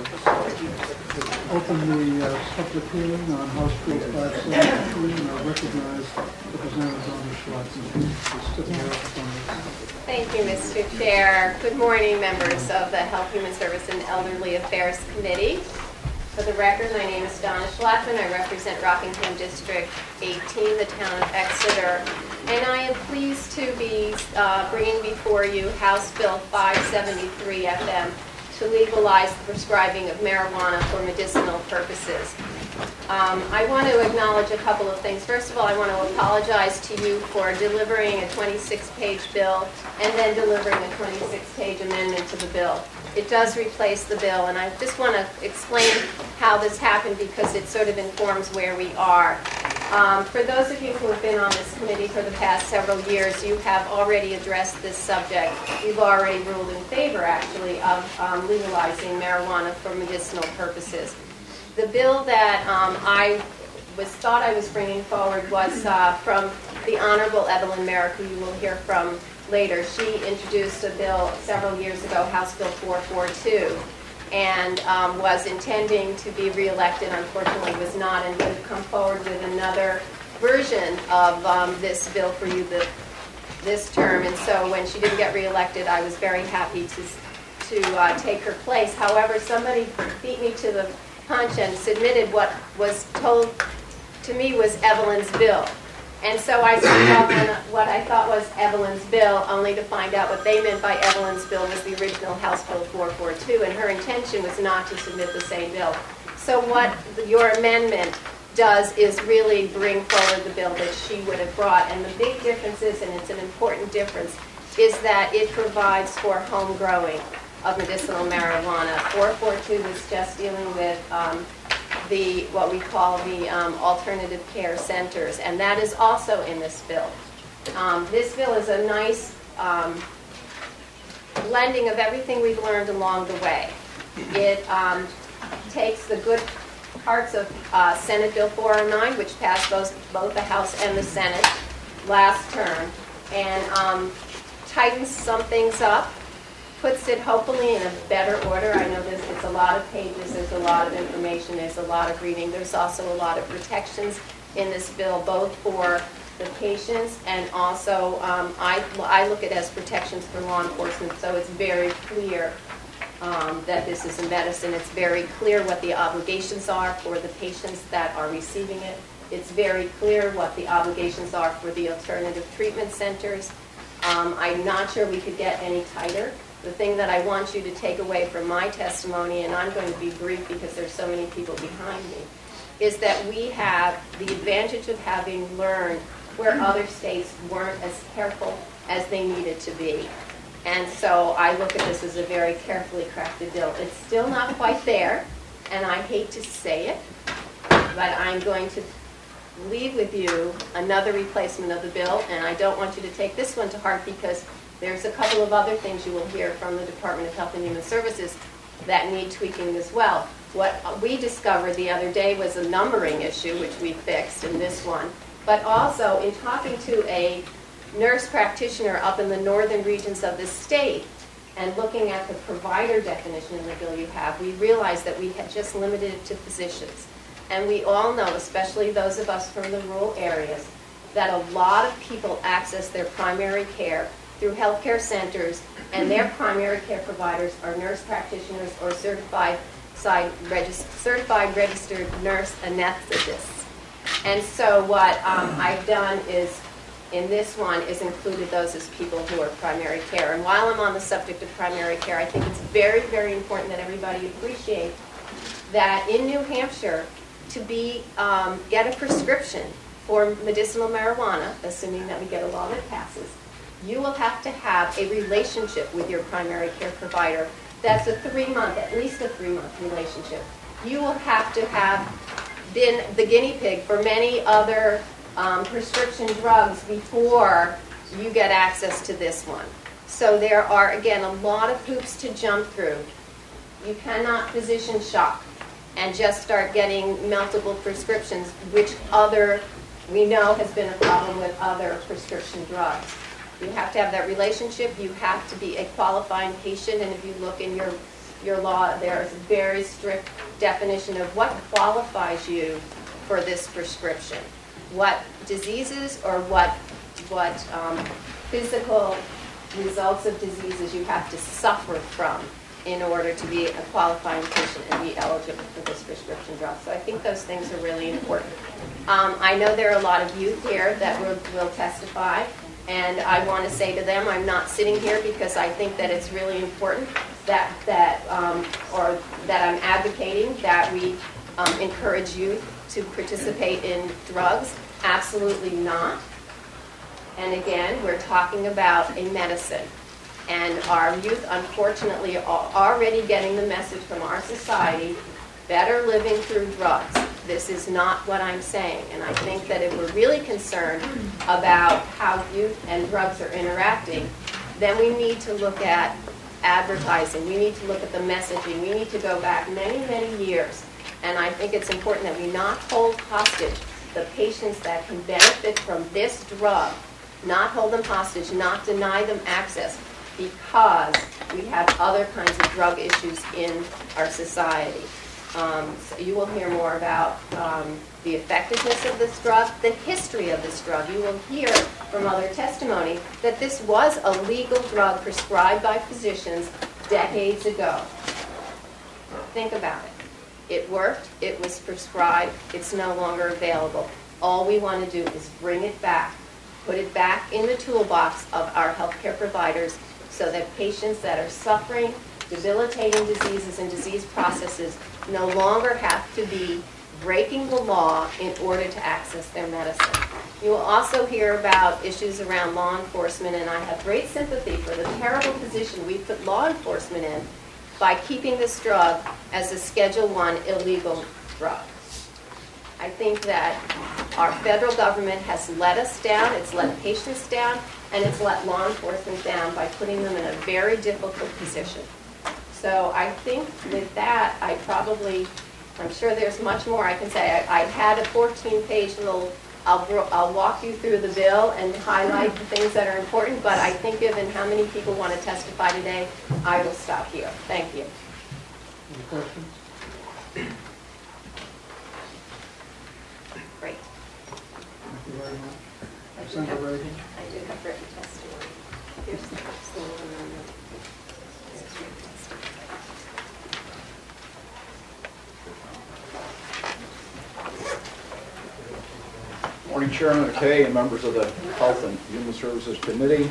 Open the public hearing on House Bill 573, and I recognize Representative Don Schlatzenberg. Thank you, Mr. Chair. Good morning, members of the Health, Human Service, and Elderly Affairs Committee. For the record, my name is Donna Schlaffen. I represent Rockingham District 18, the town of Exeter, and I am pleased to be bringing before you House Bill 573 FM to legalize the prescribing of marijuana for medicinal purposes. I want to acknowledge a couple of things. First of all, I want to apologize to you for delivering a 26-page bill and then delivering a 26-page amendment to the bill. It does replace the bill, and I just want to explain how this happened because it sort of informs where we are. For those of you who have been on this committee for the past several years, you have already addressed this subject. We've already ruled in favor, actually, of legalizing marijuana for medicinal purposes. The bill that I was bringing forward was from the Honorable Evelyn Merrick, who you will hear from later. She introduced a bill several years ago, House Bill 442, and was intending to be reelected. Unfortunately, was not, and would have come forward with another version of this bill for you this term. And so, when she didn't get reelected, I was very happy to take her place. However, somebody beat me to the punch and submitted what was told to me was Evelyn's bill. And so I signed off on what I thought was Evelyn's bill, only to find out what they meant by Evelyn's bill was the original House Bill 442, and her intention was not to submit the same bill. So what your amendment does is really bring forward the bill that she would have brought. And the big difference is, and it's an important difference, is that it provides for home growing of medicinal marijuana. 442 was just dealing with what we call the alternative care centers, and that is also in this bill. This bill is a nice blending of everything we've learned along the way. It takes the good parts of Senate Bill 409, which passed both the House and the Senate last term, and tightens some things up, puts it hopefully in a better order. I know it's a lot of pages, there's a lot of information, there's a lot of reading. There's also a lot of protections in this bill, both for the patients and also I look at it as protections for law enforcement, so it's very clear that this is a medicine. It's very clear what the obligations are for the patients that are receiving it. It's very clear what the obligations are for the alternative treatment centers. I'm not sure we could get any tighter. The thing that I want you to take away from my testimony, and I'm going to be brief because there's so many people behind me, is that we have the advantage of having learned where other states weren't as careful as they needed to be. And so I look at this as a very carefully crafted bill. It's still not quite there, and I hate to say it, but I'm going to leave with you another replacement of the bill, and I don't want you to take this one to heart because there's a couple of other things you will hear from the Department of Health and Human Services that need tweaking as well. What we discovered the other day was a numbering issue, which we fixed in this one. But also, in talking to a nurse practitioner up in the northern regions of the state and looking at the provider definition in the bill you have, we realized that we had just limited it to physicians. And we all know, especially those of us from the rural areas, that a lot of people access their primary care through healthcare centers, and their primary care providers are nurse practitioners or certified registered nurse anesthetists. And so what I've done is, in this one, is included those as people who are primary care. And while I'm on the subject of primary care, I think it's very, very important that everybody appreciate that in New Hampshire, to get a prescription for medicinal marijuana, assuming that we get a law that passes, you will have to have a relationship with your primary care provider. That's at least a three-month relationship. You will have to have been the guinea pig for many other prescription drugs before you get access to this one. So there are, again, a lot of hoops to jump through. You cannot physician shop and just start getting multiple prescriptions, which we know has been a problem with other prescription drugs. You have to have that relationship. You have to be a qualifying patient, and if you look in your your law, there is a very strict definition of what qualifies you for this prescription. What diseases or what physical results of diseases you have to suffer from in order to be a qualifying patient and be eligible for this prescription drug. So I think those things are really important. I know there are a lot of youth here that will testify, and I want to say to them, I'm not sitting here because I think that it's really important that I'm advocating that we encourage youth to participate in drugs. Absolutely not. And again, we're talking about a medicine. And our youth, unfortunately, are already getting the message from our society, better living through drugs. This is not what I'm saying. And I think that if we're really concerned about how youth and drugs are interacting, then we need to look at advertising. We need to look at the messaging. We need to go back many, many years. And I think it's important that we not hold hostage the patients that can benefit from this drug, not hold them hostage, not deny them access, because we have other kinds of drug issues in our society. So you will hear more about the effectiveness of this drug, the history of this drug. You will hear from other testimony that this was a legal drug prescribed by physicians decades ago. Think about it. It worked. It was prescribed. It's no longer available. All we want to do is bring it back, put it back in the toolbox of our healthcare providers, so that patients that are suffering debilitating diseases and disease processes no longer have to be breaking the law in order to access their medicine. You will also hear about issues around law enforcement, and I have great sympathy for the terrible position we put law enforcement in by keeping this drug as a Schedule I illegal drug. I think that our federal government has let us down, it's let patients down, and it's let law enforcement down by putting them in a very difficult position. So I think with that, I'm sure there's much more I can say. I had a 14-page little, I'll walk you through the bill and highlight the things that are important, but I think given how many people want to testify today, I will stop here. Thank you. Any questions? Great. Thank you very much. I do have written testimony. Here's the school amendment. Here's written testimony. Morning, Chairman McKay and members of the Health and Human Services Committee.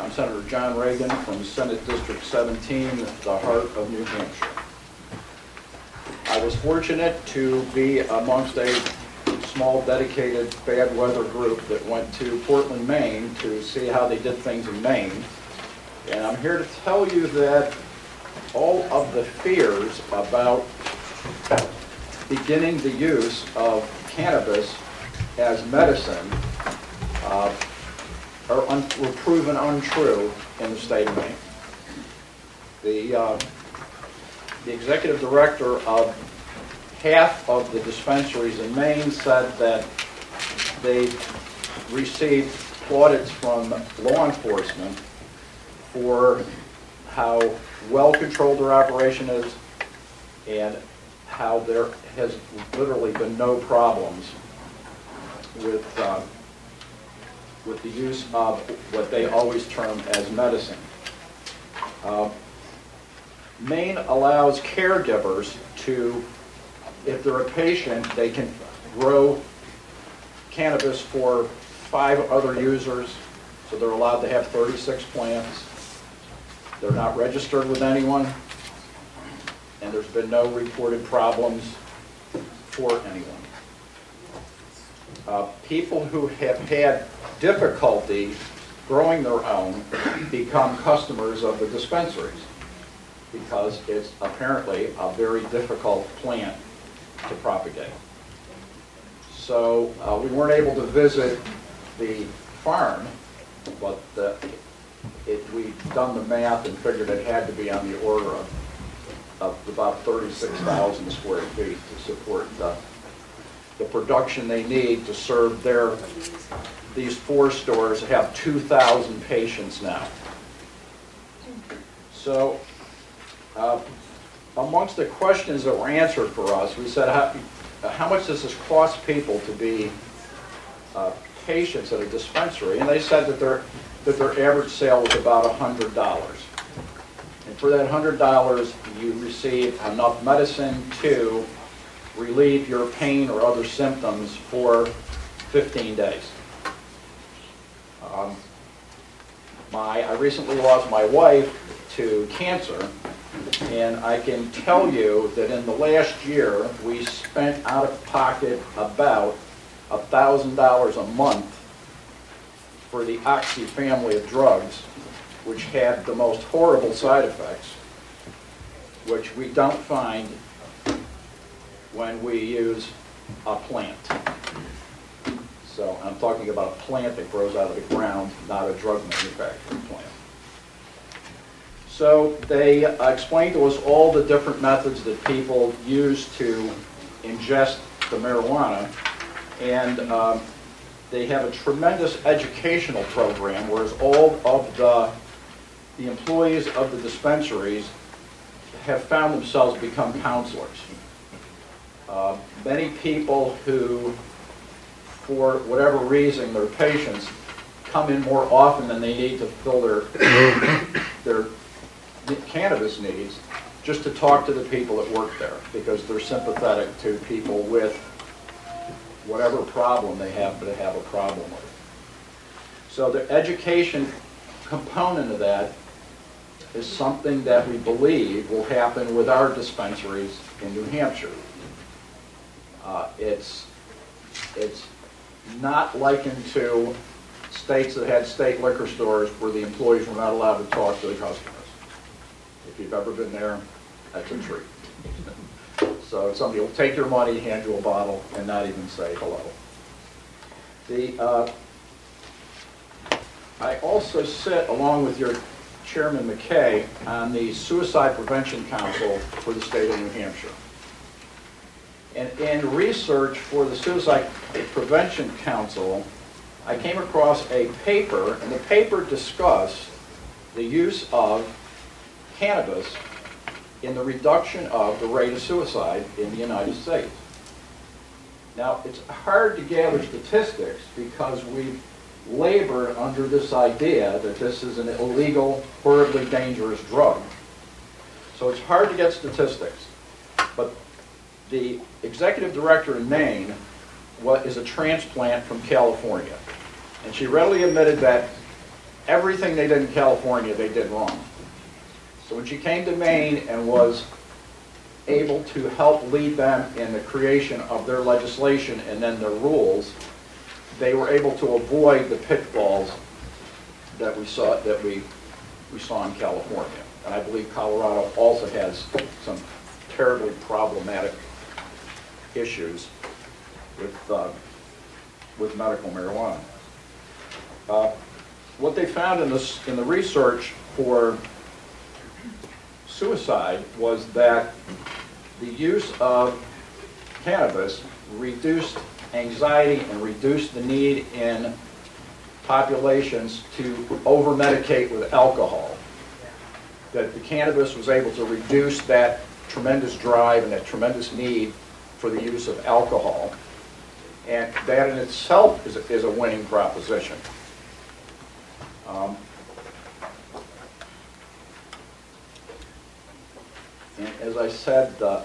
I'm Senator John Reagan from Senate District 17, the heart of New Hampshire. I was fortunate to be amongst a small, dedicated, bad weather group that went to Portland, Maine to see how they did things in Maine. And I'm here to tell you that all of the fears about beginning the use of cannabis as medicine were proven untrue in the state of Maine. The executive director of half of the dispensaries in Maine said that they received plaudits from law enforcement for how well controlled their operation is and how there has literally been no problems with the use of what they always term as medicine. Maine allows caregivers to, if they're a patient, they can grow cannabis for 5 other users, so they're allowed to have 36 plants. They're not registered with anyone, and there's been no reported problems for anyone. People who have had difficulty growing their own become customers of the dispensaries, because it's apparently a very difficult plant to propagate. So we weren't able to visit the farm, but we've done the math and figured it had to be on the order of about 36,000 square feet to support the production they need to serve their, these 4 stores have 2,000 patients now. So Amongst the questions that were answered for us, we said, how much does this cost people to be patients at a dispensary? And they said that their average sale was about $100. And for that $100, you receive enough medicine to relieve your pain or other symptoms for 15 days. I recently lost my wife to cancer, and I can tell you that in the last year, we spent out of pocket about $1,000 a month for the Oxy family of drugs, which have the most horrible side effects, which we don't find when we use a plant. So I'm talking about a plant that grows out of the ground, not a drug manufacturing plant. So they explained to us all the different methods that people use to ingest the marijuana, and they have a tremendous educational program, whereas all of the employees of the dispensaries have found themselves become counselors. Many people who, for whatever reason, their patients come in more often than they need to fill their cannabis needs, just to talk to the people that work there, because they're sympathetic to people with whatever problem they happen to have a problem with. So the education component of that is something that we believe will happen with our dispensaries in New Hampshire. It's not likened to states that had state liquor stores where the employees were not allowed to talk to the customers. If you've ever been there, that's a treat. So somebody will take your money, hand you a bottle, and not even say hello. I also sit, along with your Chairman McKay, on the Suicide Prevention Council for the state of New Hampshire. And in research for the Suicide Prevention Council, I came across a paper, and the paper discussed the use of cannabis in the reduction of the rate of suicide in the United States. Now, it's hard to gather statistics because we labor under this idea that this is an illegal, horribly dangerous drug. So it's hard to get statistics. But the executive director in Maine is a transplant from California. And she readily admitted that everything they did in California, they did wrong. So when she came to Maine and was able to help lead them in the creation of their legislation and then their rules, they were able to avoid the pitfalls that we saw in California. And I believe Colorado also has some terribly problematic issues with medical marijuana. What they found in the research for suicide was that the use of cannabis reduced anxiety and reduced the need in populations to over-medicate with alcohol. That the cannabis was able to reduce that tremendous drive and that tremendous need for the use of alcohol. And that in itself is a winning proposition. And as I said, the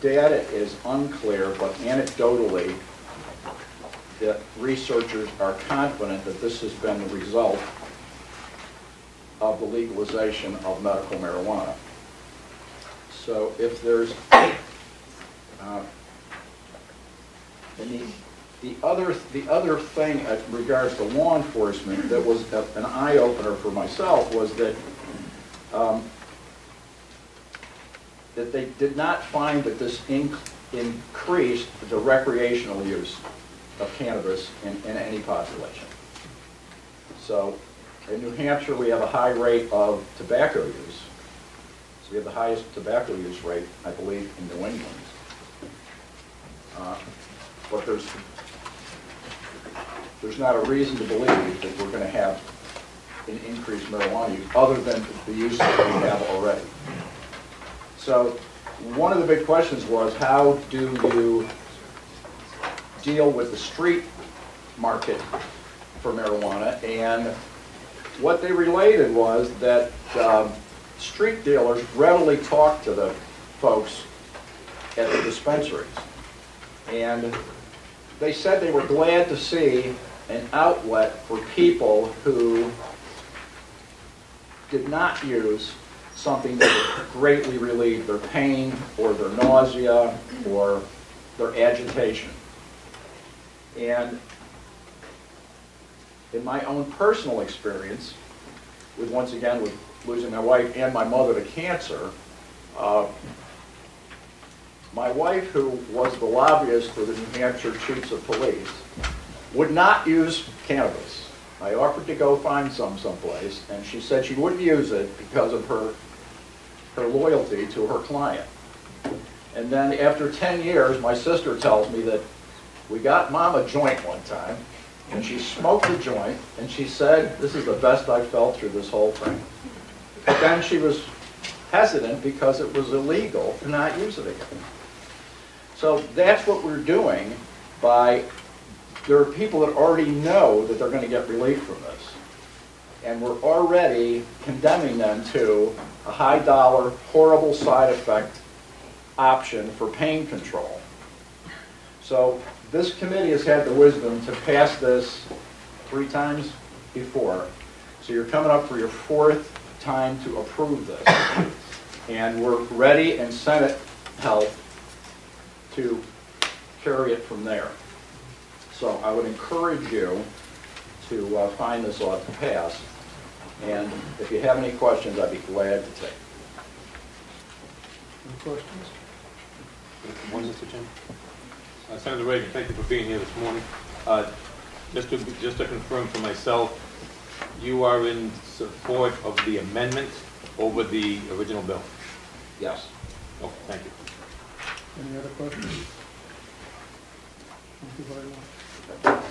data is unclear, but anecdotally, the researchers are confident that this has been the result of the legalization of medical marijuana. So if there's, the other thing in regards to law enforcement that was an eye-opener for myself was that that they did not find that this increased the recreational use of cannabis in any population. So in New Hampshire, we have a high rate of tobacco use. So we have the highest tobacco use rate, I believe, in New England. But there's not a reason to believe that we're going to have an increased marijuana use other than the use that we have already. So one of the big questions was, how do you deal with the street market for marijuana? And what they related was that street dealers readily talk to the folks at the dispensaries. And they said they were glad to see an outlet for people who did not use something that would greatly relieve their pain or their nausea or their agitation. And in my own personal experience, with once again with losing my wife and my mother to cancer, my wife, who was the lobbyist for the New Hampshire Chiefs of Police, would not use cannabis. I offered to go find some someplace, and she said she wouldn't use it because of her loyalty to her client. And then after 10 years, my sister tells me that we got Mom a joint one time, and she smoked the joint, and she said, "This is the best I've felt through this whole thing." But then she was hesitant because it was illegal to not use it again. So that's what we're doing by, there are people that already know that they're going to get relief from this. And we're already condemning them to a high dollar, horrible side effect option for pain control. So this committee has had the wisdom to pass this 3 times before. So you're coming up for your 4th time to approve this. And we're ready in Senate Health to carry it from there. So I would encourage you to find this law to pass. And if you have any questions, I'd be glad to take. Any questions? One, Mr. Jim. Senator Reagan, thank you for being here this morning. Just to confirm for myself, you are in support of the amendment over the original bill? Yes. Okay, thank you. Any other questions? Thank you very much. Thank you very much.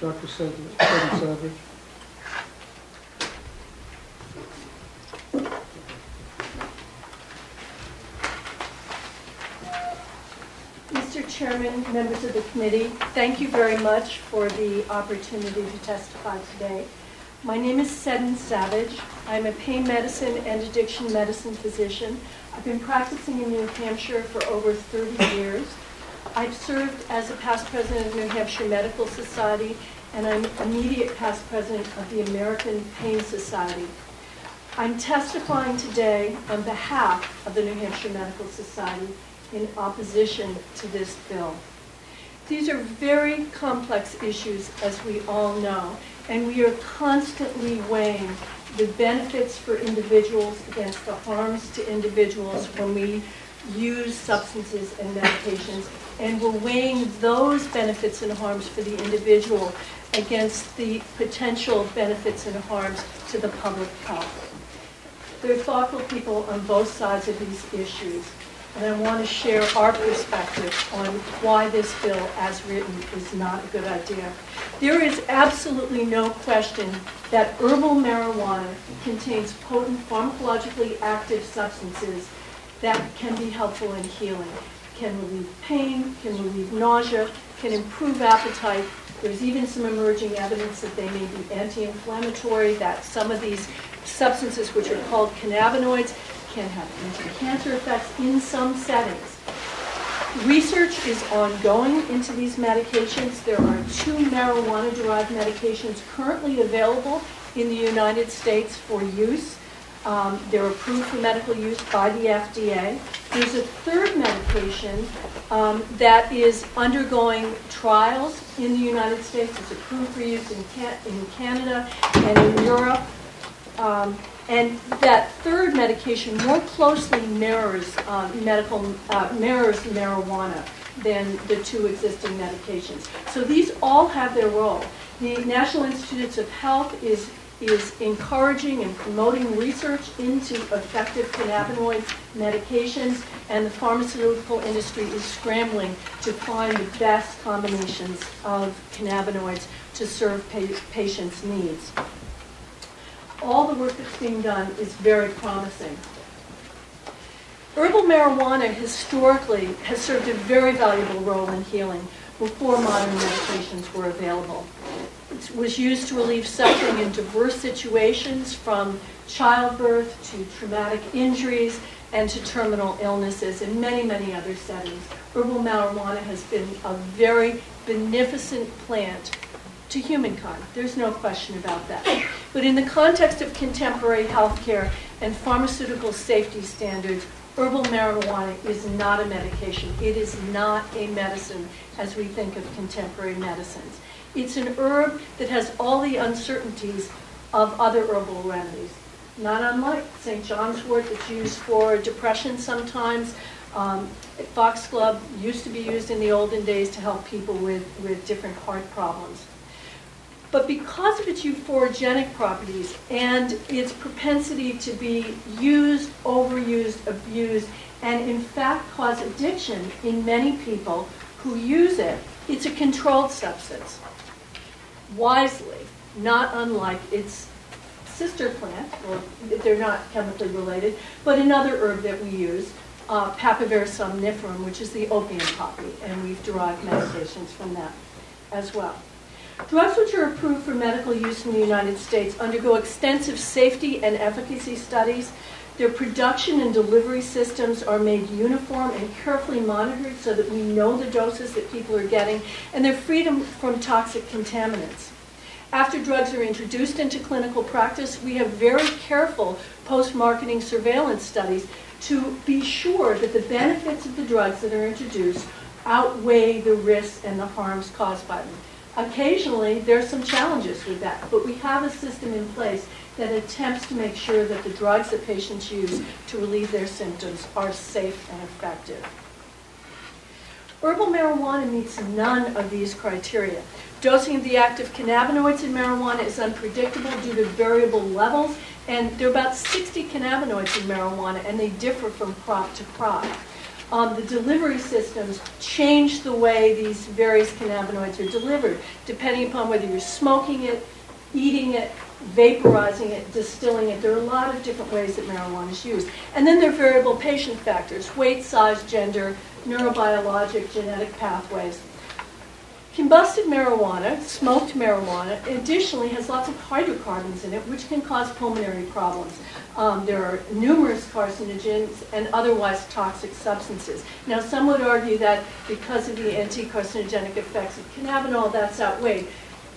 Dr. Seddon Savage. Mr. Chairman, members of the committee, thank you very much for the opportunity to testify today. My name is Seddon Savage. I'm a pain medicine and addiction medicine physician. I've been practicing in New Hampshire for over 30 years. I've served as a past president of the New Hampshire Medical Society, and I'm immediate past president of the American Pain Society. I'm testifying today on behalf of the New Hampshire Medical Society in opposition to this bill. These are very complex issues, as we all know, and we are constantly weighing the benefits for individuals against the harms to individuals when we use substances and medications, and we're weighing those benefits and harms for the individual against the potential benefits and harms to the public health. There are thoughtful people on both sides of these issues, and I want to share our perspective on why this bill as written is not a good idea. There is absolutely no question that herbal marijuana contains potent pharmacologically active substances that can be helpful in healing, can relieve pain, can relieve nausea, can improve appetite. There's even some emerging evidence that they may be anti-inflammatory, that some of these substances, which are called cannabinoids, can have anti-cancer effects in some settings. Research is ongoing into these medications. There are 2 marijuana-derived medications currently available in the United States for use. They're approved for medical use by the FDA. There's a 3rd medication that is undergoing trials in the United States. It's approved for use in Canada and in Europe. And that third medication more closely mirrors mirrors marijuana than the two existing medications. So these all have their role. The National Institutes of Health is encouraging and promoting research into effective cannabinoid medications, and the pharmaceutical industry is scrambling to find the best combinations of cannabinoids to serve patients' needs. All the work that's being done is very promising. Herbal marijuana historically has served a very valuable role in healing before modern medications were available. It was used to relieve suffering in diverse situations, from childbirth to traumatic injuries and to terminal illnesses and many, many other settings. Herbal marijuana has been a very beneficent plant to humankind. There's no question about that. But in the context of contemporary healthcare and pharmaceutical safety standards, herbal marijuana is not a medication. It is not a medicine as we think of contemporary medicines. It's an herb that has all the uncertainties of other herbal remedies. Not unlike St. John's wort that's used for depression sometimes. Foxglove used to be used in the olden days to help people with different heart problems. But because of its euphorogenic properties and its propensity to be used, overused, abused, and in fact cause addiction in many people who use it, it's a controlled substance. Wisely, not unlike its sister plant, or they're not chemically related, but another herb that we use, Papaver somniferum, which is the opium poppy, and we've derived medications from that as well. Drugs which are approved for medical use in the United States undergo extensive safety and efficacy studies. Their production and delivery systems are made uniform and carefully monitored so that we know the doses that people are getting and their freedom from toxic contaminants. After drugs are introduced into clinical practice, we have very careful post-marketing surveillance studies to be sure that the benefits of the drugs that are introduced outweigh the risks and the harms caused by them. Occasionally, there are some challenges with that, but we have a system in place that attempts to make sure that the drugs that patients use to relieve their symptoms are safe and effective. Herbal marijuana meets none of these criteria. Dosing of the active cannabinoids in marijuana is unpredictable due to variable levels, and there are about 60 cannabinoids in marijuana, and they differ from crop to crop. The delivery systems change the way these various cannabinoids are delivered, depending upon whether you're smoking it, eating it, vaporizing it, distilling it. There are a lot of different ways that marijuana is used. And then there are variable patient factors: weight, size, gender, neurobiologic, genetic pathways. Combusted marijuana, smoked marijuana, additionally has lots of hydrocarbons in it, which can cause pulmonary problems. There are numerous carcinogens and otherwise toxic substances. Now, some would argue that because of the anti-carcinogenic effects of cannabinol, that's outweighed.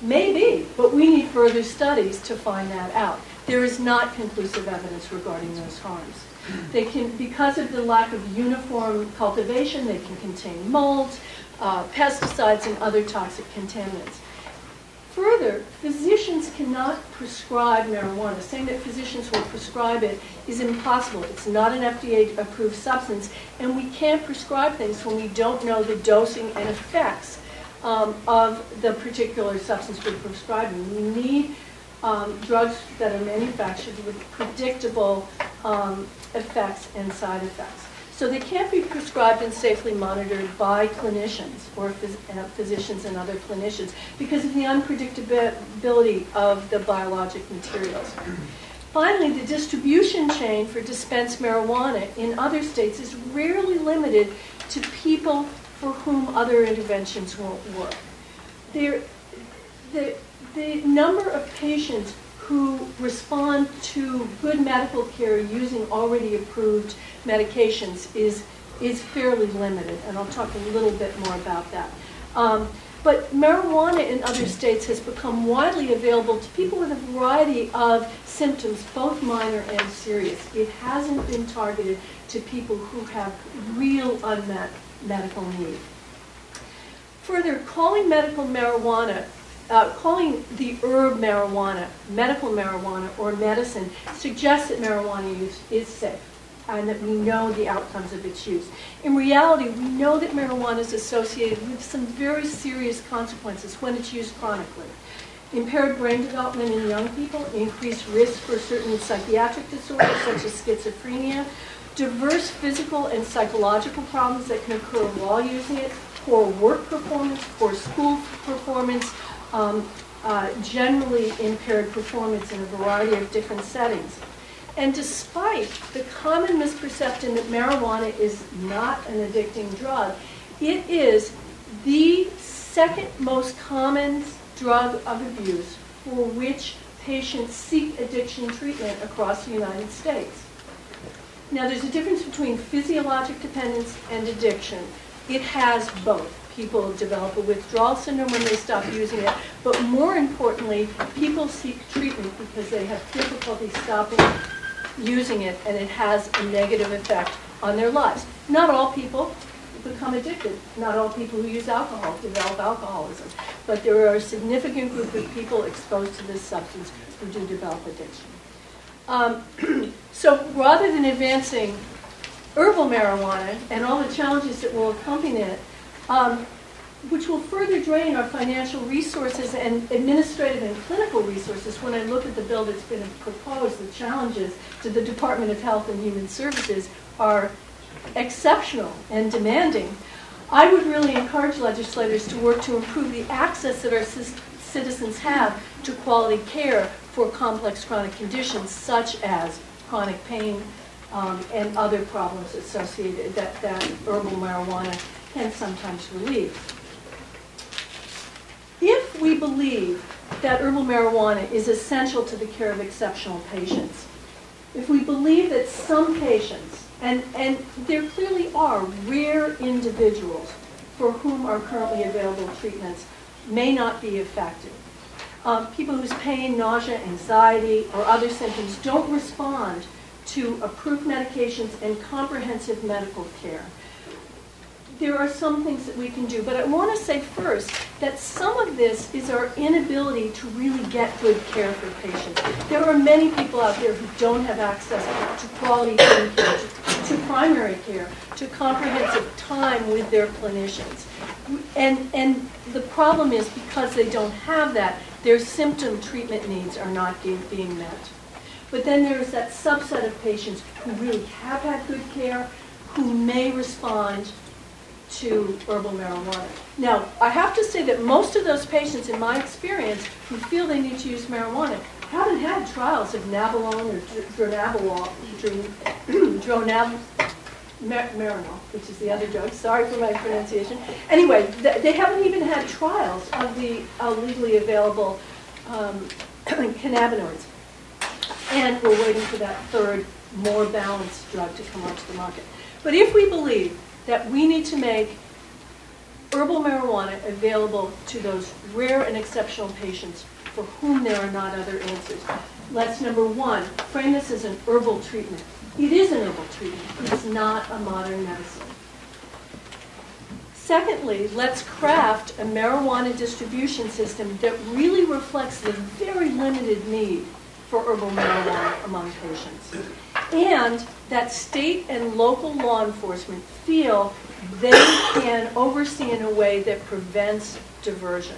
Maybe, but we need further studies to find that out. There is not conclusive evidence regarding those harms. They can, because of the lack of uniform cultivation, they can contain molds, pesticides, and other toxic contaminants. Further, physicians cannot prescribe marijuana. Saying that physicians will prescribe it is impossible. It's not an FDA-approved substance, and we can't prescribe things when we don't know the dosing and effects of the particular substance we're prescribing. We need drugs that are manufactured with predictable effects and side effects. So they can't be prescribed and safely monitored by clinicians or physicians and other clinicians because of the unpredictability of the biologic materials. Finally, the distribution chain for dispensed marijuana in other states is rarely limited to people for whom other interventions won't work. The number of patients who respond to good medical care using already approved medications is fairly limited, and I'll talk a little bit more about that. But marijuana in other states has become widely available to people with a variety of symptoms, both minor and serious. It hasn't been targeted to people who have real unmet medical need. Further, calling medical marijuana calling the herb marijuana, medical marijuana, or medicine suggests that marijuana use is safe and that we know the outcomes of its use. In reality, we know that marijuana is associated with some very serious consequences when it's used chronically. Impaired brain development in young people, increased risk for certain psychiatric disorders such as schizophrenia, diverse physical and psychological problems that can occur while using it, poor work performance, poor school performance, generally impaired performance in a variety of different settings. And despite the common misperception that marijuana is not an addicting drug, it is the second most common drug of abuse for which patients seek addiction treatment across the United States. Now, there's a difference between physiologic dependence and addiction. It has both. People develop a withdrawal syndrome when they stop using it, but more importantly, people seek treatment because they have difficulty stopping using it, and it has a negative effect on their lives. Not all people become addicted. Not all people who use alcohol develop alcoholism, but there are a significant group of people exposed to this substance who do develop addiction. So rather than advancing herbal marijuana and all the challenges that will accompany it, which will further drain our financial resources and administrative and clinical resources. When I look at the bill that's been proposed, the challenges to the Department of Health and Human Services are exceptional and demanding. I would really encourage legislators to work to improve the access that our citizens have to quality care for complex chronic conditions such as chronic pain and other problems associated that herbal marijuana can sometimes relieve. If we believe that herbal marijuana is essential to the care of exceptional patients, if we believe that some patients, and there clearly are rare individuals for whom our currently available treatments may not be effective, people whose pain, nausea, anxiety, or other symptoms don't respond to approved medications and comprehensive medical care, there are some things that we can do. But I want to say first that some of this is our inability to really get good care for patients. There are many people out there who don't have access to quality care, to primary care, to comprehensive time with their clinicians. And the problem is because they don't have that, their symptom treatment needs are not being met. But then there's that subset of patients who really have had good care, who may respond to herbal marijuana. Now, I have to say that most of those patients, in my experience, who feel they need to use marijuana haven't had trials of nabilone or Marinol, which is the other drug. Sorry for my pronunciation. Anyway, they haven't even had trials of the legally available cannabinoids. And we're waiting for that third, more balanced drug to come onto the market. But if we believe that we need to make herbal marijuana available to those rare and exceptional patients for whom there are not other answers, let's, number one, frame this as an herbal treatment. It is an herbal treatment. It's not a modern medicine. Secondly, let's craft a marijuana distribution system that really reflects the very limited need for herbal marijuana among patients, and that state and local law enforcement feel they can oversee in a way that prevents diversion.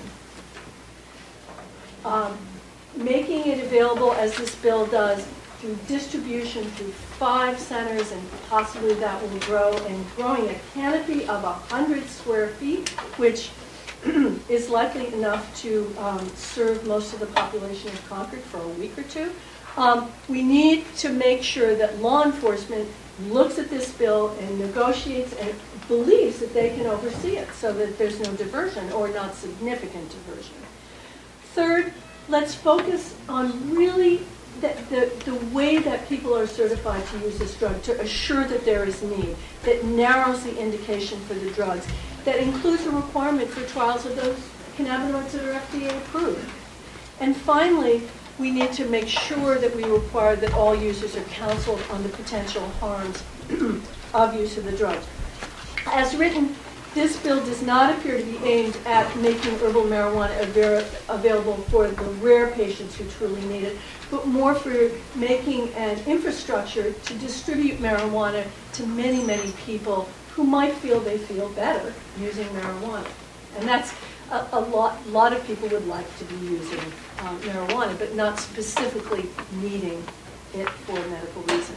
Making it available, as this bill does, through distribution through 5 centers, and possibly that will grow, and growing a canopy of 100 square feet, which is likely enough to serve most of the population of Concord for a week or two. We need to make sure that law enforcement looks at this bill and negotiates and believes that they can oversee it so that there's no diversion or not significant diversion. Third, let's focus on really the way that people are certified to use this drug to assure that there is need, that narrows the indication for the drugs, that includes a requirement for trials of those cannabinoids that are FDA approved. And finally, we need to make sure that we require that all users are counseled on the potential harms of use of the drugs. As written, This bill does not appear to be aimed at making herbal marijuana available for the rare patients who truly need it, but more for making an infrastructure to distribute marijuana to many, many people who might feel they feel better using marijuana. And that's a lot of people would like to be using marijuana, but not specifically needing it for medical reasons.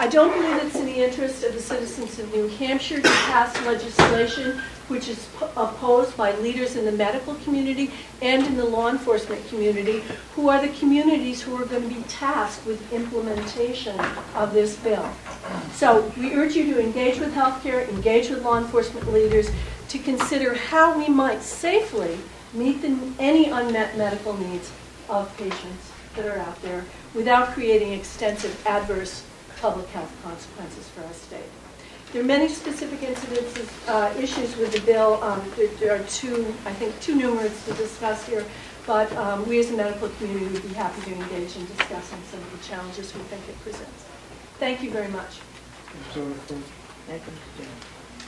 I don't believe it's in the interest of the citizens of New Hampshire to pass legislation which is opposed by leaders in the medical community and in the law enforcement community, who are the communities who are going to be tasked with implementation of this bill. So we urge you to engage with healthcare, engage with law enforcement leaders, to consider how we might safely meet any unmet medical needs of patients that are out there without creating extensive adverse public health consequences for our state. There are many specific incidences, issues with the bill. There are two, I think, too numerous to discuss here, but we as a medical community would be happy to engage in discussing some of the challenges we think it presents. Thank you very much.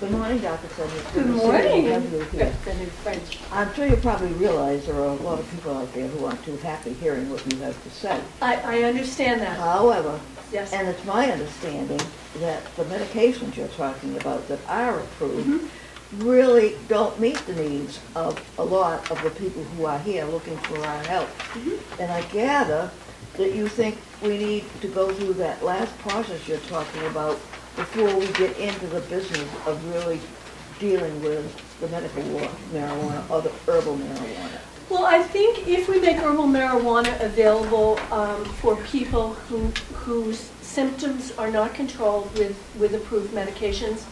Good morning, Dr. Seddon. Good morning. I'm sure you probably realize there are a lot of people out there who aren't too happy hearing what you have to say. I understand that. However, yes. And it's my understanding that the medications you're talking about that are approved really don't meet the needs of a lot of the people who are here looking for our help. And I gather that you think we need to go through that last process you're talking about before we get into the business of really dealing with the medical marijuana or the herbal marijuana. Well, I think if we make herbal marijuana available for people whose symptoms are not controlled with approved medications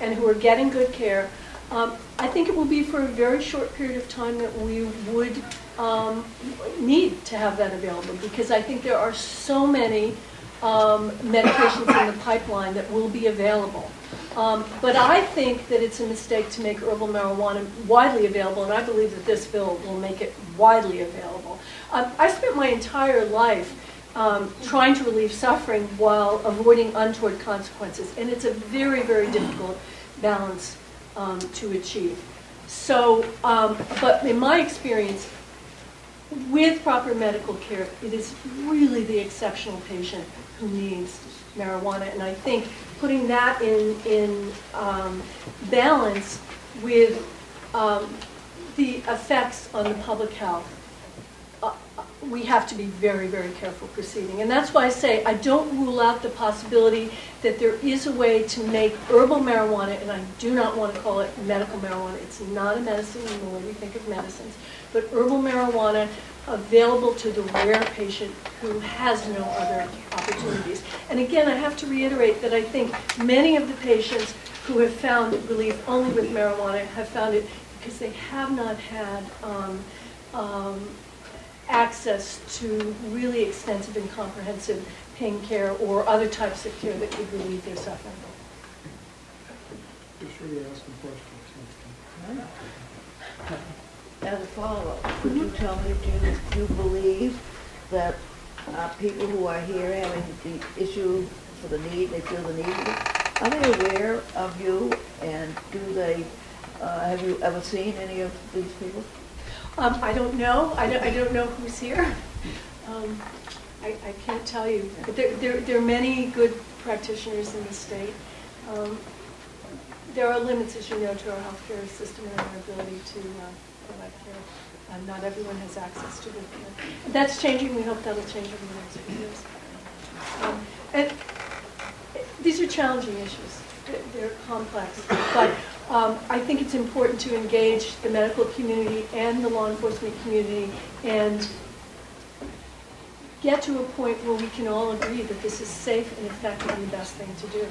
and who are getting good care, I think it will be for a very short period of time that we would need to have that available, because I think there are so many medications in the pipeline that will be available. But I think that it's a mistake to make herbal marijuana widely available, and I believe that this bill will make it widely available. I spent my entire life trying to relieve suffering while avoiding untoward consequences, and it's a very, very difficult balance to achieve. So, but in my experience, with proper medical care, it is really the exceptional patient who needs marijuana, and I think putting that in balance with the effects on the public health, we have to be very, very careful proceeding. And that's why I say I don't rule out the possibility that there is a way to make herbal marijuana, and I do not want to call it medical marijuana. It's not a medicine in the way we think of medicines, but herbal marijuana available to the rare patient who has no other opportunities. And again, I have to reiterate that I think many of the patients who have found relief only with marijuana have found it because they have not had access to really extensive and comprehensive pain care or other types of care that could relieve their suffering. Just really asking questions. As a follow-up, could you tell me, do you believe that people who are here having the issue for the need, they feel the need, are they aware of you, and do they, have you ever seen any of these people? I don't know. I don't know who's here. I can't tell you. But there are many good practitioners in the state. There are limits, as you know, to our healthcare system and our ability to provide care. Not everyone has access to good care. That's changing. We hope that'll change over the next few years. And these are challenging issues. They're complex. But I think it's important to engage the medical community and the law enforcement community and get to a point where we can all agree that this is safe and effective and the best thing to do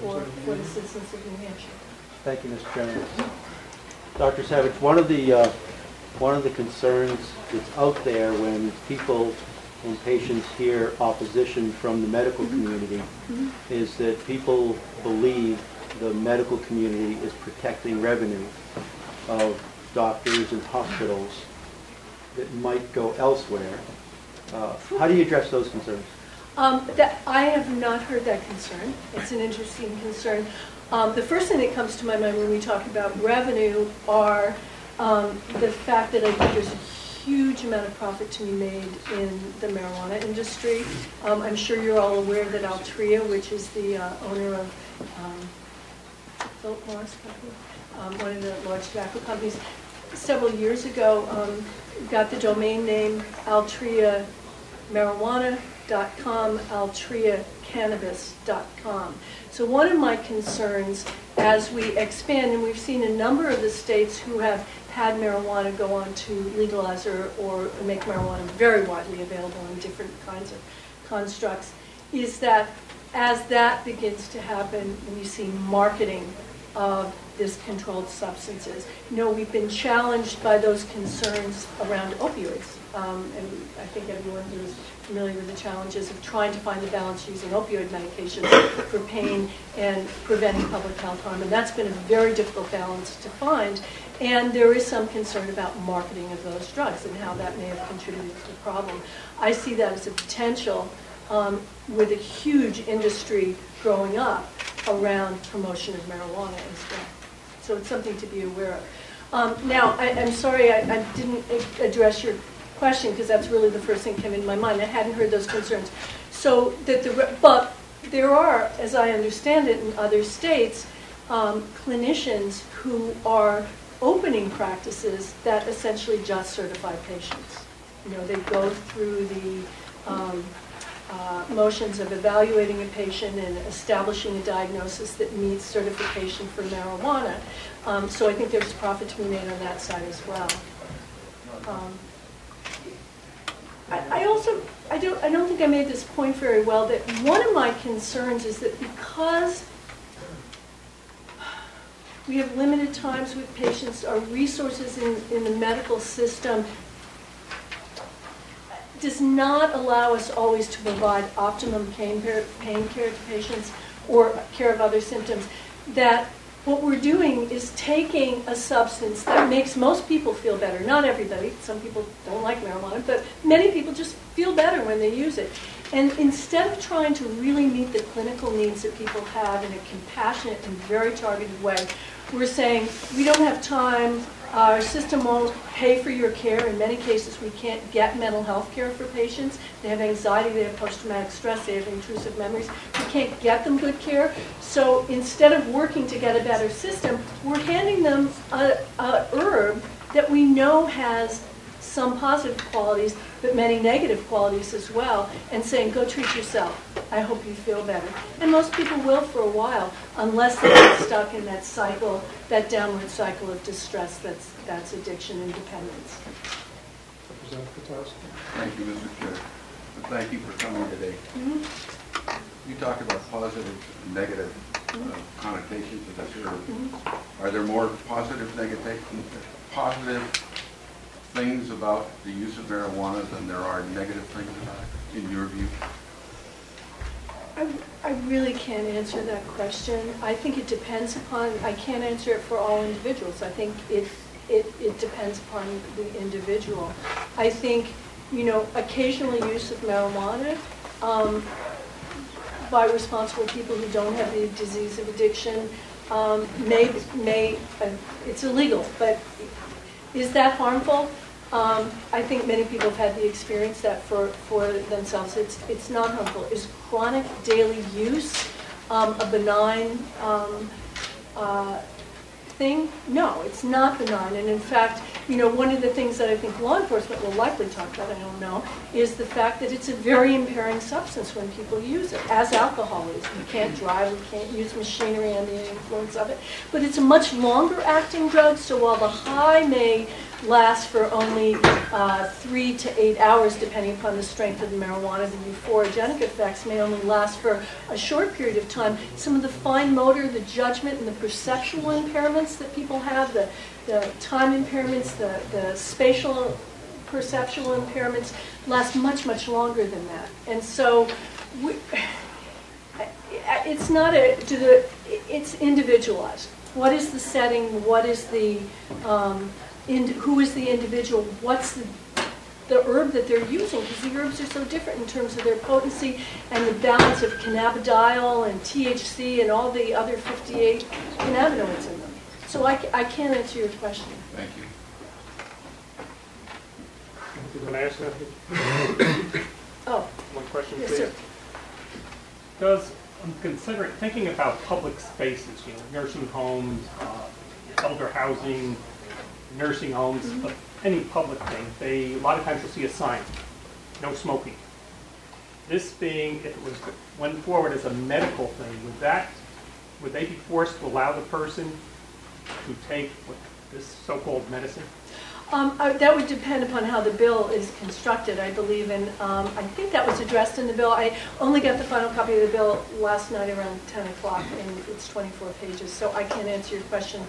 for the citizens of New Hampshire. Thank you, Mr. Chairman. Dr. Savage, one of the concerns that's out there when people and patients hear opposition from the medical community is that people believe the medical community is protecting revenue of doctors and hospitals that might go elsewhere. How do you address those concerns? I have not heard that concern. It's an interesting concern. The first thing that comes to my mind when we talk about revenue are the fact that I think there's a huge amount of profit to be made in the marijuana industry. I'm sure you're all aware that Altria, which is the owner of Philip Morris Company, one of the large tobacco companies, several years ago got the domain name altriamarijuana.com, altriacannabis.com. So one of my concerns as we expand, and we've seen a number of the states who have had marijuana go on to legalize or make marijuana very widely available in different kinds of constructs, is that as that begins to happen, we see marketing of this controlled substances. You know, we've been challenged by those concerns around opioids. And I think everyone who's familiar with the challenges of trying to find the balance using opioid medications for pain and preventing public health harm. And that's been a very difficult balance to find. And there is some concern about marketing of those drugs and how that may have contributed to the problem. I see that as a potential with a huge industry growing up around promotion of marijuana as well. So it's something to be aware of. Now, I'm sorry I didn't address your question, because that's really the first thing that came into my mind. I hadn't heard those concerns. So that but there are, as I understand it, in other states, clinicians who are opening practices that essentially just certify patients. You know, they go through the motions of evaluating a patient and establishing a diagnosis that meets certification for marijuana. So I think there's profit to be made on that side as well. I don't think I made this point very well, that one of my concerns is that because we have limited times with patients, our resources in the medical system does not allow us always to provide optimum pain care to patients or care of other symptoms, that what we're doing is taking a substance that makes most people feel better. Not everybody. Some people don't like marijuana, but many people just feel better when they use it. And instead of trying to really meet the clinical needs that people have in a compassionate and very targeted way, we're saying, we don't have time, our system won't pay for your care. In many cases, we can't get mental health care for patients. They have anxiety, they have post-traumatic stress, they have intrusive memories. We can't get them good care. So instead of working to get a better system, we're handing them a herb that we know has some positive qualities, but many negative qualities as well, and saying, go treat yourself. I hope you feel better. And most people will for a while, unless they get stuck in that cycle, that downward cycle of distress that's addiction and dependence. Representative Thank you, Mr. Chair. And thank you for coming today. Mm-hmm. You talked about positive and negative connotations of this herb. Mm-hmm. Are there more positive, negative, positive things about the use of marijuana than there are negative things about it, in your view? I really can't answer that question. I think it depends upon, I can't answer it for all individuals. I think it depends upon the individual. I think, you know, occasional use of marijuana by responsible people who don't have the disease of addiction may it's illegal, but is that harmful? I think many people have had the experience that for themselves. It's not harmful. Is chronic daily use a benign thing? No, it's not benign. And in fact, you know, one of the things that I think law enforcement will likely talk about, I don't know, is the fact that it's a very impairing substance when people use it, as alcohol is. We can't drive, we can't use machinery under the influence of it. But it's a much longer acting drug, so while the high may last for only 3 to 8 hours, depending upon the strength of the marijuana. The euphorogenic effects may only last for a short period of time. Some of the fine motor, the judgment, and the perceptual impairments that people have, the time impairments, the spatial perceptual impairments, last much, much longer than that. And so it's not it's individualized. What is the setting? What is the who is the individual? What's the the herb that they're using, because the herbs are so different in terms of their potency and the balance of cannabidiol and THC and all the other 58 cannabinoids in them. So I can't answer your question. Thank you. You want to ask that? One question, yes, please. Sir. Does, thinking about public spaces, you know, nursing homes, elder housing, nursing homes, but any public thing, a lot of times you'll see a sign, no smoking. This being, if it was went forward as a medical thing, would they be forced to allow the person to take this so-called medicine? That would depend upon how the bill is constructed, I believe, and I think that was addressed in the bill. I only got the final copy of the bill last night around 10 o'clock, and it's 24 pages, so I can't answer your question.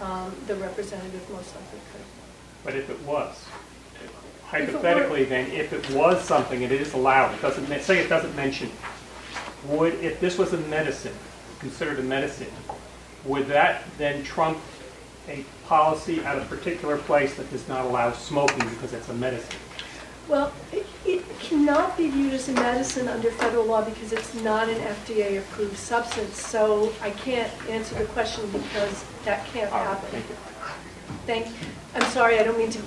The representative most likely could. But if it was, hypothetically, then, if it was something and it is allowed, it doesn't say it doesn't mention, would, if this was a medicine, considered a medicine, would that then trump a policy at a particular place that does not allow smoking because it's a medicine? Well, it cannot be viewed as a medicine under federal law because it's not an FDA-approved substance. So I can't answer the question because that can't happen. Thank you. I'm sorry, I don't mean to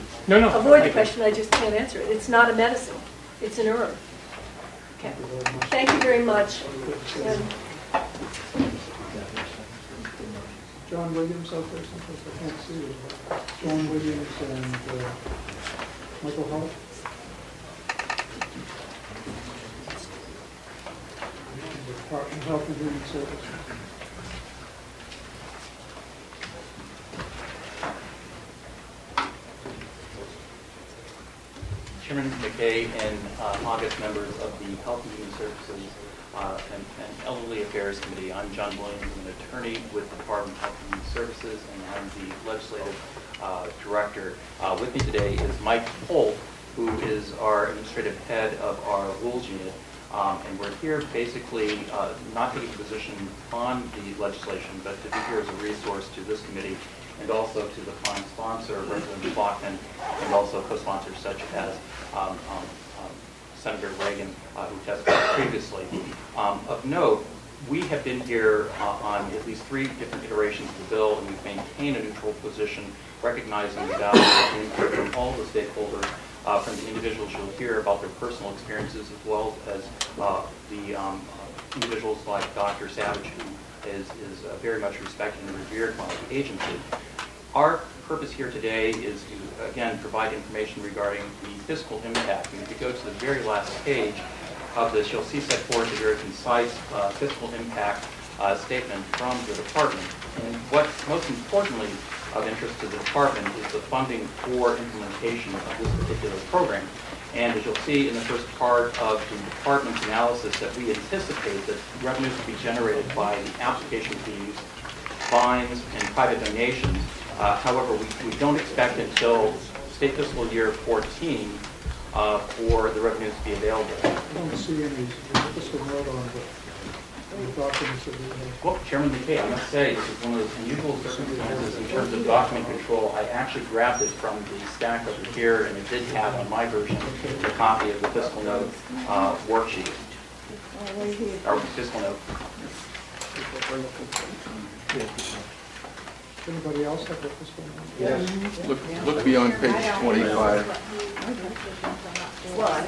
avoid the question. I just can't answer it. It's not a medicine. It's an herb. Okay. Thank you very much. John Williams out there, sometimes I can't see you. John Williams and Michael Hall. Department of Health and Human Services. Chairman McKay and August members of the Health and Human Services and Elderly Affairs Committee. I'm John Williams. I'm an attorney with the Department of Health and Human Services, and I'm the legislative director. With me today is Mike Holt, who is our administrative head of our rules unit. And we're here basically not taking a position on the legislation, but to be here as a resource to this committee and also to the fine sponsor, Representative Bachman, and also co-sponsors such as Senator Reagan, who testified previously. Of note, we have been here on at least three different iterations of the bill, and we've maintained a neutral position, recognizing the value of input from all the stakeholders, from the individuals you'll hear about their personal experiences, as well as the individuals like Dr. Savage, who is very much respected and revered by the agency. Our purpose here today is to, again, provide information regarding the fiscal impact. And if you go to the very last page of this, you'll see set forth a very concise fiscal impact statement from the department. And what most importantly of interest to the department is the funding for implementation of this particular program. And as you'll see in the first part of the department's analysis, that we anticipate that revenues will be generated by the application fees, fines, and private donations. However, we don't expect until state fiscal year 14 for the revenues to be available. I don't see any fiscal note on the Well, Chairman McKay, I must say, this is one of those unusual circumstances in terms of document control. I actually grabbed it from the stack over here, and it did have on my version a copy of the fiscal note worksheet. Or fiscal note. Anybody else have the fiscal note? Yes. Yeah. Look beyond page 25. Well,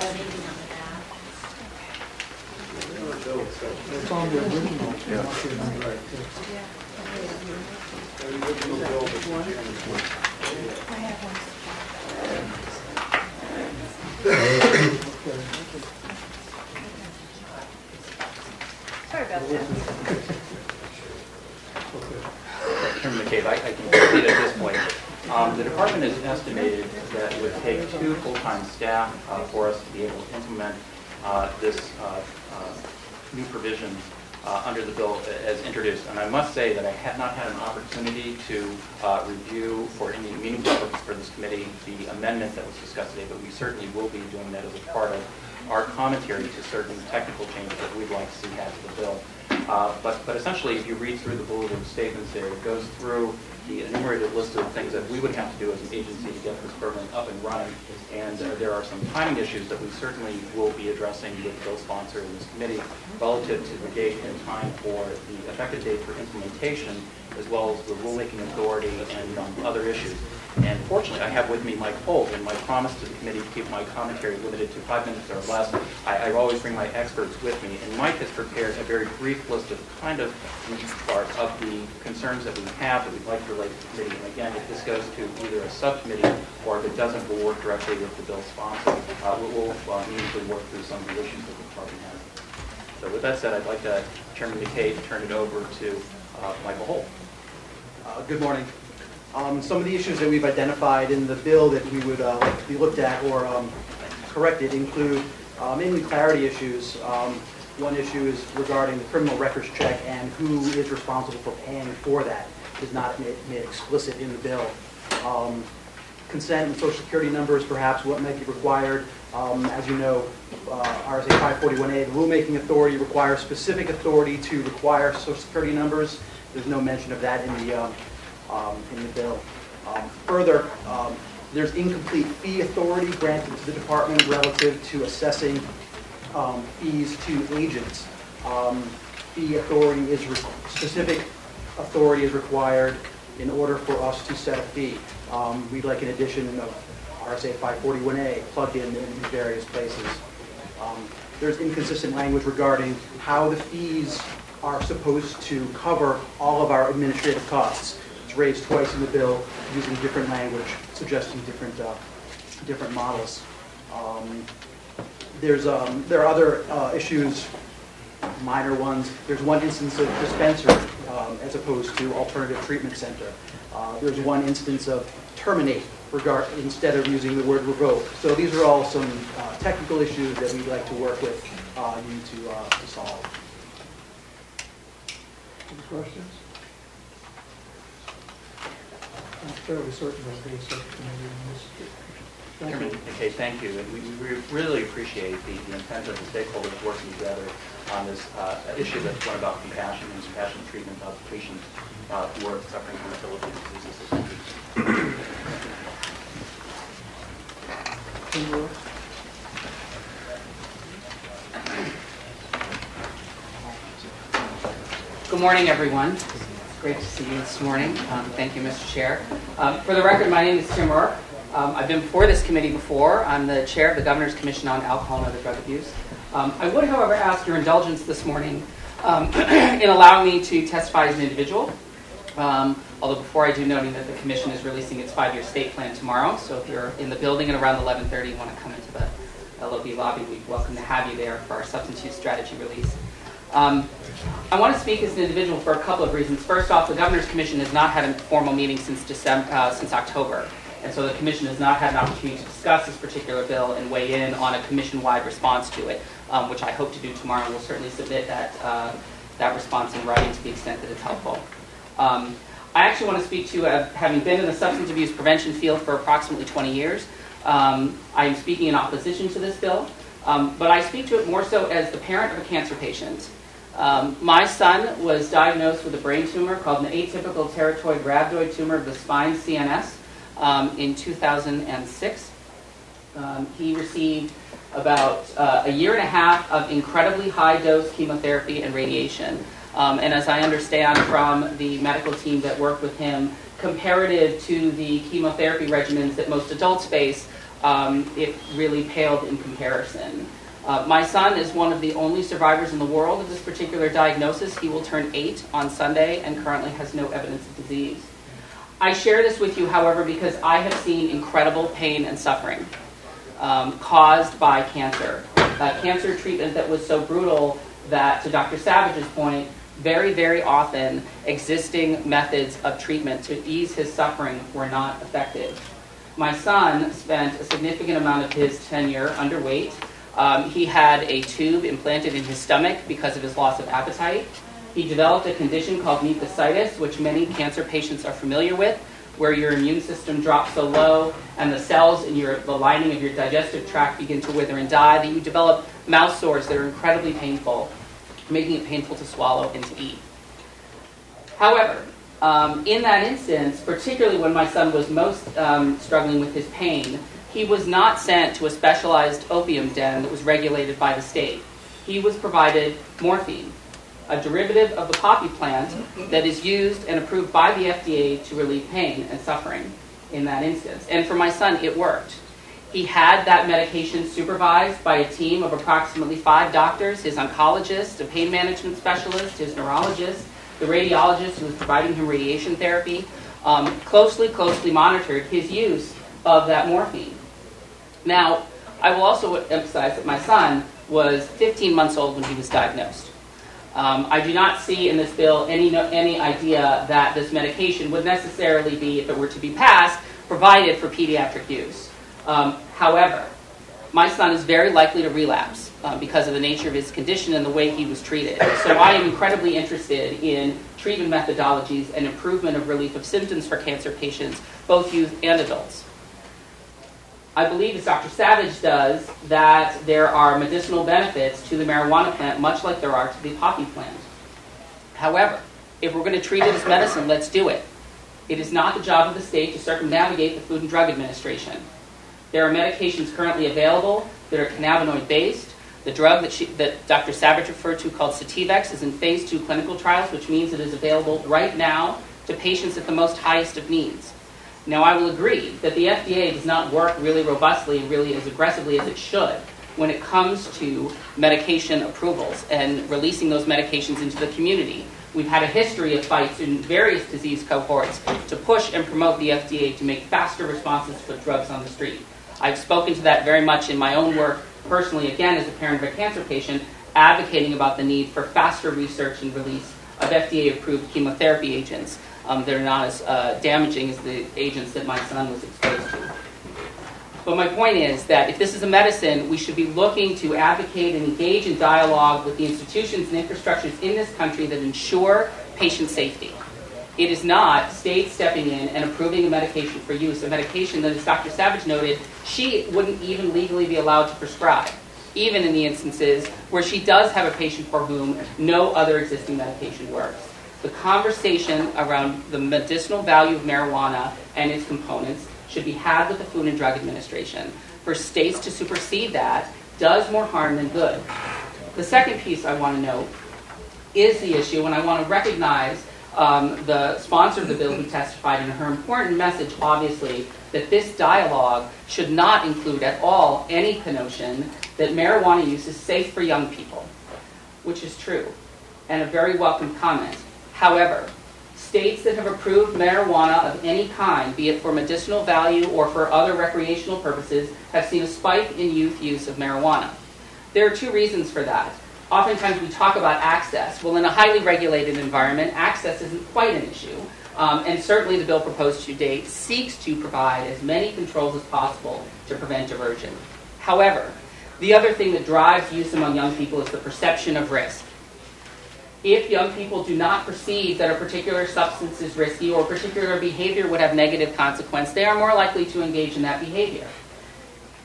it's on the original. Yeah. Sorry about that. Chairman McCabe, I can complete at this point. The department has estimated that it would take 2 full-time staff for us to be able to implement this new provisions under the bill as introduced. And I must say that I have not had an opportunity to review for any meaningful purpose for this committee the amendment that was discussed today, but we certainly will be doing that as a part of our commentary to certain technical changes that we'd like to see added to the bill. But essentially, if you read through the bulletin statements there, it goes through the enumerated list of things that we would have to do as an agency to get this program up and running. And there are some timing issues that we certainly will be addressing with the bill sponsor in this committee relative to the date and time for the effective date for implementation, as well as the rulemaking authority and other issues. And fortunately, I have with me Mike Holt, and my promise to the committee to keep my commentary limited to 5 minutes or less. I always bring my experts with me, and Mike has prepared a very brief list of kind of the concerns that we have that we'd like to relate to the committee. And again, if this goes to either a subcommittee or if it doesn't, we'll work directly with the bill sponsor. We'll usually work through some of the issues that the department has. So with that said, I'd like to, Chairman McKay, turn it over to Michael Holt. Good morning. Some of the issues that we've identified in the bill that we would like to be looked at or corrected include mainly clarity issues. One issue is regarding the criminal records check and who is responsible for paying for that. Is not made explicit in the bill. Consent and social security numbers, perhaps what might be required. As you know, RSA 541A, the rulemaking authority requires specific authority to require social security numbers. There's no mention of that in the bill. Further, there's incomplete fee authority granted to the department relative to assessing fees to agents. Fee authority is specific authority is required in order for us to set a fee. We'd like an addition of RSA 541A plugged in various places. There's inconsistent language regarding how the fees are supposed to cover all of our administrative costs. It's raised twice in the bill using different language, suggesting different models. There are other issues, minor ones. There's one instance of dispensary as opposed to alternative treatment center. There's one instance of terminate instead of using the word revoke. So these are all some technical issues that we'd like to work with you to solve. Any questions? I'm fairly certain about being subcommittee in this. Chairman, okay, thank you. And we really appreciate the intent of the stakeholders working together on this issue that's one about compassion and compassionate treatment of patients who are suffering from debilitating diseases. Good morning, everyone. Great to see you this morning. Thank you, Mr. Chair. For the record, my name is Tim Rourke. I've been before this committee before. I'm the chair of the Governor's Commission on Alcohol and Other Drug Abuse. I would, however, ask your indulgence this morning in allowing me to testify as an individual, although before I do, noting that the Commission is releasing its 5-year state plan tomorrow, so if you're in the building at around 11:30 and want to come into the LOB lobby, we'd welcome to have you there for our substance use strategy release. I want to speak as an individual for a couple of reasons. First off, the Governor's Commission has not had a formal meeting since October. And so the Commission has not had an opportunity to discuss this particular bill and weigh in on a Commission-wide response to it, which I hope to do tomorrow. We'll certainly submit that response in writing to the extent that it's helpful. I actually want to speak to, having been in the substance abuse prevention field for approximately 20 years, I am speaking in opposition to this bill, but I speak to it more so as the parent of a cancer patient. My son was diagnosed with a brain tumor called an atypical teratoid rhabdoid tumor of the spine CNS. In 2006. He received about a year and a half of incredibly high-dose chemotherapy and radiation. And as I understand from the medical team that worked with him, comparative to the chemotherapy regimens that most adults face, it really paled in comparison. My son is one of the only survivors in the world of this particular diagnosis. He will turn 8 on Sunday and currently has no evidence of disease. I share this with you, however, because I have seen incredible pain and suffering caused by cancer. Cancer treatment that was so brutal that, to Dr. Savage's point, very, very often existing methods of treatment to ease his suffering were not effective. My son spent a significant amount of his tenure underweight. He had a tube implanted in his stomach because of his loss of appetite. He developed a condition called mucositis, which many cancer patients are familiar with, where your immune system drops so low and the cells in the lining of your digestive tract begin to wither and die that you develop mouth sores that are incredibly painful. making it painful to swallow and to eat. However, in that instance, particularly when my son was most struggling with his pain, he was not sent to a specialized opium den that was regulated by the state. He was provided morphine, a derivative of the poppy plant that is used and approved by the FDA to relieve pain and suffering in that instance. And for my son, it worked. He had that medication supervised by a team of approximately 5 doctors, his oncologist, a pain management specialist, his neurologist, the radiologist who was providing him radiation therapy, closely monitored his use of that morphine. Now, I will also emphasize that my son was 15 months old when he was diagnosed. I do not see in this bill any idea that this medication would necessarily be, if it were to be passed, provided for pediatric use. However, my son is very likely to relapse because of the nature of his condition and the way he was treated. So I am incredibly interested in treatment methodologies and improvement of relief of symptoms for cancer patients, both youth and adults. I believe, as Dr. Savage does, that there are medicinal benefits to the marijuana plant, much like there are to the poppy plant. However, if we're going to treat it as medicine, let's do it. It is not the job of the state to circumnavigate the Food and Drug Administration. There are medications currently available that are cannabinoid-based. The drug that Dr. Savage referred to, called Sativex, is in phase 2 clinical trials, which means it is available right now to patients at the most highest of needs. Now, I will agree that the FDA does not work really robustly and really as aggressively as it should when it comes to medication approvals and releasing those medications into the community. We've had a history of fights in various disease cohorts to push and promote the FDA to make faster responses for drugs on the street. I've spoken to that very much in my own work personally, again, as a parent of a cancer patient, advocating about the need for faster research and release of FDA-approved chemotherapy agents. They're not as damaging as the agents that my son was exposed to. But my point is that if this is a medicine, we should be looking to advocate and engage in dialogue with the institutions and infrastructures in this country that ensure patient safety. It is not states stepping in and approving a medication for use, a medication that, as Dr. Savage noted, she wouldn't even legally be allowed to prescribe, even in the instances where she does have a patient for whom no other existing medication works. The conversation around the medicinal value of marijuana and its components should be had with the Food and Drug Administration. For states to supersede that does more harm than good. The second piece I want to note is the issue, and I want to recognize the sponsor of the bill who testified and her important message, obviously, that this dialogue should not include at all any connotation that marijuana use is safe for young people, which is true, and a very welcome comment. However, states that have approved marijuana of any kind, be it for medicinal value or for other recreational purposes, have seen a spike in youth use of marijuana. There are 2 reasons for that. Oftentimes we talk about access. Well, in a highly regulated environment, access isn't quite an issue. And certainly the bill proposed to date seeks to provide as many controls as possible to prevent diversion. However, the other thing that drives use among young people is the perception of risk. If young people do not perceive that a particular substance is risky or a particular behavior would have negative consequence, they are more likely to engage in that behavior.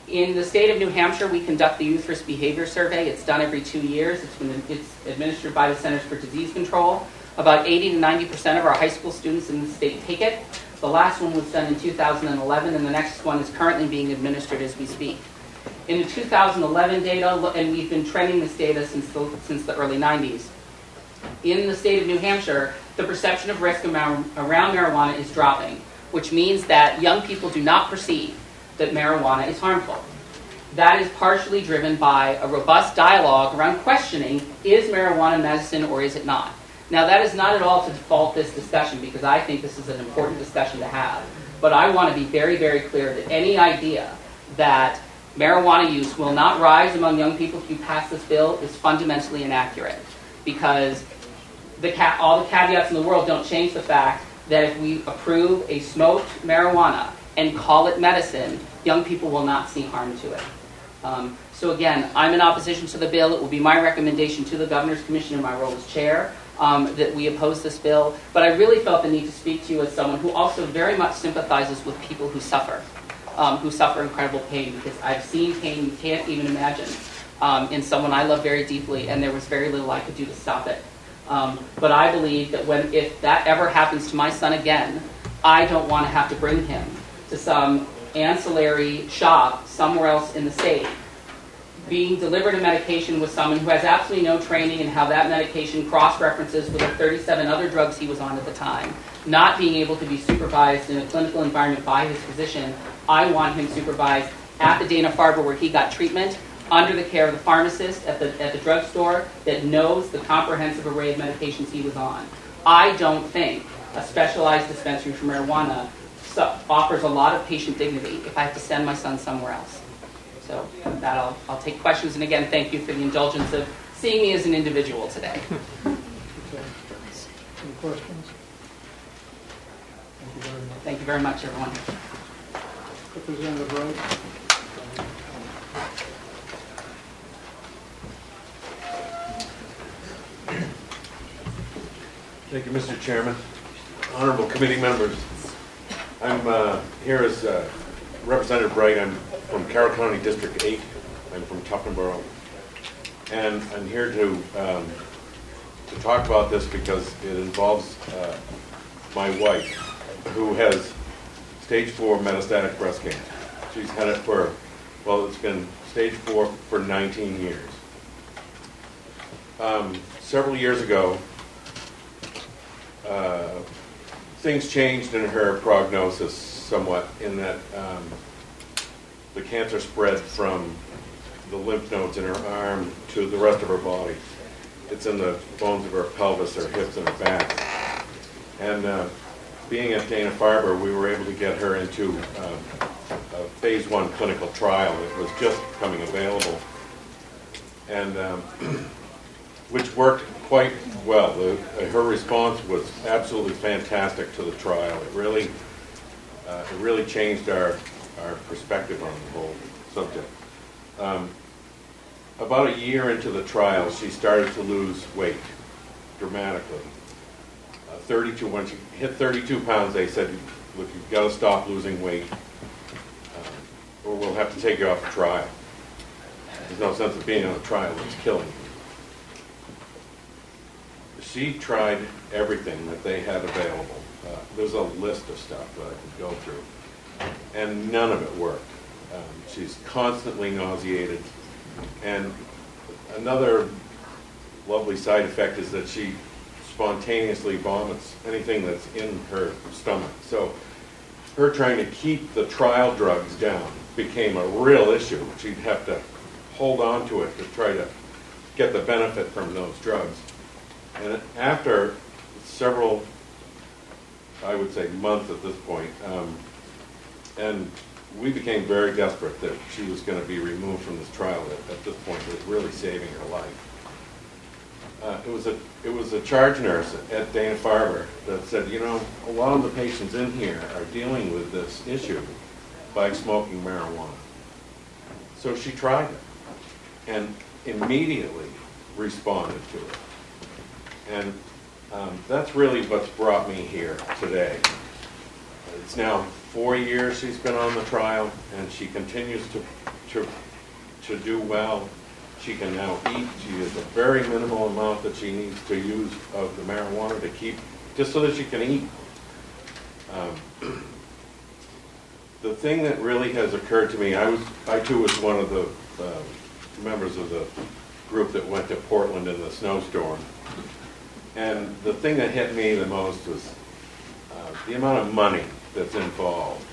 In the state of New Hampshire, we conduct the Youth Risk Behavior Survey. It's done every 2 years. It's administered by the Centers for Disease Control. About 80% to 90% of our high school students in the state take it. The last one was done in 2011, and the next one is currently being administered as we speak. In the 2011 data, and we've been trending this data since the early 90s, in the state of New Hampshire, the perception of risk around marijuana is dropping, which means that young people do not perceive that marijuana is harmful. That is partially driven by a robust dialogue around questioning, is marijuana medicine or is it not? Now, that is not at all to fault this discussion, because I think this is an important discussion to have. But I want to be very, very clear that any idea that marijuana use will not rise among young people if you pass this bill is fundamentally inaccurate, because all the caveats in the world don't change the fact that if we approve a smoked marijuana and call it medicine, young people will not see harm to it. So again, I'm in opposition to the bill. It will be my recommendation to the Governor's Commission in my role as chair that we oppose this bill. But I really felt the need to speak to you as someone who also very much sympathizes with people who suffer incredible pain, because I've seen pain you can't even imagine. in someone I love very deeply, and there was very little I could do to stop it. But I believe that if that ever happens to my son again, I don't want to have to bring him to some ancillary shop somewhere else in the state, being delivered a medication with someone who has absolutely no training in how that medication cross-references with the 37 other drugs he was on at the time, not being able to be supervised in a clinical environment by his physician. I want him supervised at the Dana-Farber where he got treatment, under the care of the pharmacist at the drugstore that knows the comprehensive array of medications he was on. I don't think a specialized dispensary for marijuana offers a lot of patient dignity if I have to send my son somewhere else. So with that, I'll take questions. And again, thank you for the indulgence of seeing me as an individual today. Okay. Any questions? Thank you very much. Thank you very much, everyone. Representative Wright. Thank you, Mr. Chairman. Honorable committee members, I'm here as Representative Bright. I'm from Carroll County District 8. I'm from Tuftonboro. And I'm here to talk about this because it involves my wife, who has stage 4 metastatic breast cancer. She's had it for, well, it's been stage 4 for 19 years. Several years ago, things changed in her prognosis somewhat, in that the cancer spread from the lymph nodes in her arm to the rest of her body. It's in the bones of her pelvis, her hips, and her back. And being at Dana-Farber, we were able to get her into a phase 1 clinical trial that was just becoming available, and which worked quite well. Her response was absolutely fantastic to the trial. It really changed our perspective on the whole subject. About a year into the trial, she started to lose weight dramatically. 32. When she hit 32 pounds, they said, "Look, you've got to stop losing weight, or we'll have to take you off the trial. There's no sense of being on a trial that's killing you." She tried everything that they had available. There's a list of stuff that I could go through, and none of it worked. She's constantly nauseated, and another lovely side effect is that she spontaneously vomits anything that's in her stomach. So her trying to keep the trial drugs down became a real issue. She'd have to hold on to it to try to get the benefit from those drugs. And after several, I would say months at this point, and we became very desperate that she was going to be removed from this trial at this point. It was really saving her life. It was a charge nurse at Dana-Farber that said, you know, a lot of the patients in here are dealing with this issue by smoking marijuana. So she tried it and immediately responded to it. And that's really what's brought me here today. It's now 4 years she's been on the trial, and she continues to do well. She can now eat. She has a very minimal amount that she needs to use of the marijuana to keep, just so that she can eat. The thing that really has occurred to me, I too was one of the members of the group that went to Portland in the snowstorm. And the thing that hit me the most was the amount of money that's involved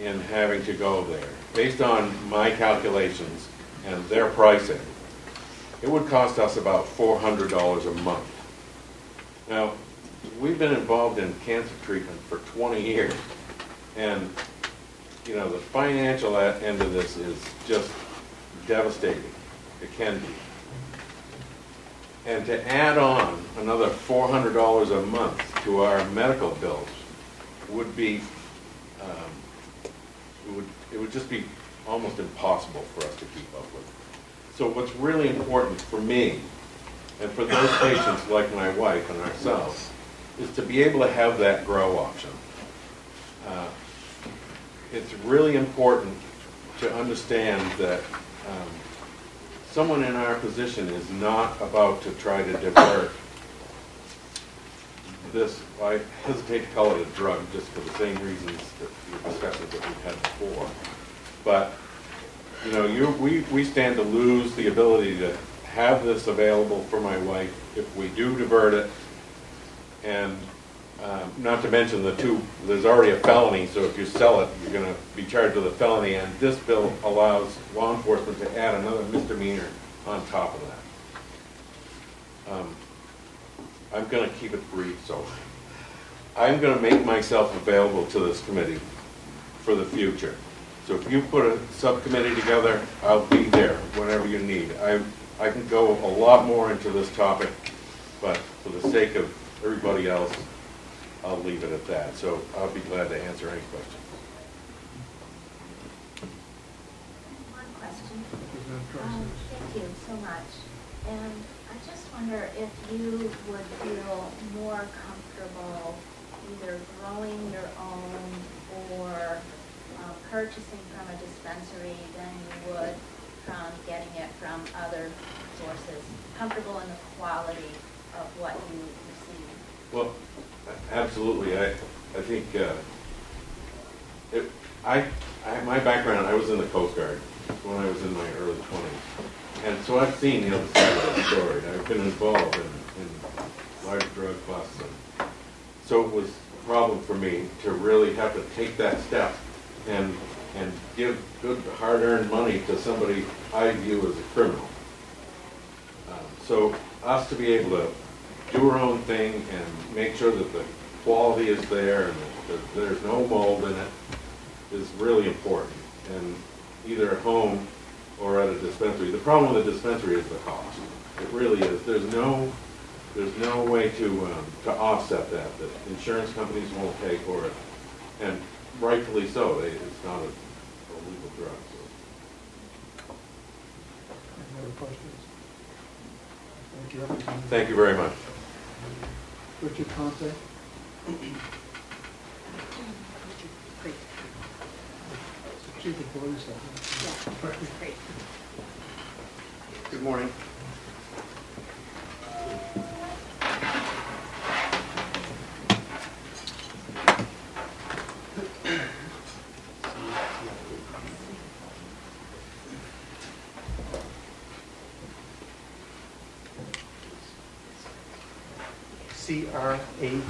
in having to go there. Based on my calculations and their pricing, it would cost us about $400 a month. Now, we've been involved in cancer treatment for 20 years, and you know, the financial end of this is just devastating. It can be. And to add on another $400 a month to our medical bills would be, it would just be almost impossible for us to keep up with. So what's really important for me and for those patients like my wife and ourselves is to be able to have that grow option. It's really important to understand that someone in our position is not about to try to divert this, I hesitate to call it a drug just for the same reasons that we discussed that we've had before. But, you know, we stand to lose the ability to have this available for my wife if we do divert it. And not to mention the two, there's already a felony, so if you sell it, you're going to be charged with a felony. And this bill allows law enforcement to add another misdemeanor on top of that. I'm going to keep it brief, so I'm going to make myself available to this committee for the future. So if you put a subcommittee together, I'll be there whenever you need. I can go a lot more into this topic, but for the sake of everybody else, I'll leave it at that. So I'll be glad to answer any questions. One question. Thank you so much. And I just wonder if you would feel more comfortable either growing your own or purchasing from a dispensary than you would from getting it from other sources, comfortable in the quality of what you receive? Well, absolutely. I think my background, I was in the Coast Guard when I was in my early 20s. And so I've seen the other side of the story. I've been involved in large drug busts. So it was a problem for me to really have to take that step and give good, hard-earned money to somebody I view as a criminal. So us to be able to do our own thing and make sure that the quality is there and that there's no mold in it is really important. And either at home or at a dispensary. The problem with the dispensary is the cost. It really is. There's no way to offset that. The insurance companies won't pay for it. And rightfully so. It's not a legal drug. So. Any other questions? Thank you. Thank you very much. Richard Conte. Richard Crate. Chief of Police. Yeah. Crate. Good morning. C-R-A-T-E.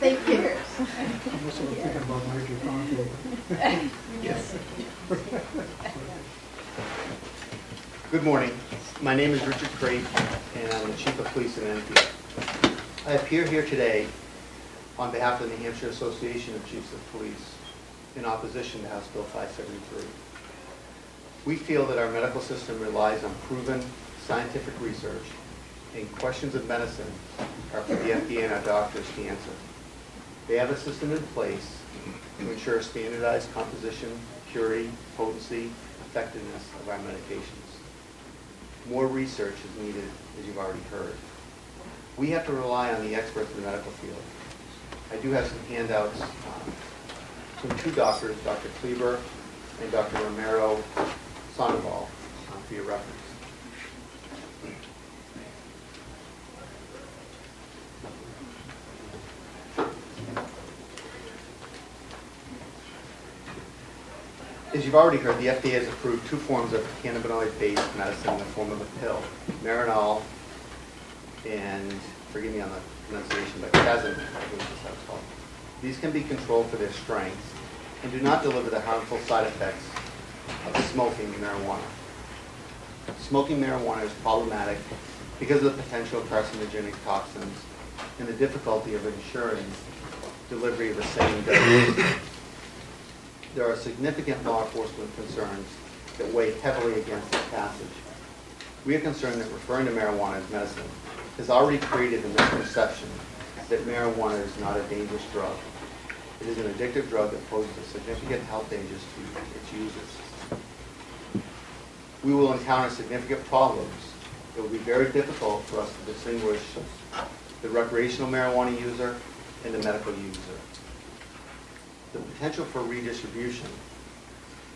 Thank you. I'm also thinking about Richard Conte. Yes. Good morning. My name is Richard Crate, and I'm the Chief of Police in Enfield. I appear here today on behalf of the New Hampshire Association of Chiefs of Police in opposition to House Bill 573. We feel that our medical system relies on proven scientific research, and questions of medicine are for the FDA and our doctors to answer. They have a system in place to ensure standardized composition, purity, potency, effectiveness of our medications. More research is needed, as you've already heard. We have to rely on the experts in the medical field. I do have some handouts from two doctors, Dr. Kleber and Dr. Romero Sandoval, for your reference. As you've already heard, the FDA has approved two forms of cannabinoid-based medicine in the form of a pill, Marinol, and forgive me on the pronunciation, but Seddon, I believe that's called. These can be controlled for their strengths and do not deliver the harmful side effects of smoking marijuana. Smoking marijuana is problematic because of the potential carcinogenic toxins and the difficulty of ensuring delivery of the same dose. There are significant law enforcement concerns that weigh heavily against this passage. We are concerned that referring to marijuana as medicine has already created the misconception that marijuana is not a dangerous drug. It is an addictive drug that poses significant health dangers to its users. We will encounter significant problems. It will be very difficult for us to distinguish the recreational marijuana user and the medical user. The potential for redistribution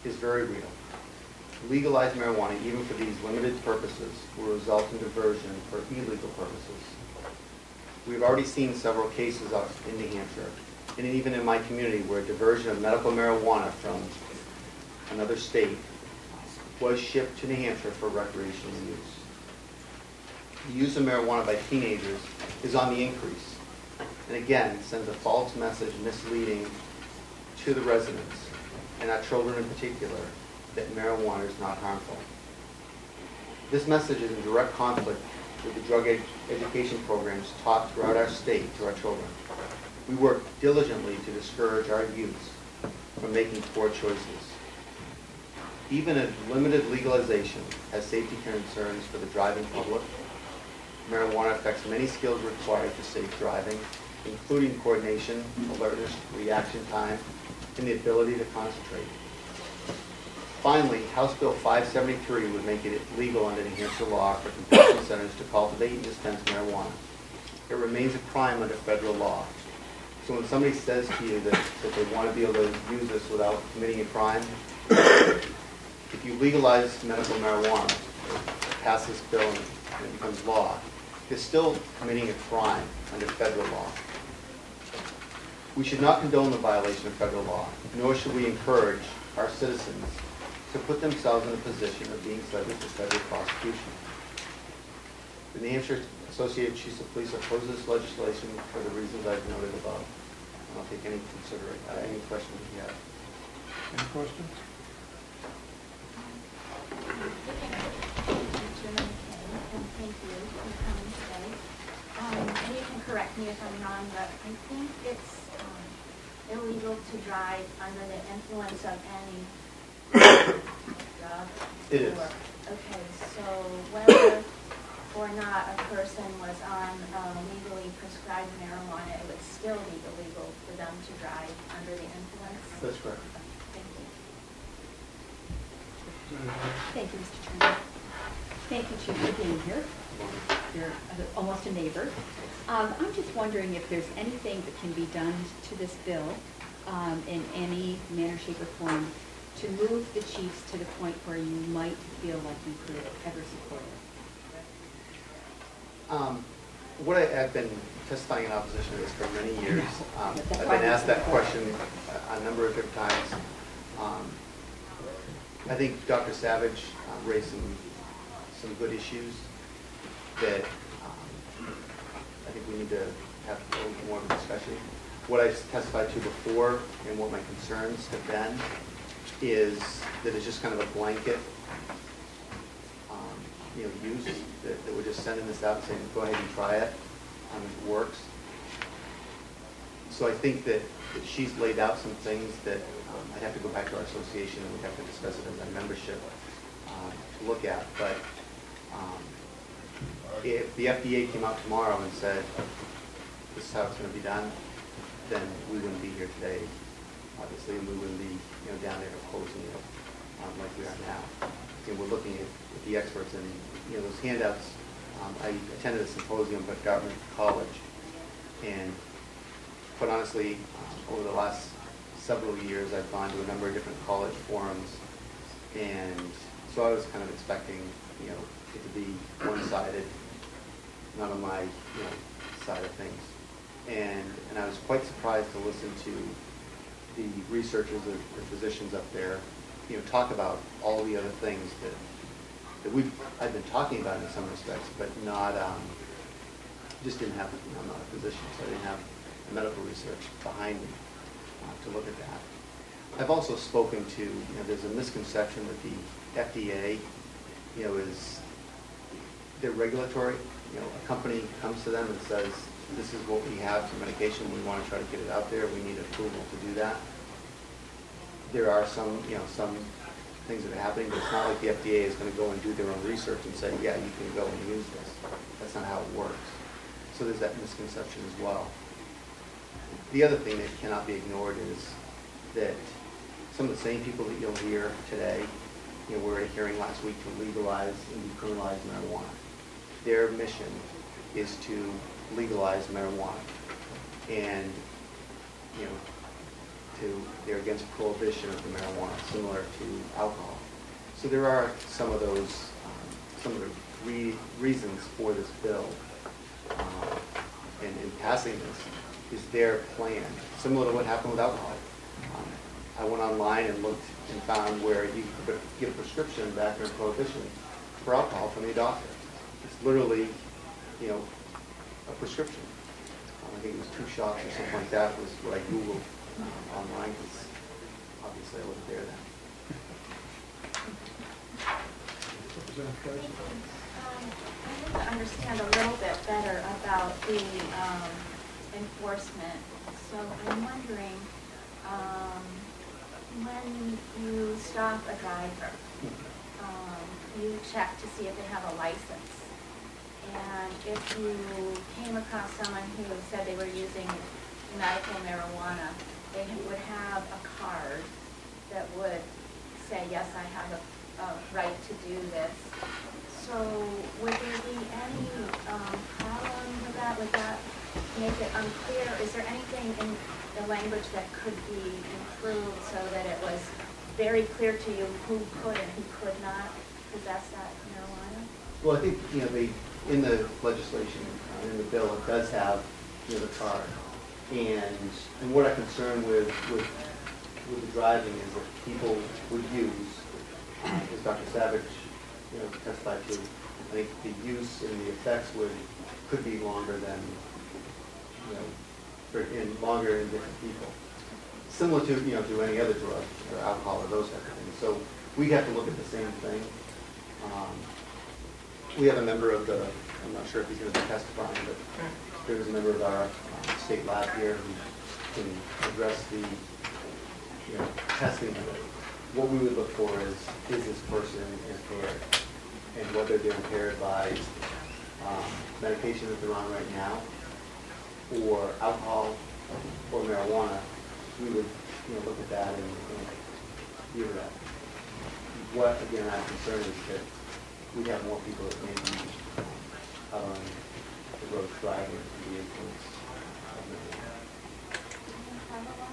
is very real. legalize marijuana even for these limited purposes will result in diversion for illegal purposes. We've already seen several cases up in New Hampshire, and even in my community, where diversion of medical marijuana from another state was shipped to New Hampshire for recreational use. The use of marijuana by teenagers is on the increase, and again sends a false message, misleading to the residents, and our children in particular, that marijuana is not harmful. This message is in direct conflict with the drug education programs taught throughout our state to our children. We work diligently to discourage our youths from making poor choices. Even if limited legalization has safety concerns for the driving public, marijuana affects many skills required for safe driving, including coordination, alertness, reaction time, and the ability to concentrate. Finally, House Bill 573 would make it legal under New Hampshire law for convention centers to cultivate and dispense marijuana. It remains a crime under federal law. So when somebody says to you that they want to be able to use this without committing a crime, if you legalize medical marijuana, pass this bill and it becomes law, you're still committing a crime under federal law. We should not condone the violation of federal law, nor should we encourage our citizens to put themselves in a position of being subject to federal prosecution. The New Hampshire Associated Chiefs of Police oppose this legislation for the reasons I've noted above. I'll take any questions you have. Any questions? Thank you for coming today. And you can correct me if I'm wrong, but I think it's illegal to drive under the influence of any drug. It is. Okay, so whether or not a person was on legally prescribed marijuana, it would still be illegal for them to drive under the influence? That's correct. Thank you. Thank you, Mr. Chairman. Thank you, Chief, for being here. You're almost a neighbor. I'm just wondering if there's anything that can be done to this bill in any manner, shape, or form to move the chiefs to the point where you might feel like you could ever support it. What I've been testifying in opposition to this for many years. I've been asked that question a number of different times. I think Dr. Savage raised some good issues that I think we need to have a little more of a discussion. What I've testified to before and what my concerns have been is that it's just kind of a blanket use, that we're just sending this out and saying, go ahead and try it, it works. So I think that she's laid out some things that I'd have to go back to our association and we'd have to discuss it as a membership to look at. But if the FDA came out tomorrow and said, this is how it's going to be done, then we wouldn't be here today, obviously, and we wouldn't be down there opposing it like we are now. And we're looking at the experts and those handouts. I attended a symposium at Dartmouth College, and quite honestly, over the last several years, I've gone to a number of different college forums, and so I was kind of expecting it to be one-sided, not on my side of things, and I was quite surprised to listen to the researchers and the physicians up there talk about all the other things that I've been talking about in some respects, but not, just didn't have, I'm not a physician, so I didn't have the medical research behind me to look at that. I've also spoken to, there's a misconception that the FDA, is, they're regulatory. A company comes to them and says, this is what we have for medication, we want to try to get it out there, we need approval to do that. There are some, some things that are happening, but it's not like the FDA is going to go and do their own research and say, yeah, you can go and use this. That's not how it works. So there's that misconception as well. The other thing that cannot be ignored is that some of the same people that you'll hear today, we were at a hearing last week to legalize and decriminalize marijuana. Their mission is to legalize marijuana, and they're against prohibition of the marijuana, similar to alcohol. So there are some of those, some of the reasons for this bill in passing this is their plan, similar to what happened with alcohol. I went online and looked and found where you could get a prescription back in Prohibition for alcohol from your doctor. It's literally, you know, a prescription. I think it was 2 shots or something like that was what I Googled online, because obviously I wasn't there then. I want to understand a little bit better about the enforcement. So I'm wondering, when you stop a driver, you check to see if they have a license. And if you came across someone who said they were using medical marijuana, they would have a card that would say, yes, I have a right to do this. So would there be any problem with that? Would that make it unclear? Is there anything in the language that could be improved so that it was very clear to you who could and who could not possess that marijuana? Well, I think, you know, in the legislation, in the bill, it does have, you know, the card. And what I'm concerned with the driving is that people would use, as Dr. Savage, you know, testified to, I think the use and the effects could be longer than, you know, longer in different people. Similar to, you know, to any other drug or alcohol or those type of things. So we have to look at the same thing. We have a member of the, I'm not sure if he's going to be testifying, but there was a member of our state lab here who can address the, you know, testing. What we would look for is this person impaired, and whether they're impaired by medication that they're on right now, or alcohol, or marijuana. We would, you know, look at that and hear that. What, again, I'm concerned is that we have more people that may be out on the road driving and the influence of marijuana.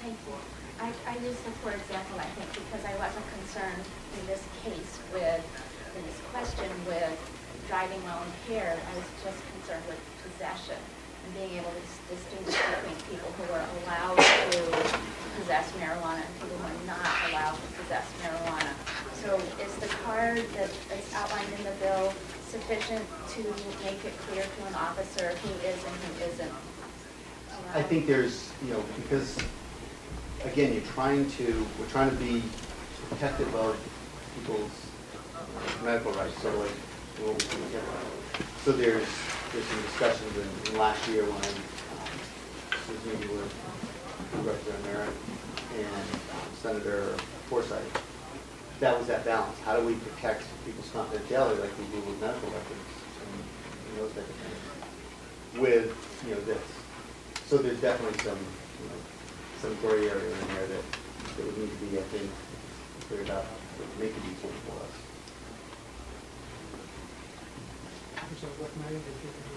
Thank you. I use the for example, I think, because I wasn't concerned in this case with, in this question, with driving while impaired. I was just concerned with possession and being able to distinguish between people who were allowed to possess marijuana and people who are not allowed to possess marijuana. So is the card that is outlined in the bill sufficient to make it clear to an officer who is and who isn't allowed? I think there's, you know, because again, we're trying to be protective of people's medical rights. So like, what we can get right. So there's some discussions in last year when Susan Wood, Representative Merrick, and Senator Forsyth. That was that balance. How do we protect people's confidentiality like we do with medical records and those type of things? With, you know, this. So there's definitely some, you know, some gray area in there that would need to be, I think, figured out to make it easier for us.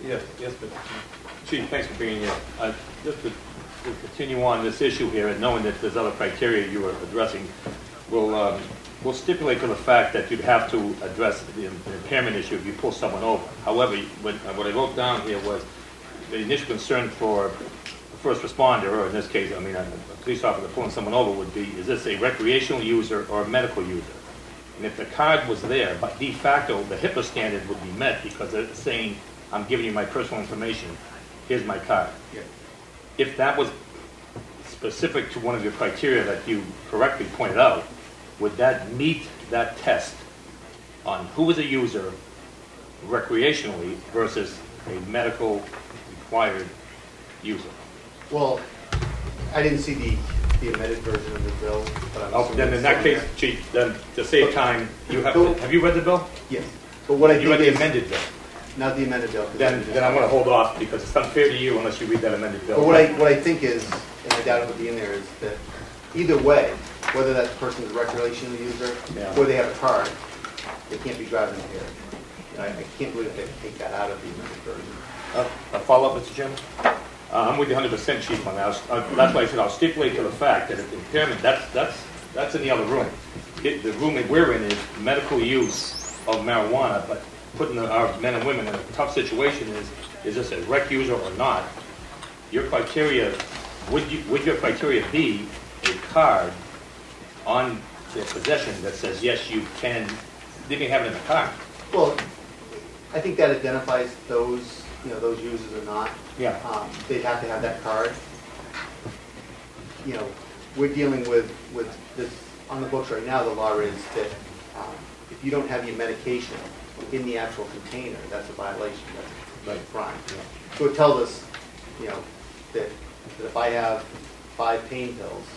Yes, yes, but Chief, thanks for being here. Just to continue on this issue here, and knowing that there's other criteria you are addressing, we'll stipulate to the fact that you'd have to address the impairment issue if you pull someone over. However, what I wrote down here was the initial concern for the first responder, or in this case, I mean, a police officer pulling someone over would be, is this a recreational user or a medical user? And if the card was there, by de facto, the HIPAA standard would be met because they're saying, I'm giving you my personal information, here's my card. Yeah. If that was specific to one of your criteria that you correctly pointed out, would that meet that test on who is a user recreationally versus a medical required user? Well, I didn't see the amended version of the bill, but I'm then in that case, Chief, then to save time, you have you read the bill? Yes. But what I think you read the amended bill. Not the amended bill. Then I want to hold off because it's unfair to you unless you read that amended bill. But what I think is, and I doubt it would be in there, is that either way, whether that person is a recreational user or they have a card, they can't be driving here. And I can't believe they take that out of the amended version. A follow-up, Mr. Chairman? I'm with you 100%, Chief, on that. That's why I said I'll stipulate to the fact that if impairment, that's in the other room. the room that we're in is medical use of marijuana, but putting our men and women in a tough situation is this a rec user or not? Your criteria, would your criteria be a card on their possession that says, yes, you can, they can have it in the car? Well, I think that identifies those, you know, those users or not. Yeah. They'd have to have that card. You know, we're dealing with this, on the books right now, the law is that if you don't have your medication in the actual container, that's a violation, that's a crime. Yeah. So it tells us, you know, that if I have 5 pain pills,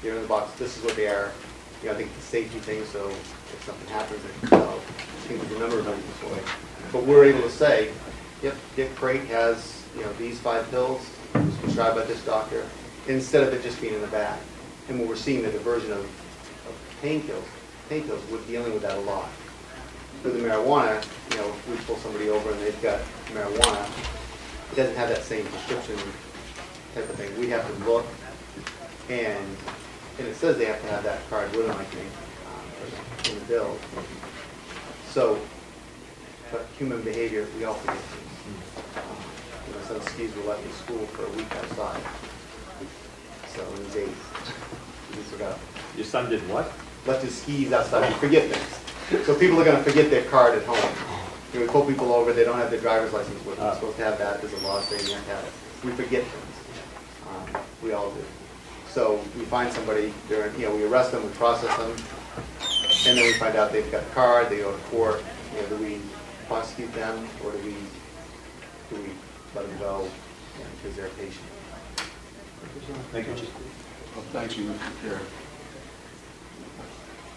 they're in the box, this is what they are. You know, I think it's a safety thing, so if something happens, I think we remember about it this way. But we're able to say, yep, Dick Crate has, you know, these 5 pills, it was prescribed by this doctor, instead of it just being in the bag. And when we're seeing the diversion of pain pills, we're dealing with that a lot. With the marijuana, you know, we pull somebody over and they've got marijuana, it doesn't have that same prescription type of thing. We have to look, and it says they have to have that card with them, I think, in the bill. So, but human behavior, we all forget things. You know, some skis were left in school for a week outside. So it was 8. He forgot. Your son did what? Left his skis outside. You forget things. So people are going to forget their card at home. You know, we pull people over. They don't have their driver's license with them. They're supposed to have that. There's a law saying you have to have it. We forget things. We all do. So we find somebody. You know, we arrest them. We process them. And then we find out they've got a card. They go to court. You know, do we prosecute them or do we let them go because they're a patient? Thank you. Well, thank you, Mr. Chair.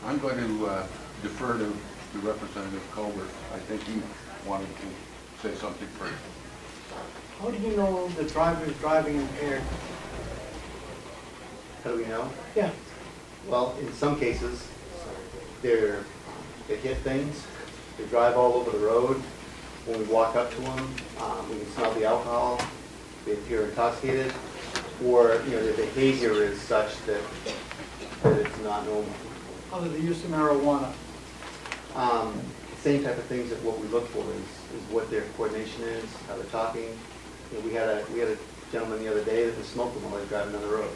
I'm going to defer to the Representative Colbert. I think he wanted to say something first. How do you know the driver is driving impaired? How do we know? Yeah. Well, in some cases, they hit things. They drive all over the road. When we walk up to them, we can smell the alcohol. They appear intoxicated. Or, you know, the behavior is such that it's not normal. How about the use of marijuana? Same type of things that what we look for is what their coordination is, how they're talking. You know, we had a gentleman the other day that was smoking while he was driving down the road.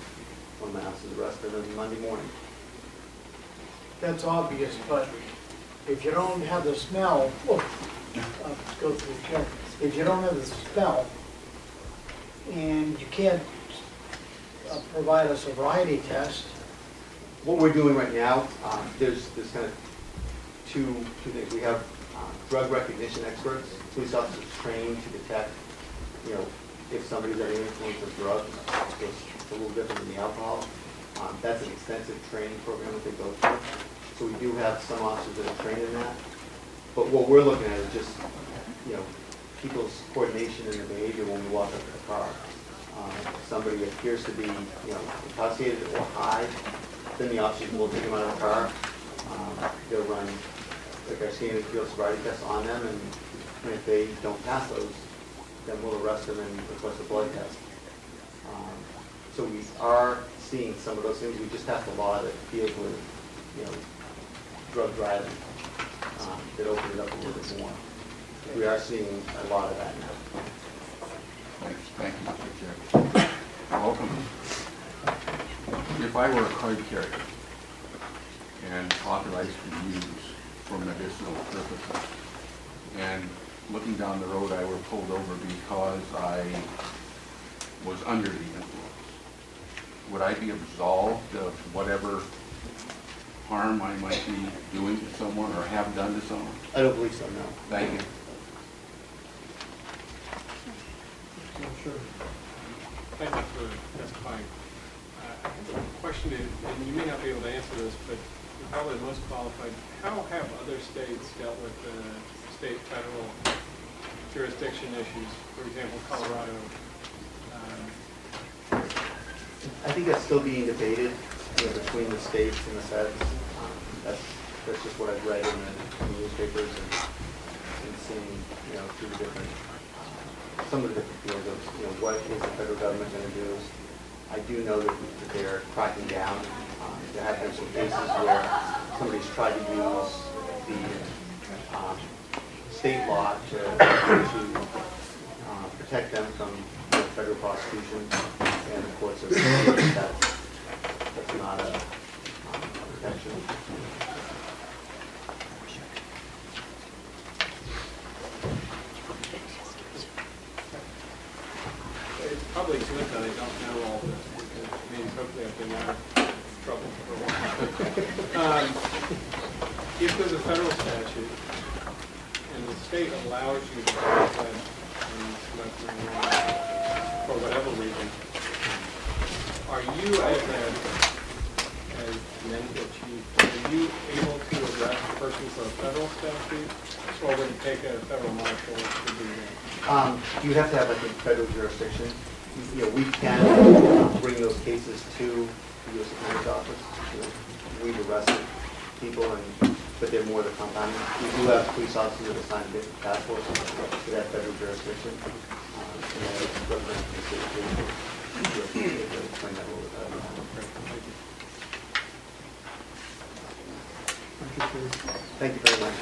One of my houses arrested him Monday morning. That's obvious, but if you don't have the smell, let's go through the chair. If you don't have the smell and you can't provide a sobriety test. What we're doing right now, there's kind of two things. We have drug recognition experts, police officers trained to detect, you know, if somebody's under the influence of drugs, it's a little different than the alcohol. That's an extensive training program that they go through. So we do have some officers that are trained in that. But what we're looking at is just, you know, people's coordination and their behavior when we walk up to the car. Somebody appears to be, you know, intoxicated or high, then the officers will take them out of the car. They'll run, like I've seen, a field sobriety test on them, and if they don't pass those, then we'll arrest them and request a blood test. So we are seeing some of those things. We just passed a law that deals with, you know, drug driving that opens it up a little bit more. We are seeing a lot of that now. Thank you, Mr. Chair. Welcome. If I were a card carrier and authorized to use for medicinal purposes, and looking down the road I were pulled over because I was under the influence, would I be absolved of whatever harm I might be doing to someone or have done to someone? I don't believe so, no. Thank you. Sure. Thank you for testifying. I have a question, and you may not be able to answer this, but you're probably the most qualified. How have other states dealt with state federal jurisdiction issues? For example, Colorado. I think that's still being debated, you know, between the states and the feds. That's just what I've read in the newspapers and seeing, you know, through the different. Some of the different fields of, you know, what is the federal government going to do? I do know that they're cracking down. There have been some cases where somebody's tried to use the state law to protect them from federal prosecution, and the courts have said that that's not a protection. It's probably good that I don't know all this, because it means hopefully I've been out of trouble for a while. If there's a federal statute and the state allows you to for whatever reason, are you are you able to arrest a person for a federal statute, or would it take a federal marshal to do that? You have to have, I think, federal jurisdiction. You know, we can bring those cases to the U.S. Attorney's office. You know, we've arrested people, but they're more the compounding. We do have police officers that assign task forces to that federal jurisdiction. Thank you very much.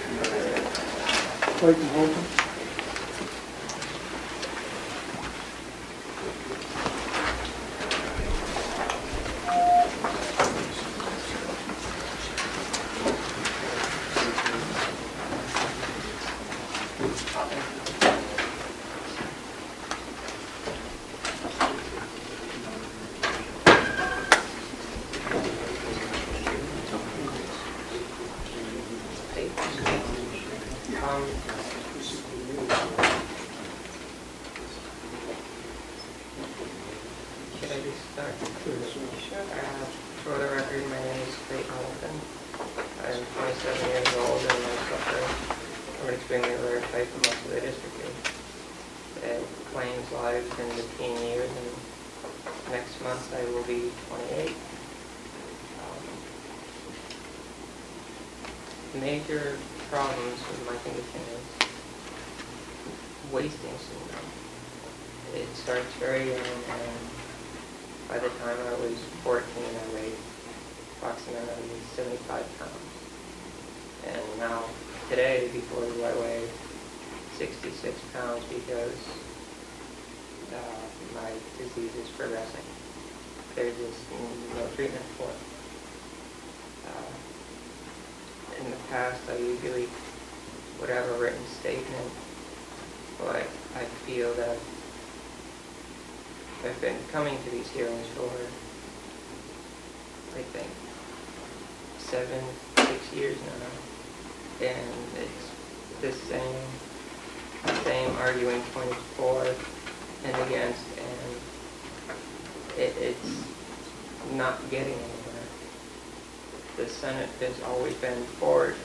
Senate has always been for it.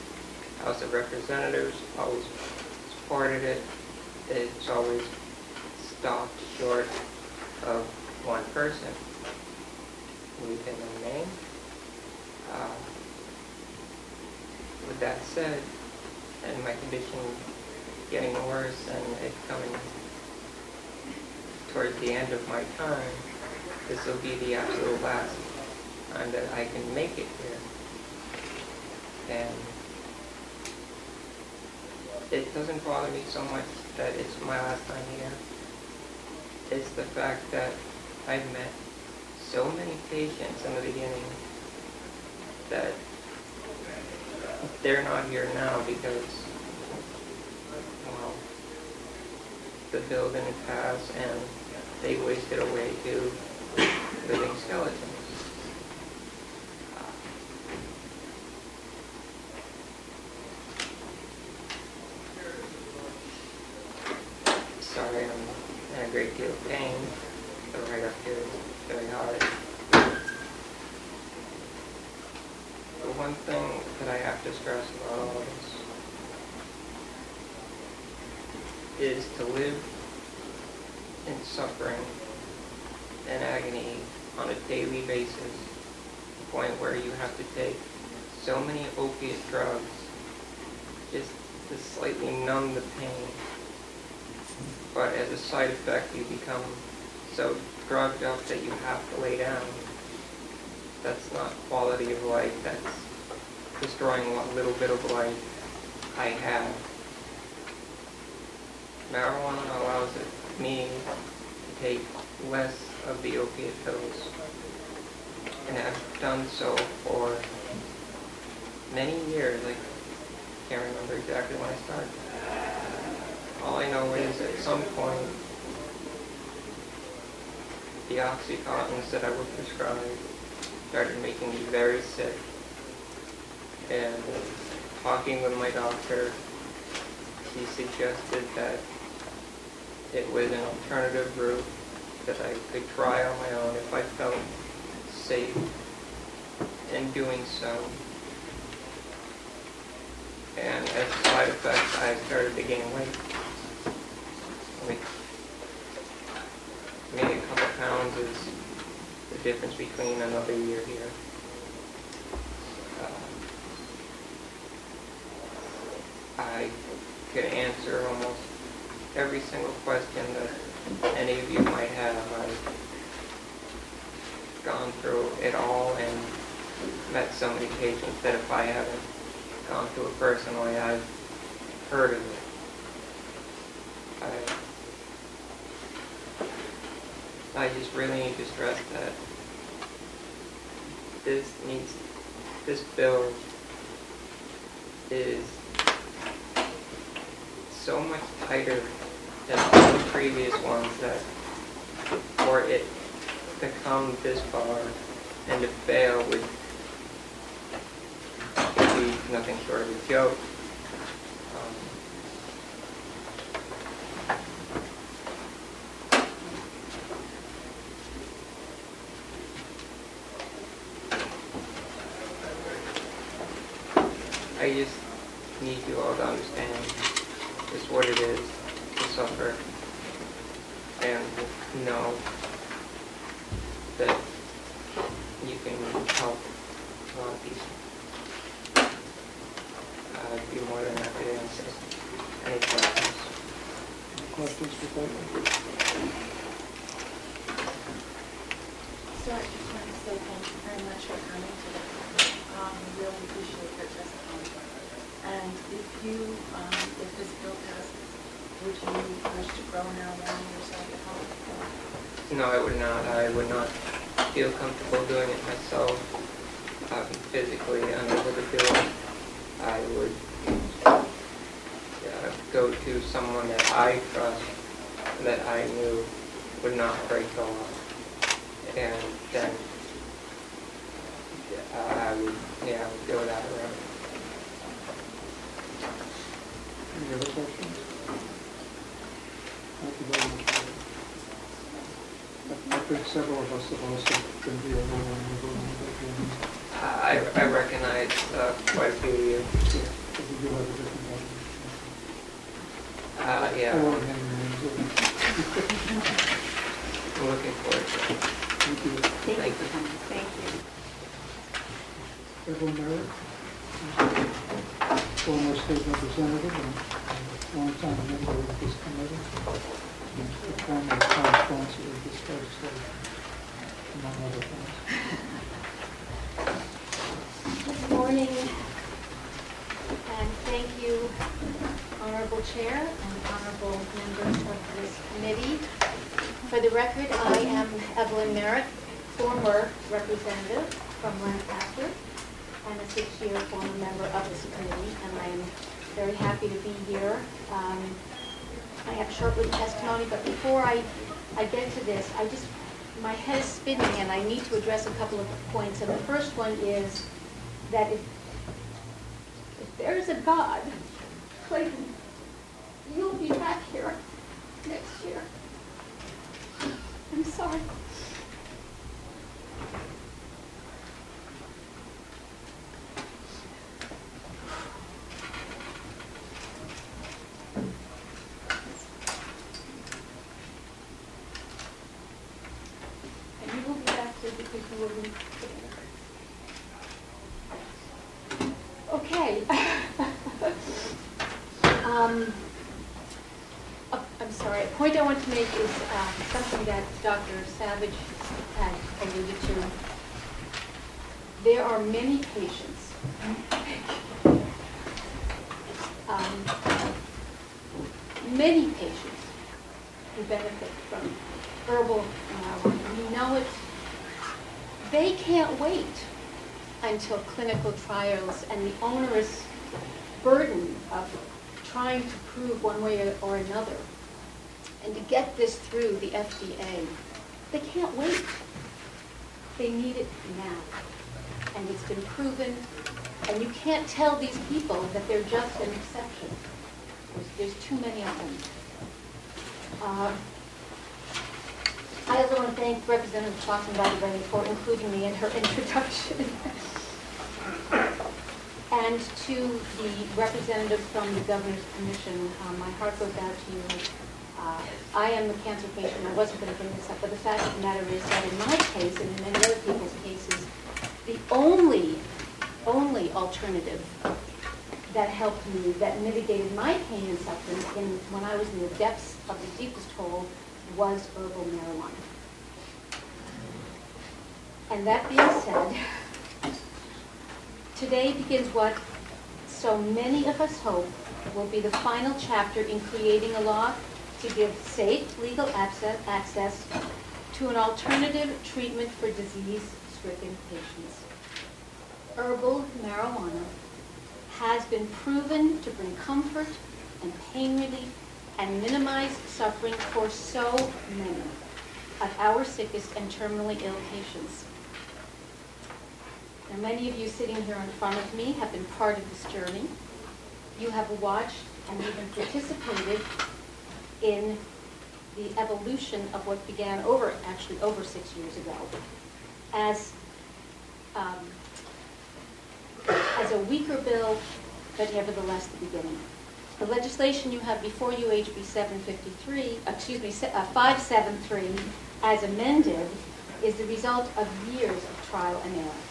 House of Representatives always supported it. It's always stopped short of one person. We can name. With that said, and my condition getting worse and it coming towards the end of my time, this will be the absolute last time that I can make it here. And it doesn't bother me so much that it's my last time here. It's the fact that I've met so many patients in the beginning that they're not here now because, well, the bill didn't pass and they wasted away to living skeletons. Side effect, you become so drugged up that you have to lay down. That's not quality of life, that's destroying what little bit of life I have. Marijuana allows me to take less of the opiate pills, and I've done so for many years. I can't remember exactly when I started. All I know is at some point the Oxycontins that I was prescribed started making me very sick, and talking with my doctor, he suggested that it was an alternative route that I could try on my own if I felt safe in doing so. And as a side effect, I started to gain weight. Maybe a couple pounds is the difference between another year here. I could answer almost every single question that any of you might have. I've gone through it all and met so many patients that if I haven't gone through it personally, I've heard of it. I just really need to stress that this bill is so much tighter than all the previous ones that for it to come this far and to fail would be nothing short of a joke. I just need you all to understand just what it is to suffer and know that you can help a lot of people. I'd be more than happy to answer any questions. Questions for Courtney? So I just wanted to say thank you very much for coming today. We really appreciate your testimony. And if you, if this bill passes, would you wish to grow marijuana yourself at home? No, I would not. I would not feel comfortable doing it myself. Physically unable to do it. I would go to someone that I trust, that I knew would not break the law. And then I would go that route. Any other questions? Thank you very much. I think several of us have also been here over. I recognize quite a few of you. Because you have a different one. Yeah. I won't name your names over. I'm looking forward to it. Thank you. Thank you. Evelyn Merrick, former state representative and long-time member of this committee, and the former co-sponsor of this legislation, among other things. Good morning, and thank you, Honorable Chair and Honorable members of this committee. For the record, I am Evelyn Merrick, former representative from Lancaster, and a six-year former member of this committee, and I'm very happy to be here. I have short-lived testimony, but before I get to this, my head is spinning, and I need to address a couple of points. And the first one is that if there is a God, Clayton, you'll be back here next year. I'm sorry. Okay. I'm sorry. A point I want to make is something that Dr. Savage had alluded to. There are many patients Many patients who benefit from herbal marijuana, you know it, they can't wait until clinical trials and the onerous burden of trying to prove one way or another and to get this through the FDA. They can't wait. They need it now. And it's been proven. And you can't tell these people that they're just an exception. There's too many of them. I also want to thank Representative Schlatzenberg for including me in her introduction. And to the representative from the Governor's Commission, my heart goes out to you. I am a cancer patient. I wasn't going to bring this up, but the fact of the matter is that in my case and in many other people's cases, the only alternative that helped me, that mitigated my pain and suffering when I was in the depths of the deepest hole, was herbal marijuana. And that being said, today begins what so many of us hope will be the final chapter in creating a law to give safe, legal access to an alternative treatment for disease-stricken patients. Herbal marijuana has been proven to bring comfort and pain relief and minimize suffering for so many of our sickest and terminally ill patients. Now, many of you sitting here in front of me have been part of this journey. You have watched and even participated in the evolution of what began over 6 years ago as a weaker bill, but nevertheless the beginning. The legislation you have before you, HB 573, as amended, is the result of years of trial and error.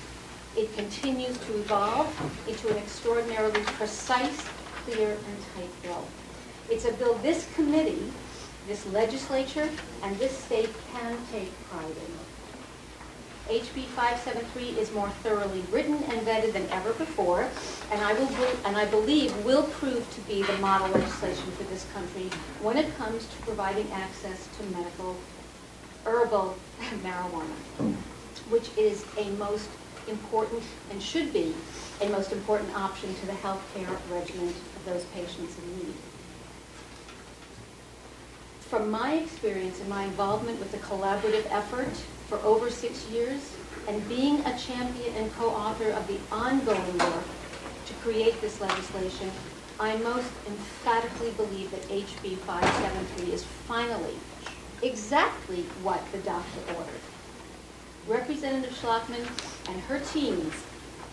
It continues to evolve into an extraordinarily precise, clear, and tight bill. It's a bill this committee, this legislature, and this state can take pride in. HB 573 is more thoroughly written and vetted than ever before, and I believe will prove to be the model legislation for this country when it comes to providing access to medical herbal marijuana, which is a most important and should be a most important option to the health care regimen of those patients in need. From my experience and my involvement with the collaborative effort for over 6 years and being a champion and co-author of the ongoing work to create this legislation, I most emphatically believe that HB 573 is finally exactly what the doctor ordered. Representative Schlachman and her teams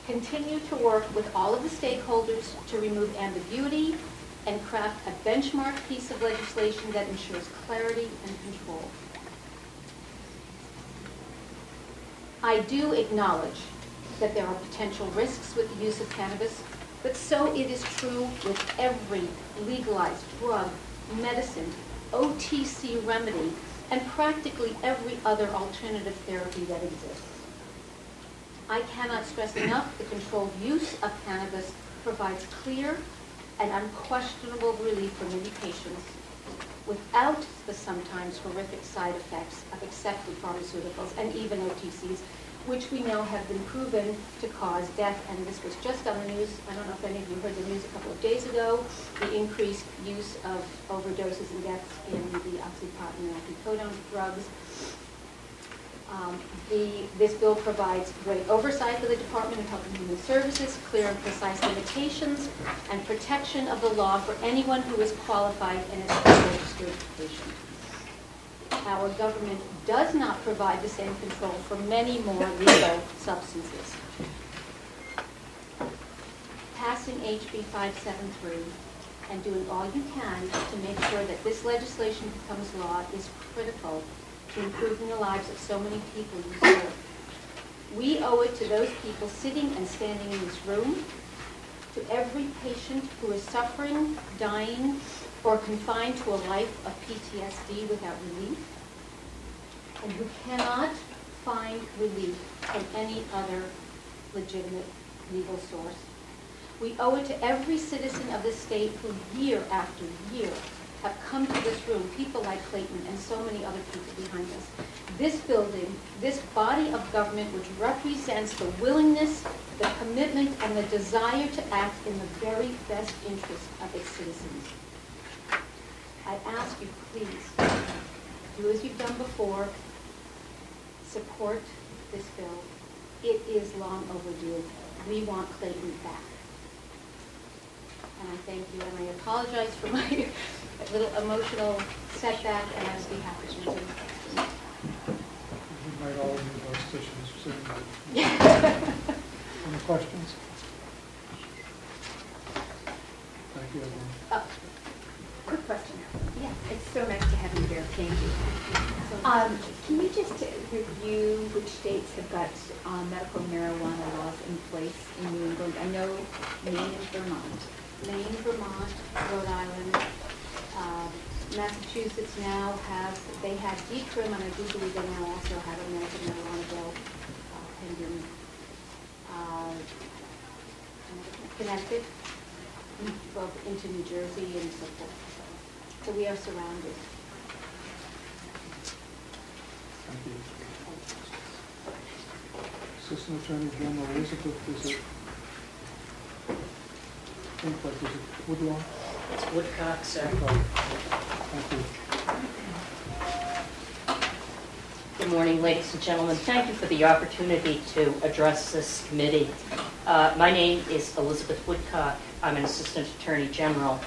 continue to work with all of the stakeholders to remove ambiguity and craft a benchmark piece of legislation that ensures clarity and control. I do acknowledge that there are potential risks with the use of cannabis, but so it is true with every legalized drug, medicine, OTC remedy, and practically every other alternative therapy that exists. I cannot stress enough the controlled use of cannabis provides clear and unquestionable relief for many patients without the sometimes horrific side effects of accepted pharmaceuticals and even OTCs, which we know have been proven to cause death. And this was just on the news. I don't know if any of you heard the news a couple of days ago, the increased use of overdoses and deaths in the oxycontin and oxycodone drugs. This bill provides great oversight for the Department of Health and Human Services, clear and precise limitations, and protection of the law for anyone who is qualified and is a registered patient. Our government does not provide the same control for many more legal substances. Passing HB 573 and doing all you can to make sure that this legislation becomes law is critical to improving the lives of so many people you serve. We owe it to those people sitting and standing in this room, to every patient who is suffering, dying, or confined to a life of PTSD without relief, and who cannot find relief from any other legitimate legal source. We owe it to every citizen of this state who year after year have come to this room, people like Clayton and so many other people behind us. This building, this body of government which represents the willingness, the commitment, and the desire to act in the very best interest of its citizens. I ask you, please, do as you've done before, support this bill. It is long overdue. We want Clayton back. And I thank you, and I apologize for my little emotional setback, and I'd be happy to do that. You might all need those tissues. Any questions? Thank you, everyone. Quick question. Yeah, it's so nice to have you here. Thank you. Can you just review which states have got medical marijuana laws in place in New England? I know Maine and Vermont. Maine, Vermont, Rhode Island, Massachusetts now have, they had decrim, and I do believe they now also have a medical marijuana bill pending. Connecticut, both into New Jersey and so forth. So we are surrounded. Thank you. Assistant Attorney General Elizabeth, is it? I think like, is it Woodlaw? It's Woodcock, sir. Thank you. Good morning, ladies and gentlemen. Thank you for the opportunity to address this committee. My name is Elizabeth Woodcock. I'm an Assistant Attorney General.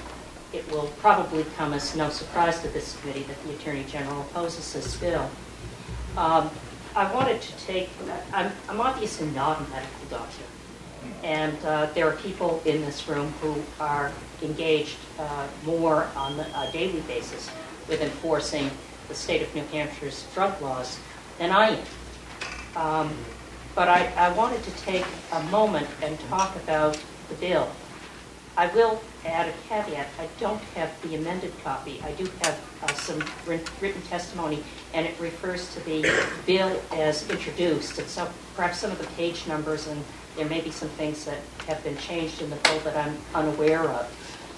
It will probably come as no surprise to this committee that the Attorney General opposes this bill. I wanted to take, I'm obviously not a medical doctor. And there are people in this room who are engaged more on a daily basis with enforcing the state of New Hampshire's drug laws than I am. But I wanted to take a moment and talk about the bill. I will add a caveat. I don't have the amended copy. I do have some written testimony, and it refers to the bill as introduced. And so perhaps some of the page numbers, and there may be some things that have been changed in the bill that I'm unaware of.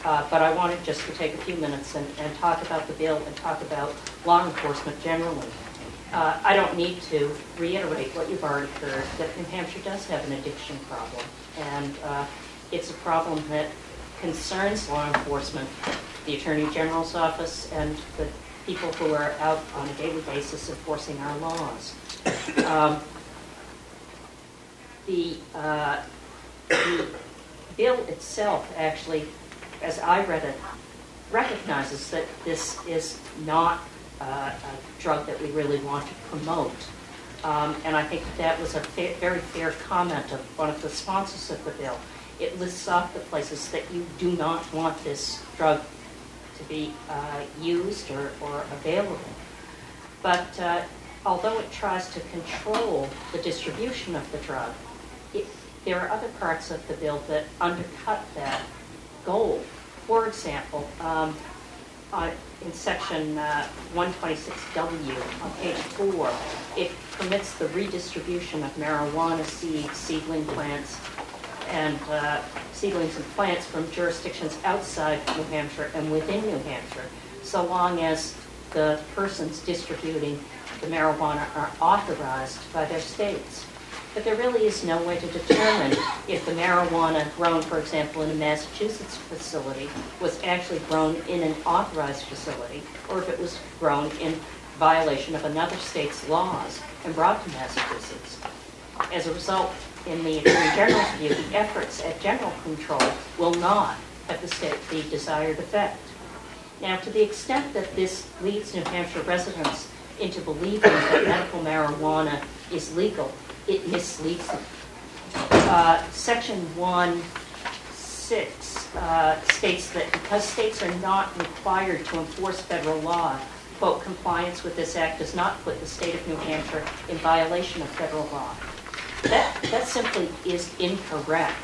But I wanted just to take a few minutes and talk about the bill and talk about law enforcement generally. I don't need to reiterate what you've already heard, that New Hampshire does have an addiction problem. And it's a problem that concerns law enforcement, the Attorney General's office, and the people who are out on a daily basis enforcing our laws. The bill itself, actually, as I read it, recognizes that this is not a drug that we really want to promote. And I think that was a very fair comment of one of the sponsors of the bill. It lists off the places that you do not want this drug to be used or available. But although it tries to control the distribution of the drug, there are other parts of the bill that undercut that goal. For example, in section 126W on page 4, it permits the redistribution of marijuana seeds, seedling plants, and seedlings and plants from jurisdictions outside New Hampshire and within New Hampshire, so long as the persons distributing the marijuana are authorized by their states. But there really is no way to determine if the marijuana grown, for example, in a Massachusetts facility was actually grown in an authorized facility, or if it was grown in violation of another state's laws and brought to Massachusetts. As a result, in the Attorney General's view, the efforts at general control will not have the desired effect. Now, to the extent that this leads New Hampshire residents into believing that medical marijuana is legal, it misleads them. Section 1.6 states that because states are not required to enforce federal law, quote, compliance with this act does not put the state of New Hampshire in violation of federal law. That simply is incorrect.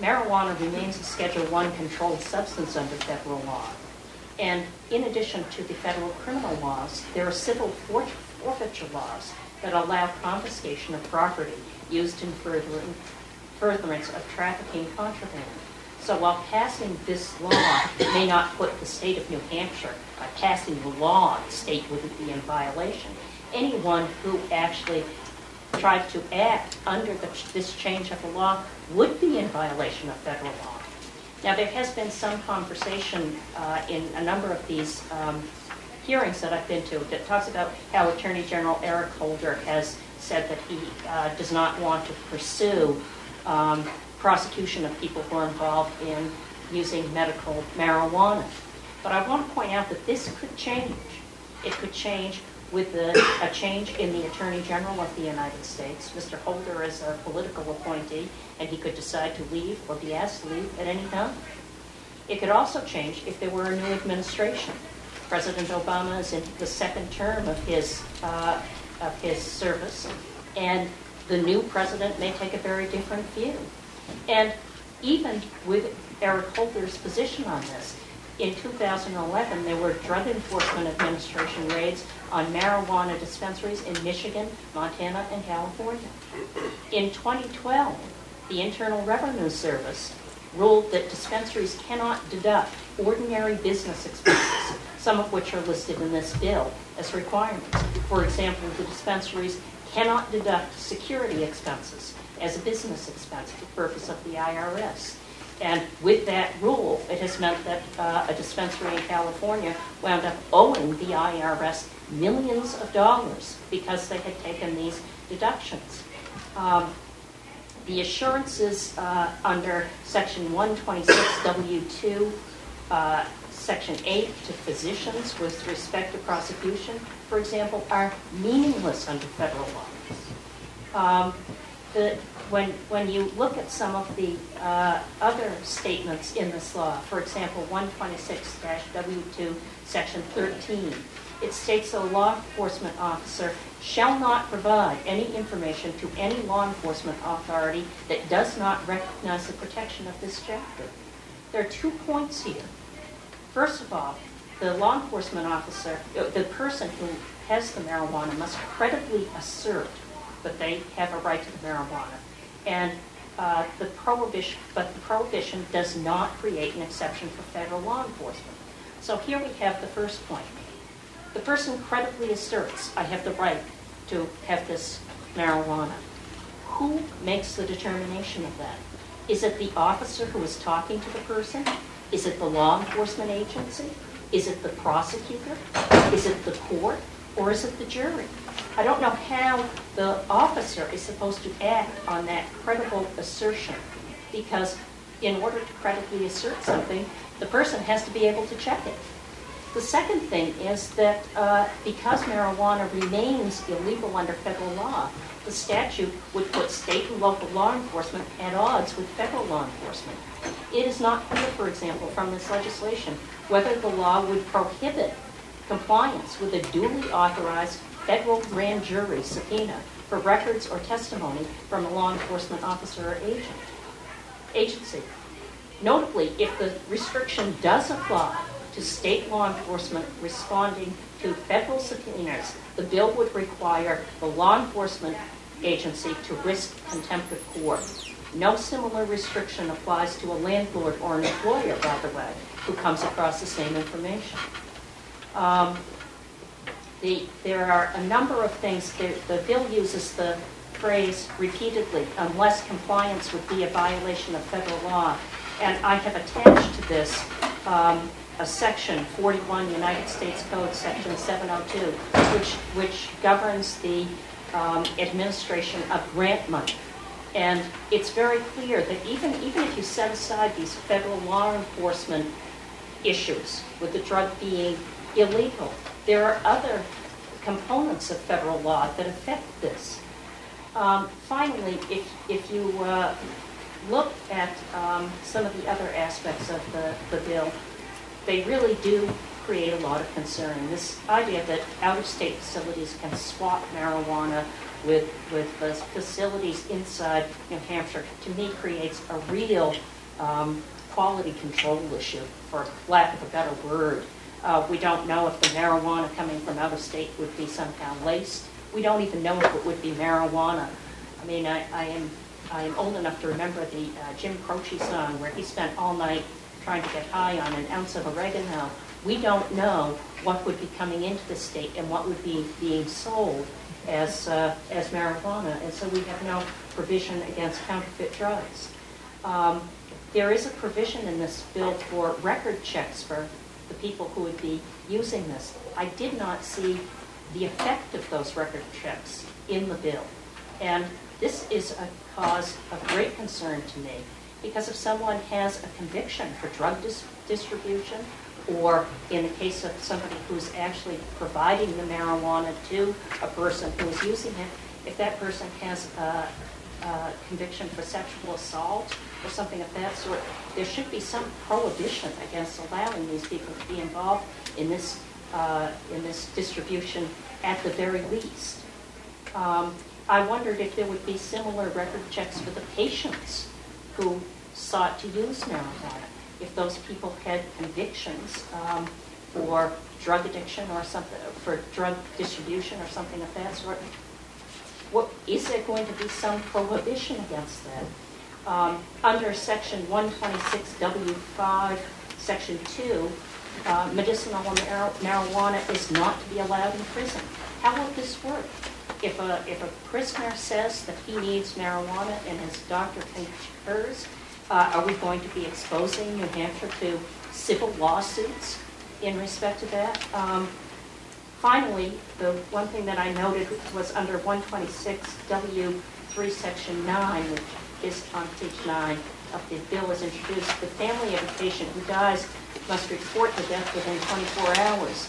Marijuana remains a Schedule I controlled substance under federal law. And in addition to the federal criminal laws, there are civil forfeiture laws that allow confiscation of property used in furtherance of trafficking contraband. So while passing this law may not put the state of New Hampshire, by passing the law, the state wouldn't be in violation. Anyone who actually tried to act under this change of the law would be in violation of federal law. Now, there has been some conversation in a number of these hearings that I've been to that talks about how Attorney General Eric Holder has said that he does not want to pursue prosecution of people who are involved in using medical marijuana. But I want to point out that this could change. It could change with a change in the Attorney General of the United States. Mr. Holder is a political appointee, and he could decide to leave or be asked to leave at any time. It could also change if there were a new administration. President Obama is in the second term of his service, and the new president may take a very different view. And even with Eric Holder's position on this, in 2011, there were Drug Enforcement Administration raids on marijuana dispensaries in Michigan, Montana, and California. In 2012, the Internal Revenue Service ruled that dispensaries cannot deduct ordinary business expenses, some of which are listed in this bill as requirements. For example, the dispensaries cannot deduct security expenses as a business expense for the purpose of the IRS. And with that rule, it has meant that a dispensary in California wound up owing the IRS millions of dollars because they had taken these deductions. The assurances under Section 126W2, Section 8 to physicians with respect to prosecution, for example, are meaningless under federal law. When you look at some of the other statements in this law, for example, 126-W2, Section 13, it states a law enforcement officer shall not provide any information to any law enforcement authority that does not recognize the protection of this chapter. There are 2 points here. First of all, the law enforcement officer, the person who has the marijuana must credibly assert that they have a right to the marijuana, and the prohibition does not create an exception for federal law enforcement. So here we have the first point. The person credibly asserts, I have the right to have this marijuana. Who makes the determination of that? Is it the officer who is talking to the person? Is it the law enforcement agency? Is it the prosecutor? Is it the court? Or is it the jury? I don't know how the officer is supposed to act on that credible assertion, because in order to credibly assert something, the person has to be able to check it. The second thing is that because marijuana remains illegal under federal law, the statute would put state and local law enforcement at odds with federal law enforcement. It is not clear, for example, from this legislation whether the law would prohibit compliance with a duly authorized federal grand jury subpoena for records or testimony from a law enforcement officer or agency. Notably, if the restriction does apply to state law enforcement responding to federal subpoenas, the bill would require the law enforcement agency to risk contempt of court. No similar restriction applies to a landlord or an employer, by the way, who comes across the same information. There are a number of things. The bill uses the phrase repeatedly, unless compliance would be a violation of federal law. And I have attached to this a section, 41 United States Code, section 702, which governs the administration of grant money. And it's very clear that even if you set aside these federal law enforcement issues, with the drug being illegal, there are other components of federal law that affect this. Finally, if you look at some of the other aspects of the bill, they really do create a lot of concern. This idea that out-of-state facilities can swap marijuana with the facilities inside New Hampshire, to me, creates a real quality control issue, for lack of a better word. We don't know if the marijuana coming from out of state would be somehow laced we don't even know if it would be marijuana. I mean, I am old enough to remember the Jim Croce song where he spent all night trying to get high on an ounce of oregano. We don't know what would be coming into the state and what would be being sold as marijuana, and so we have no provision against counterfeit drugs. There is a provision in this bill for record checks for the people who would be using this. I did not see the effect of those record checks in the bill, and this is a cause of great concern to me, because if someone has a conviction for drug distribution, or in the case of somebody who's actually providing the marijuana to a person who's using it, if that person has a conviction for sexual assault or something of that sort, there should be some prohibition against allowing these people to be involved in this distribution at the very least. I wondered if there would be similar record checks for the patients who sought to use marijuana, if those people had convictions for drug addiction or something, for drug distribution or something of that sort. What, is there going to be some prohibition against that? Under Section 126W5, Section 2, medicinal marijuana is not to be allowed in prison. How will this work? If a prisoner says that he needs marijuana and his doctor concurs, are we going to be exposing New Hampshire to civil lawsuits in respect to that? Finally, the one thing that I noted was under 126W3 Section 9, which is on page 9 of the bill as introduced, the family of a patient who dies must report the death within 24 hours.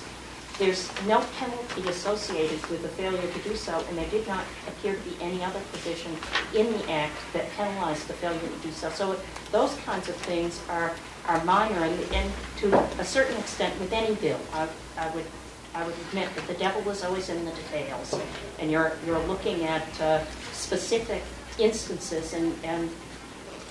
There's no penalty associated with the failure to do so, and there did not appear to be any other provision in the Act that penalized the failure to do so. So those kinds of things are minor, and to a certain extent with any bill. I would admit that the devil is always in the details, and you're looking at specific instances, and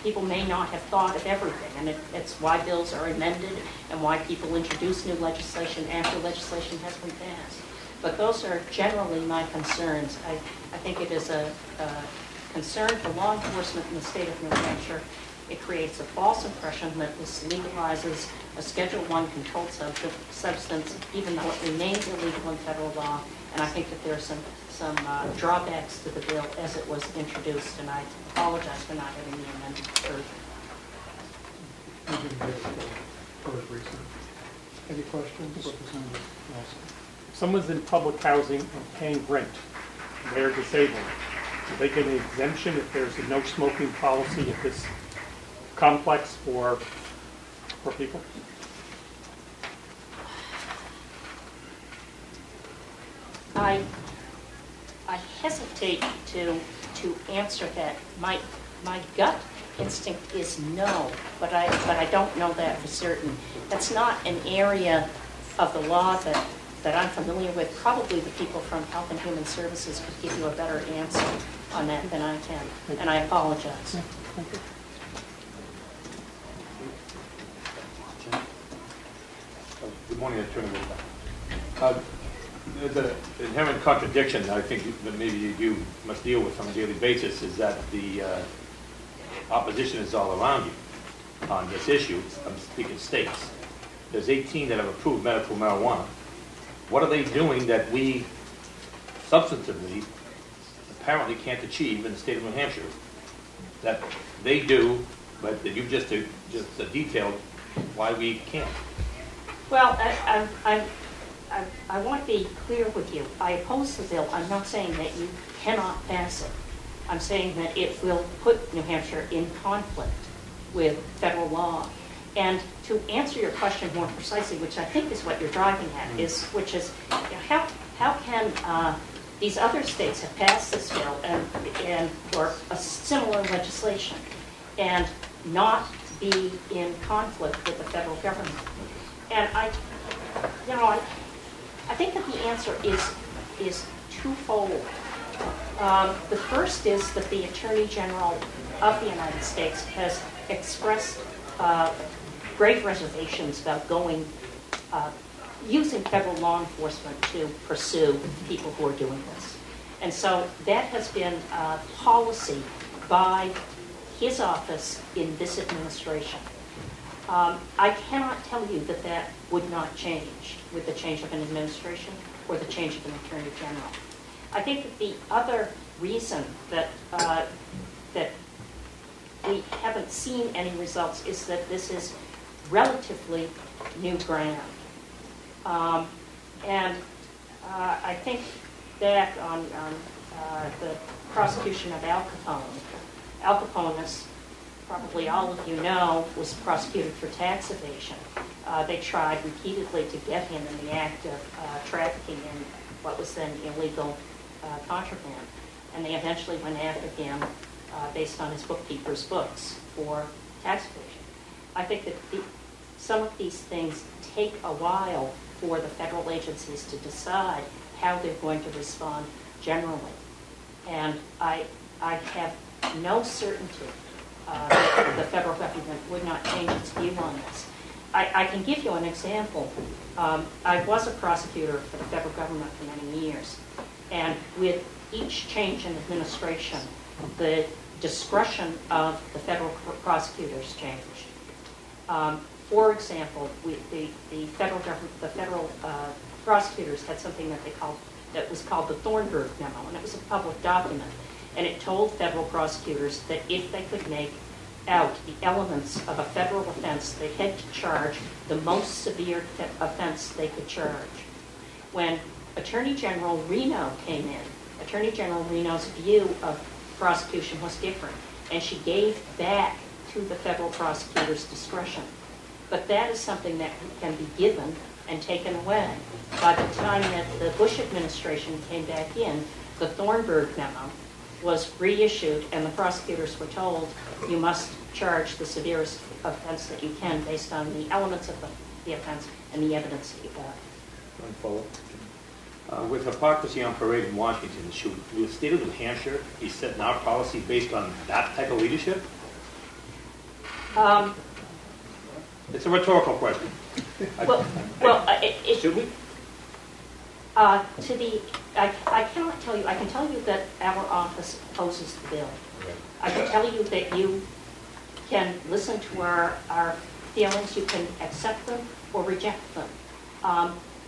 people may not have thought of everything, and it's why bills are amended and why people introduce new legislation after legislation has been passed. But those are generally my concerns. I think it is a concern for law enforcement in the state of New Hampshire. It creates a false impression that this legalizes a Schedule I controlled substance, even though it remains illegal in federal law, and I think that there are some drawbacks to the bill as it was introduced, and I apologize for not having the amendment heard. Any questions? Someone's in public housing and paying rent. They're disabled. Do they get an exemption if there's a no smoking policy at this complex for people? I hesitate to answer that. My gut instinct is no, but I don't know that for certain. That's not an area of the law that I'm familiar with. Probably the people from Health and Human Services could give you a better answer on that than I can, and I apologize. Good morning, Attorney. The inherent contradiction, I think, that maybe you must deal with on a daily basis is that the opposition is all around you on this issue. I'm speaking states. There's 18 that have approved medical marijuana. What are they doing that we substantively apparently can't achieve in the state of New Hampshire? That they do, but that you've just detailed why we can't. Well, I want to be clear with you. I oppose the bill. I'm not saying that you cannot pass it. I'm saying that it will put New Hampshire in conflict with federal law. And to answer your question more precisely, which I think is what you're driving at, is how can these other states have passed this bill or a similar legislation and not be in conflict with the federal government? And I think that the answer is twofold. The first is that the Attorney General of the United States has expressed grave reservations about using federal law enforcement to pursue people who are doing this. And so that has been a policy by his office in this administration. I cannot tell you that that would not change with the change of an administration or the change of an Attorney General. I think that the other reason that that we haven't seen any results is that this is relatively new ground. And I think back on the prosecution of Al Capone. Al Capone, as probably all of you know, was prosecuted for tax evasion. They tried repeatedly to get him in the act of trafficking in what was then illegal contraband. And they eventually went after him based on his bookkeeper's books for tax evasion. I think that some of these things take a while for the federal agencies to decide how they're going to respond generally. And I have no certainty that the federal government would not change its view on this. I can give you an example. I was a prosecutor for the federal government for many years. And with each change in administration, the discretion of the federal prosecutors changed. For example, the federal prosecutors had something that was called the Thornburg Memo, and it was a public document, and it told federal prosecutors that if they could make out the elements of a federal offense, they had to charge the most severe offense they could charge. When Attorney General Reno came in, Attorney General Reno's view of prosecution was different, and she gave back to the federal prosecutor's discretion. But that is something that can be given and taken away. By the time that the Bush administration came back in, the Thornburg Memo was reissued, and the prosecutors were told, you must charge the severest offense that you can based on the elements of the offense and the evidence that you got. With hypocrisy on parade in Washington, should the state of New Hampshire be setting our policy based on that type of leadership? It's a rhetorical question. I cannot tell you. I can tell you that our office opposes the bill. I can tell you that you can listen to our feelings. You can accept them or reject them.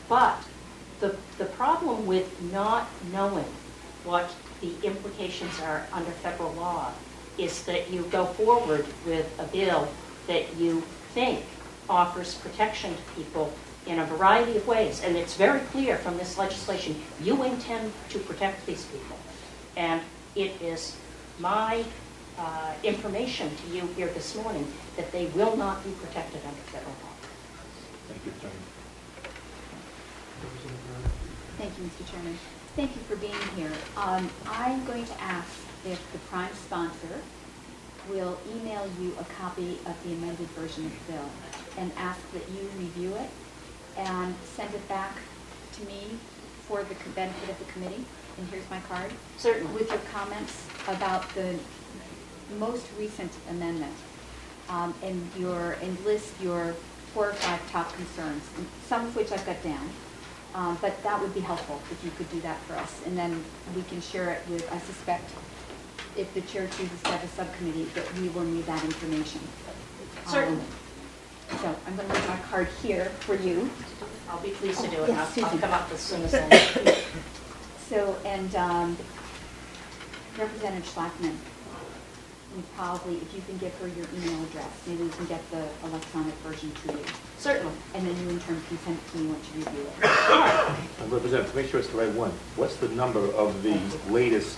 But the problem with not knowing what the implications are under federal law is that you go forward with a bill that you think offers protection to people in a variety of ways. And it's very clear from this legislation, you intend to protect these people. And it is my information to you here this morning that they will not be protected under federal law. Thank you, Attorney. Thank you, Mr. Chairman. Thank you for being here. I'm going to ask if the prime sponsor will email you a copy of the amended version of the bill and ask that you review it and send it back to me for the benefit of the committee. And here's my card. Certainly. With your comments about the most recent amendment and list your 4 or 5 top concerns, some of which I've got down. But that would be helpful if you could do that for us. And then we can share it with, I suspect, if the chair chooses to have a subcommittee, that we will need that information. Certainly. So I'm going to leave my card here for you. I'll be pleased to do it. Yes, I'll come up as soon as I can. So, and Representative Schlackman, we probably, if you can give her your email address, maybe we can get the electronic version to you. Certainly. And then you in turn can send it to me once you review it. Representative, make sure it's the right one. What's the number of the latest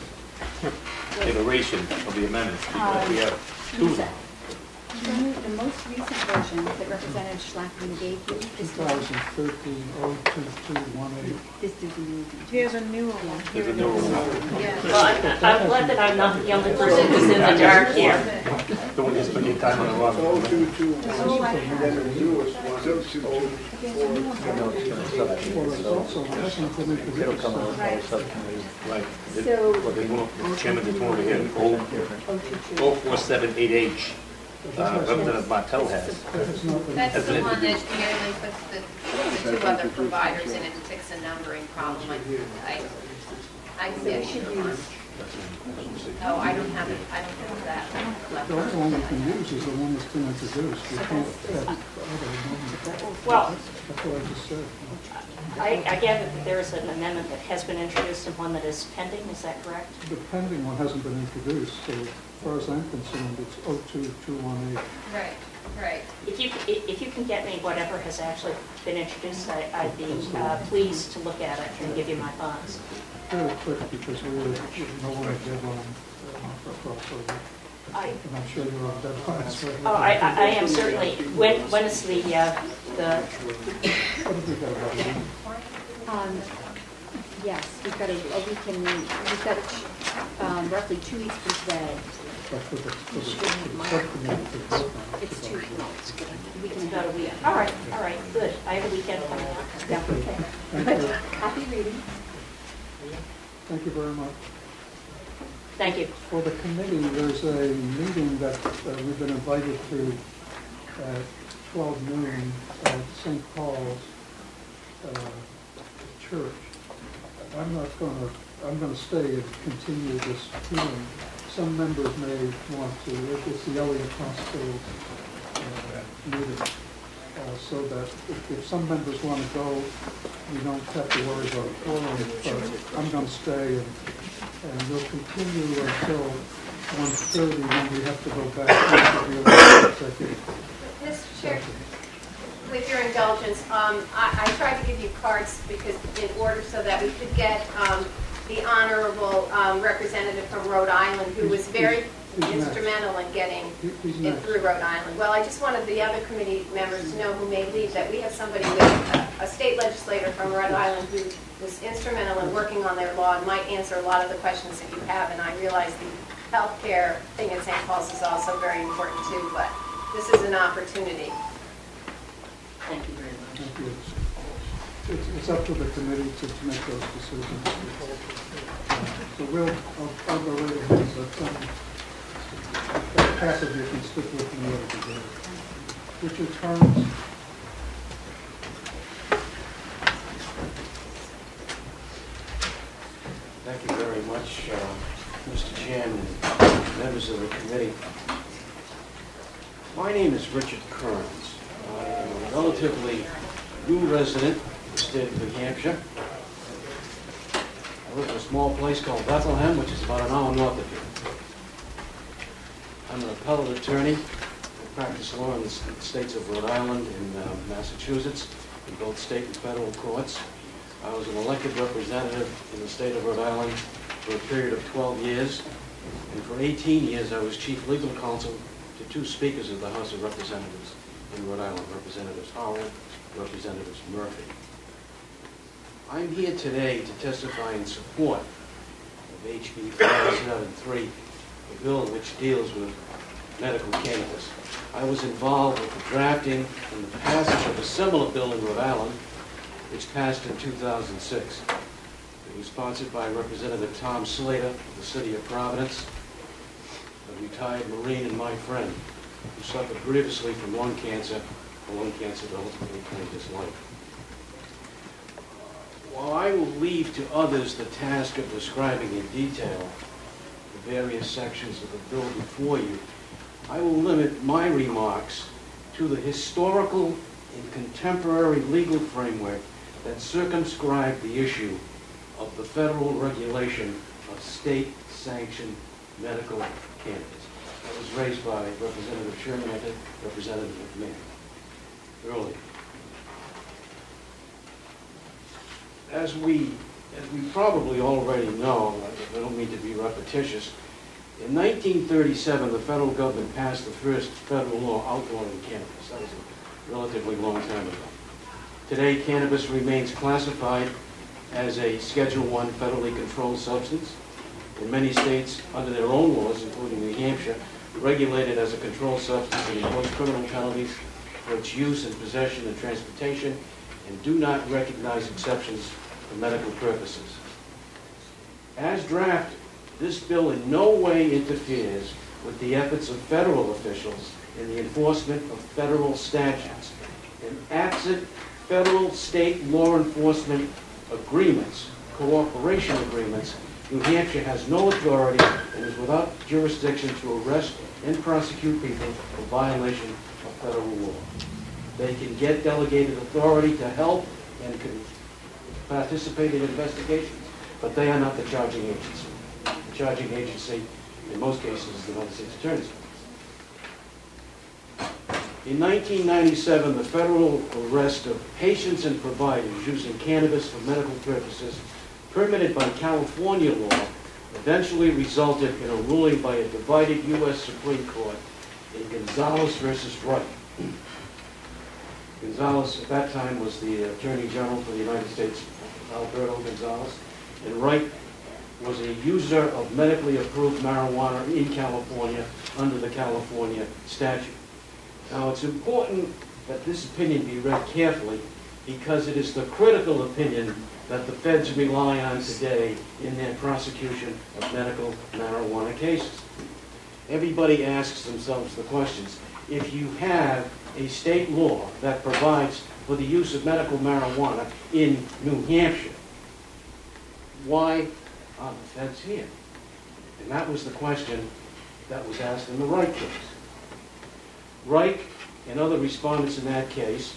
iteration of the amendments? Because we have 2. The most recent version that Representative Schlackman gave you is 2013-02218. This is the new one. Here's a new one. Here's a new one. Yeah. Well, I'm glad that I'm not the only person who's in the dark here. Don't just put your time on the wrong one. 02218. Then the newest one. 02218. It'll come out of the subcommittee. Right. So, the chairman just wanted to hear 04788H. Representative Marteau has. That's the one that merely puts the two other providers in and fixes a numbering problem. I think I should use. No, I don't have it. I don't have that. The only one we can use is the one that's been introduced. We can't. Well, that's what I just said. I gather that there is an amendment that has been introduced and one that is pending. Is that correct? The pending one hasn't been introduced, so as far as I'm concerned, it's 02218. Right, right. If you can get me whatever has actually been introduced, I'd be pleased to look at it and give you my thoughts. Very quick, because we were no longer deadline for crossover. And I'm sure you're on deadlines. Right? Oh, I am certainly. When is the? Yes, we've got a week and we've got roughly 2 weeks from today. It's 2 weeks. We can go a week. All right, good. I have a weekend coming up. Yeah, okay. Happy reading. Thank you very much. Thank you. For the committee, there's a meeting that we've been invited to at 12 noon at St. Paul's Church. I'm going to stay and continue this hearing. Some members may want to. It's the Elliott Hospital meeting. So that if some members want to go, we don't have to worry about it. But I'm going to stay, and we'll continue until 1:30 when we have to go back to the executive. Mr. Chair, with your indulgence, I tried to give you cards because in order so that we could get the honorable representative from Rhode Island, who was very instrumental in getting it through Rhode Island. Well, I just wanted the other committee members to know who may leave that we have somebody with a state legislator from Rhode Island who was instrumental in working on their law and might answer a lot of the questions that you have. And I realize the healthcare thing at St. Paul's is also very important too, but this is an opportunity. Thank you very much. Thank you. It's up to the committee to make those decisions. So I'll go right ahead. Passage you can stick with me together. Richard Kearns. Thank you very much, Mr. Chan and members of the committee. My name is Richard Kearns. I am a relatively new resident of the state of New Hampshire. I live in a small place called Bethlehem, which is about an hour north of here. I'm an appellate attorney. I practice law in the states of Rhode Island and Massachusetts, in both state and federal courts. I was an elected representative in the state of Rhode Island for a period of 12 years, and for 18 years I was chief legal counsel to two speakers of the House of Representatives in Rhode Island, Representatives Howard, Representatives Murphy. I'm here today to testify in support of HB 573, a bill which deals with medical cannabis. I was involved with the drafting and the passage of a similar bill in Rhode Island, which passed in 2006. It was sponsored by Representative Tom Slater of the City of Providence, a retired Marine and my friend, who suffered grievously from lung cancer, and lung cancer that ultimately claimed his life. While I will leave to others the task of describing in detail various sections of the bill before you, I will limit my remarks to the historical and contemporary legal framework that circumscribed the issue of the federal regulation of state-sanctioned medical cannabis. That was raised by Representative Sherman, I think, Representative Mann earlier. As we probably already know, I don't mean to be repetitious, in 1937 the federal government passed the first federal law outlawing cannabis. That was a relatively long time ago. Today cannabis remains classified as a Schedule I federally controlled substance. In many states, under their own laws, including New Hampshire, regulated as a controlled substance and impose criminal penalties for its use and possession and transportation, and do not recognize exceptions for medical purposes. As drafted, this bill in no way interferes with the efforts of federal officials in the enforcement of federal statutes, and absent federal, state law enforcement agreements, cooperation agreements, New Hampshire has no authority and is without jurisdiction to arrest and prosecute people for violation of federal law. They can get delegated authority to help and can participate in investigations, but they are not the charging agency. The charging agency, in most cases, is the United States Attorney's Office. In 1997, the federal arrest of patients and providers using cannabis for medical purposes, permitted by California law, eventually resulted in a ruling by a divided U.S. Supreme Court in Gonzales versus Wright. Gonzales, at that time, was the Attorney General for the United States, Alberto Gonzales, and Wright was a user of medically approved marijuana in California under the California statute. Now, it's important that this opinion be read carefully because it is the critical opinion that the feds rely on today in their prosecution of medical marijuana cases. Everybody asks themselves the questions. If you have a state law that provides for the use of medical marijuana in New Hampshire, why are the feds here? And that was the question that was asked in the Wright case. Wright and other respondents in that case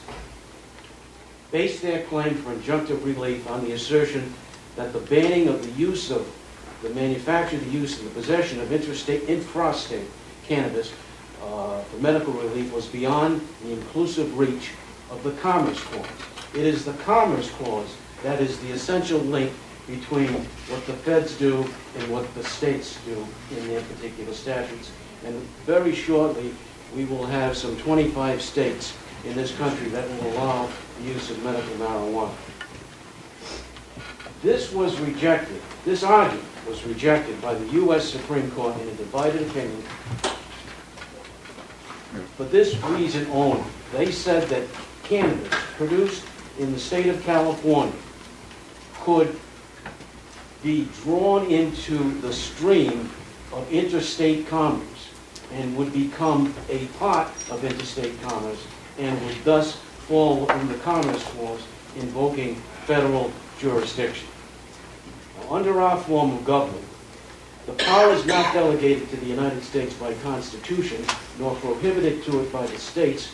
based their claim for injunctive relief on the assertion that the banning of the use of the manufacture, the use, and the possession of intrastate cannabis for medical relief was beyond the inclusive reach of the Commerce Clause. It is the Commerce Clause that is the essential link between what the feds do and what the states do in their particular statutes. And very shortly, we will have some 25 states in this country that will allow the use of medical marijuana. This was rejected, this argument was rejected by the U.S. Supreme Court in a divided opinion for this reason only. They said that cannabis produced in the state of California could be drawn into the stream of interstate commerce and would become a part of interstate commerce and would thus fall in the Commerce Clause, invoking federal jurisdiction. Now, under our form of government, the power is not delegated to the United States by Constitution, nor prohibited to it by the states,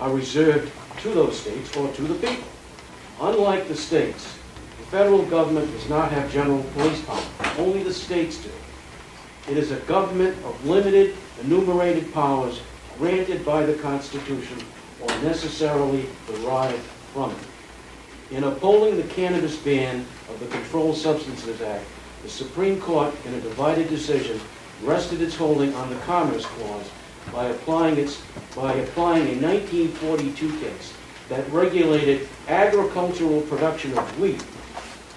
are reserved to those states or to the people. Unlike the states, the federal government does not have general police power. Only the states do. It is a government of limited, enumerated powers granted by the Constitution or necessarily derived from it. In upholding the cannabis ban of the Controlled Substances Act, the Supreme Court, in a divided decision, rested its holding on the Commerce Clause by applying a 1942 case that regulated agricultural production of wheat,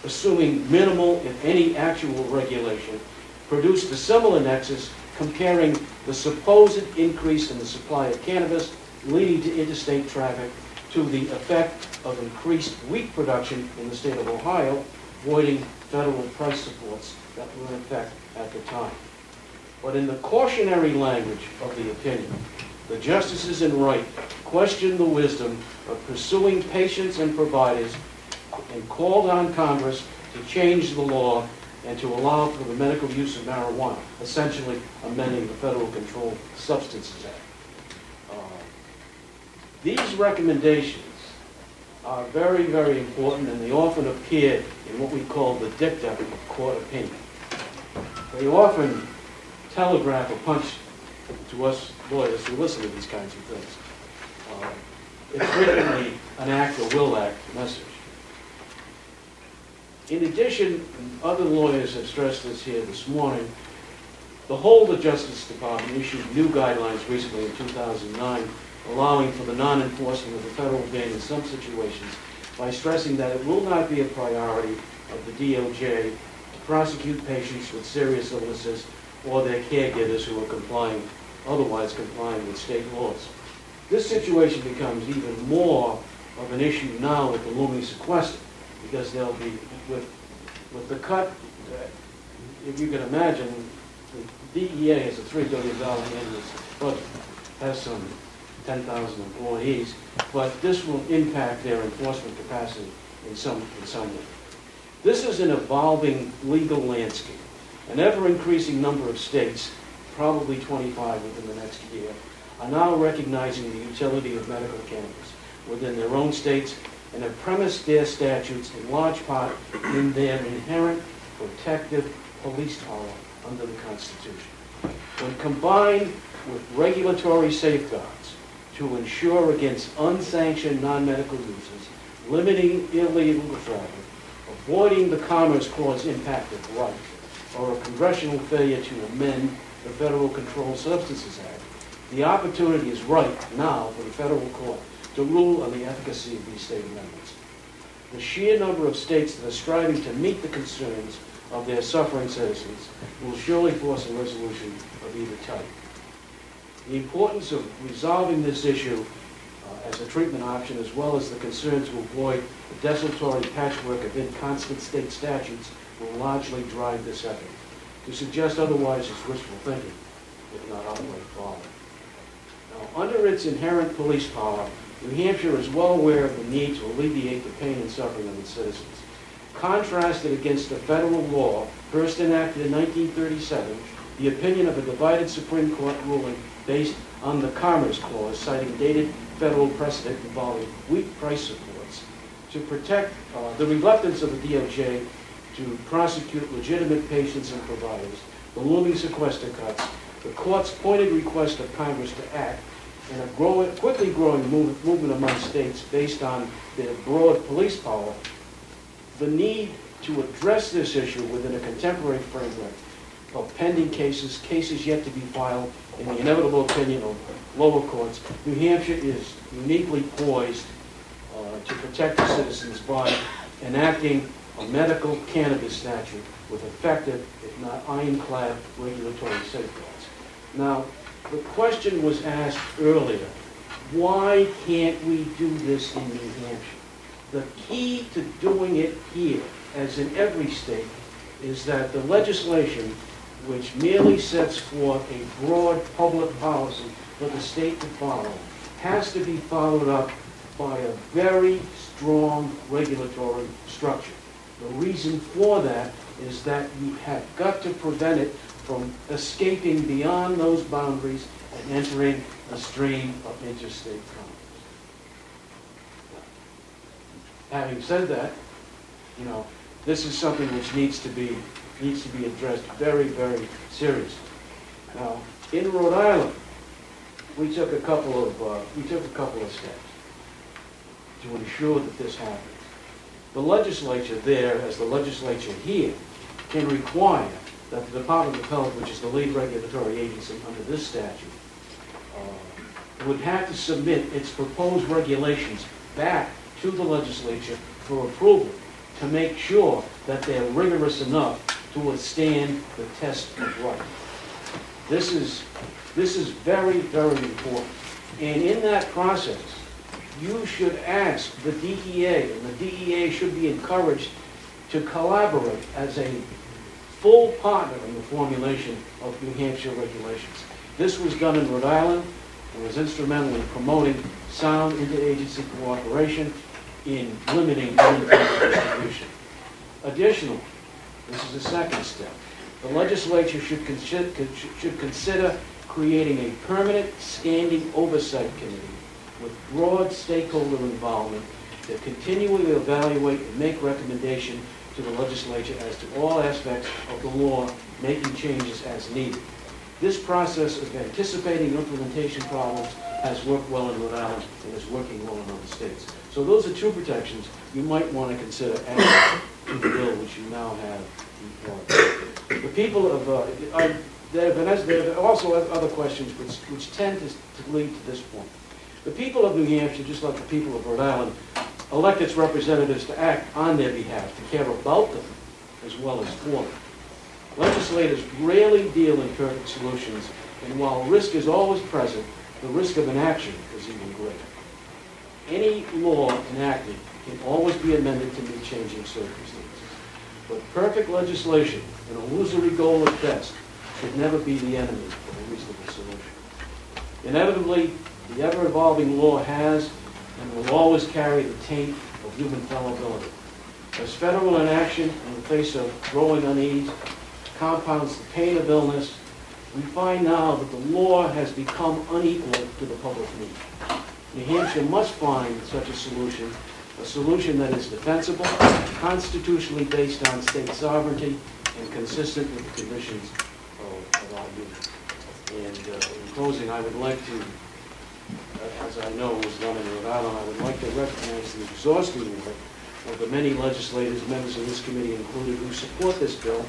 assuming minimal, if any, actual regulation, produced a similar nexus comparing the supposed increase in the supply of cannabis leading to interstate traffic to the effect of increased wheat production in the state of Ohio, voiding federal price supports that were in effect at the time. But in the cautionary language of the opinion, the justices in Wright questioned the wisdom of pursuing patients and providers and called on Congress to change the law and to allow for the medical use of marijuana, essentially amending the Federal Controlled Substances Act. These recommendations are very, very important, and they often appear in what we call the dicta of court opinion. They often telegraph a punch to us lawyers who listen to these kinds of things. It's frequently an act or will act message. In addition, and other lawyers have stressed this here this morning, the whole of the Justice Department issued new guidelines recently in 2009, allowing for the non-enforcement of the federal ban in some situations by stressing that it will not be a priority of the DOJ to prosecute patients with serious illnesses or their caregivers who are otherwise complying with state laws. This situation becomes even more of an issue now with the looming sequester, because they'll be, with the cut, if you can imagine, the DEA has a $3 billion annual budget. has some 10,000 employees, but this will impact their enforcement capacity in some way. This is an evolving legal landscape. An ever-increasing number of states, probably 25 within the next year, are now recognizing the utility of medical cannabis within their own states and have premised their statutes in large part in their inherent protective police power under the Constitution. When combined with regulatory safeguards to ensure against unsanctioned non-medical uses, limiting illegal traffic, avoiding the Commerce Clause impact of life, or a congressional failure to amend the Federal Controlled Substances Act, the opportunity is right now for the federal court to rule on the efficacy of these state amendments. The sheer number of states that are striving to meet the concerns of their suffering citizens will surely force a resolution of either type. The importance of resolving this issue as a treatment option, as well as the concern to avoid the desultory patchwork of inconstant state statutes, will largely drive this effort. To suggest otherwise is wishful thinking, if not outright folly. Now, under its inherent police power, New Hampshire is well aware of the need to alleviate the pain and suffering of its citizens. Contrasted against the federal law, first enacted in 1937, the opinion of a divided Supreme Court ruling based on the Commerce Clause, citing dated federal precedent involving weak price supports, to protect the reluctance of the DOJ to prosecute legitimate patients and providers, the looming sequester cuts, the court's pointed request of Congress to act, and a quickly growing movement among states based on their broad police power, the need to address this issue within a contemporary framework of pending cases, cases yet to be filed, in the inevitable opinion of lower courts, New Hampshire is uniquely poised to protect its citizens by enacting a medical cannabis statute with effective, if not ironclad, regulatory safeguards. Now, the question was asked earlier, why can't we do this in New Hampshire? The key to doing it here, as in every state, is that the legislation, which merely sets forth a broad public policy for the state to follow, has to be followed up by a very strong regulatory structure. The reason for that is that you have got to prevent it from escaping beyond those boundaries and entering a stream of interstate commerce. Having said that, you know, this is something which needs to be addressed very, very seriously. Now, in Rhode Island, we took a couple of steps to ensure that this happens. The legislature there, as the legislature here, can require that the Department of Health, which is the lead regulatory agency under this statute, would have to submit its proposed regulations back to the legislature for approval to make sure that they're rigorous enough to withstand the test of right. This is very, very important. And in that process, you should ask the DEA, and the DEA should be encouraged to collaborate as a full partner in the formulation of New Hampshire regulations. This was done in Rhode Island and was instrumental in promoting sound interagency cooperation in limiting distribution. Additionally, this is the second step. The legislature should consider creating a permanent standing oversight committee with broad stakeholder involvement to continually evaluate and make recommendations to the legislature as to all aspects of the law, making changes as needed. This process of anticipating implementation problems has worked well in Rhode Island and is working well in other states. So those are two protections you might want to consider adding to the bill which you now have before. The people of, there have also other questions which tend to lead to this point. The people of New Hampshire, just like the people of Rhode Island, elect its representatives to act on their behalf, to care about them as well as for them. Legislators rarely deal in perfect solutions, and while risk is always present, the risk of inaction is even greater. Any law enacted can always be amended to meet changing circumstances. But perfect legislation, an illusory goal at best, should never be the enemy of a reasonable solution. Inevitably, the ever-evolving law has and will always carry the taint of human fallibility. As federal inaction in the face of growing unease compounds the pain of illness, we find now that the law has become unequal to the public need. New Hampshire must find such a solution that is defensible, constitutionally based on state sovereignty, and consistent with the conditions of our union. And in closing, I would like to, as I know was done in Rhode Island, I would like to recognize the exhausting work of the many legislators, members of this committee included, who support this bill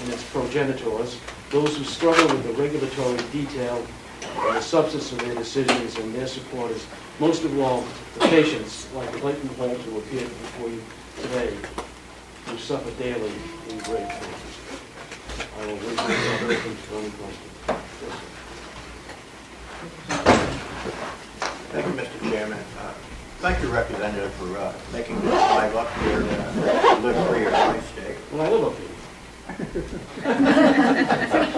and its progenitors, those who struggle with the regulatory detail and the substance of their decisions, and their supporters, most of all, the patients like Clayton Holt, who appeared before you today, who suffer daily in great cases. I will leave myself open to any questions. Thank you, Mr. Chairman. Thank you, Representative, for making this drive up here to live free or die stake. Well, I live up here.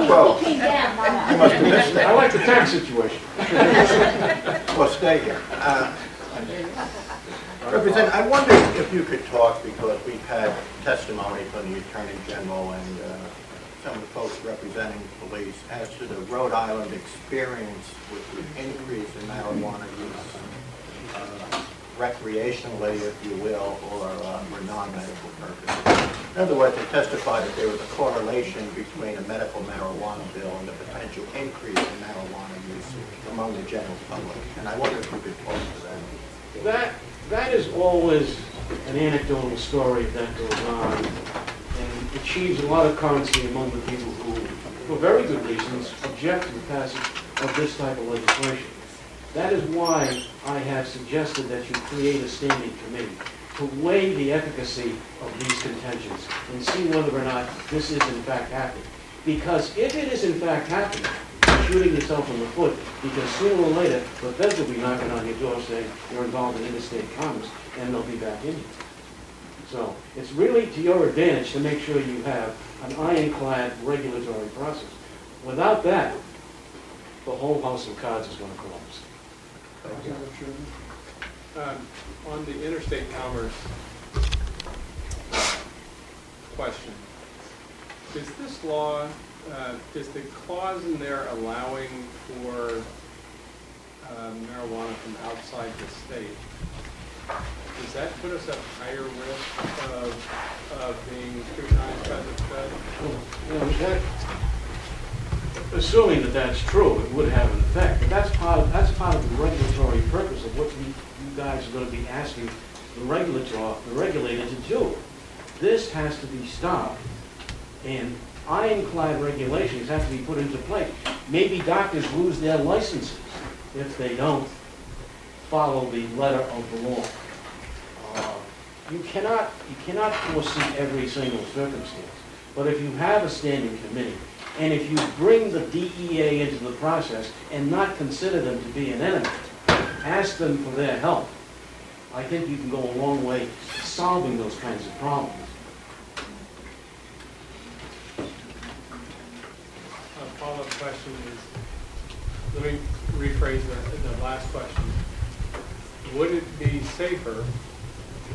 Well, you must have missed that. I like the tax situation. Well, stay here. Representative, I wonder if you could talk, because we've had testimony from the Attorney General and some of the folks representing police as to the Rhode Island experience with the increase in marijuana use, recreationally, if you will, or for non-medical purposes. In other words, they testified that there was a correlation between a medical marijuana bill and the potential increase in marijuana use among the general public. And I wonder if you could talk to that. That is always an anecdotal story that goes on and achieves a lot of currency among the people who, for very good reasons, object to the passage of this type of legislation. That is why I have suggested that you create a standing committee to weigh the efficacy of these contentions and see whether or not this is in fact happening. Because if it is in fact happening, you're shooting yourself in the foot, because sooner or later, Bethesda will be knocking on your door saying you're involved in interstate commerce, and they'll be back in you. So it's really to your advantage to make sure you have an ironclad regulatory process. Without that, the whole house of cards is going to collapse. Thank you, Mr. Chairman. On the interstate commerce question, is this law, is the clause in there allowing for marijuana from outside the state? Does that put us at higher risk of being scrutinized by the Fed? Well, assuming that that's true, it would have an effect. But that's part of the regulatory purpose of what we guys are going to be asking the regulator to do. This has to be stopped, and ironclad regulations have to be put into place. Maybe doctors lose their licenses if they don't follow the letter of the law. You cannot foresee every single circumstance, but if you have a standing committee, and if you bring the DEA into the process and not consider them to be an enemy, ask them for their help, I think you can go a long way to solving those kinds of problems. A follow-up question is, let me rephrase the last question. Would it be safer,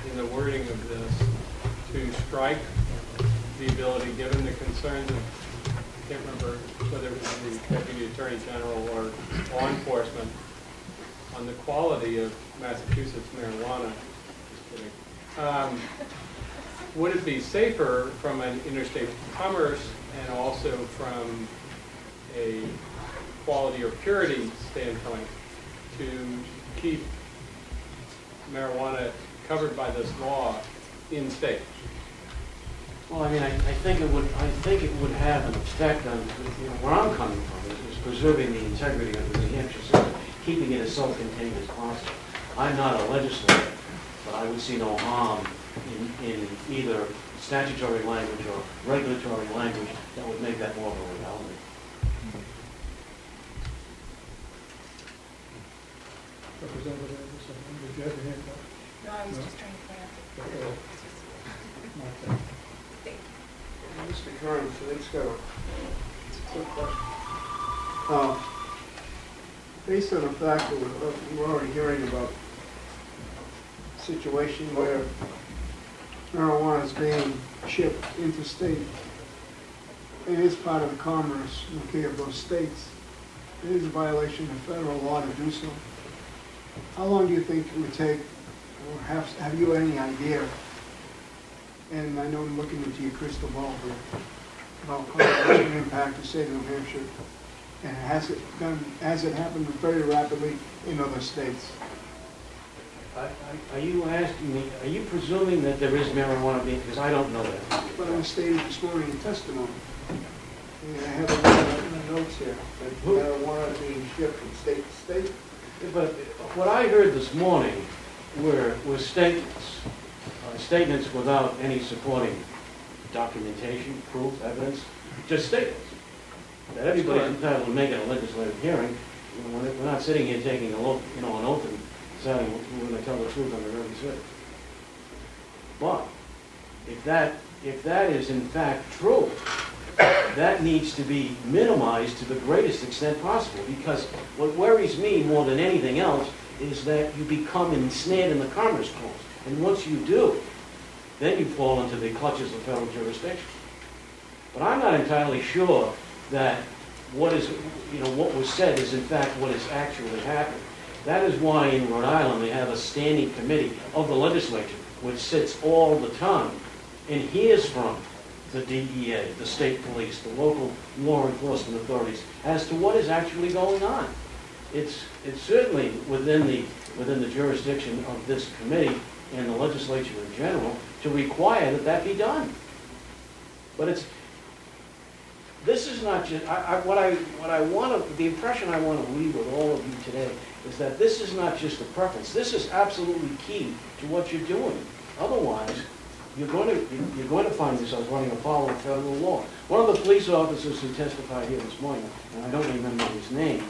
in the wording of this, to strike the ability, given the concerns of, I can't remember whether it was the Deputy Attorney General or law enforcement, on the quality of Massachusetts marijuana, just kidding. Would it be safer from an interstate commerce and also from a quality or purity standpoint to keep marijuana covered by this law in state? Well, I mean, I think it would have an effect on, you know, where I'm coming from is preserving the integrity of the New Hampshire system, keeping it as self-contained as possible. I'm not a legislator, but I would see no harm in either statutory language or regulatory language that would make that more of a reality. Representative Anderson, did you have your hand up? No, I was just trying to clean up the okay. Mr. Kearns, let's go. Quick question. based on the fact that we're already hearing about a situation where marijuana is being shipped interstate, it is part of the commerce, okay, of those states. It is a violation of federal law to do so. How long do you think it would take, or have you any idea? And I know I'm looking into your crystal ball here about population impact of state of New Hampshire, and has it happened very rapidly in other states? Are you asking me? Are you presuming that there is marijuana being? Because I don't know that. But I stated this morning in testimony. I have a lot of notes here that marijuana being shipped from state to state. But what I heard this morning were statements. Statements without any supporting documentation, proof, evidence, just statements. That everybody's entitled to make at a legislative hearing. You know, we're not sitting here taking a look, you know, an oath and deciding we're going to tell the truth on the record. But if that is in fact true, that needs to be minimized to the greatest extent possible. Because what worries me more than anything else is that you become ensnared in the Commerce Clause. And once you do, then you fall into the clutches of federal jurisdiction. But I'm not entirely sure that what was said is in fact what is actually happening. That is why in Rhode Island they have a standing committee of the legislature which sits all the time and hears from the DEA, the state police, the local law enforcement authorities as to what is actually going on. It's certainly within the jurisdiction of this committee and the legislature in general to require that that be done. But this is not just, the impression I want to leave with all of you today is that this is not just a preference. This is absolutely key to what you're doing. Otherwise, you're going to find yourself running afoul of federal law. One of the police officers who testified here this morning, and I don't remember his name,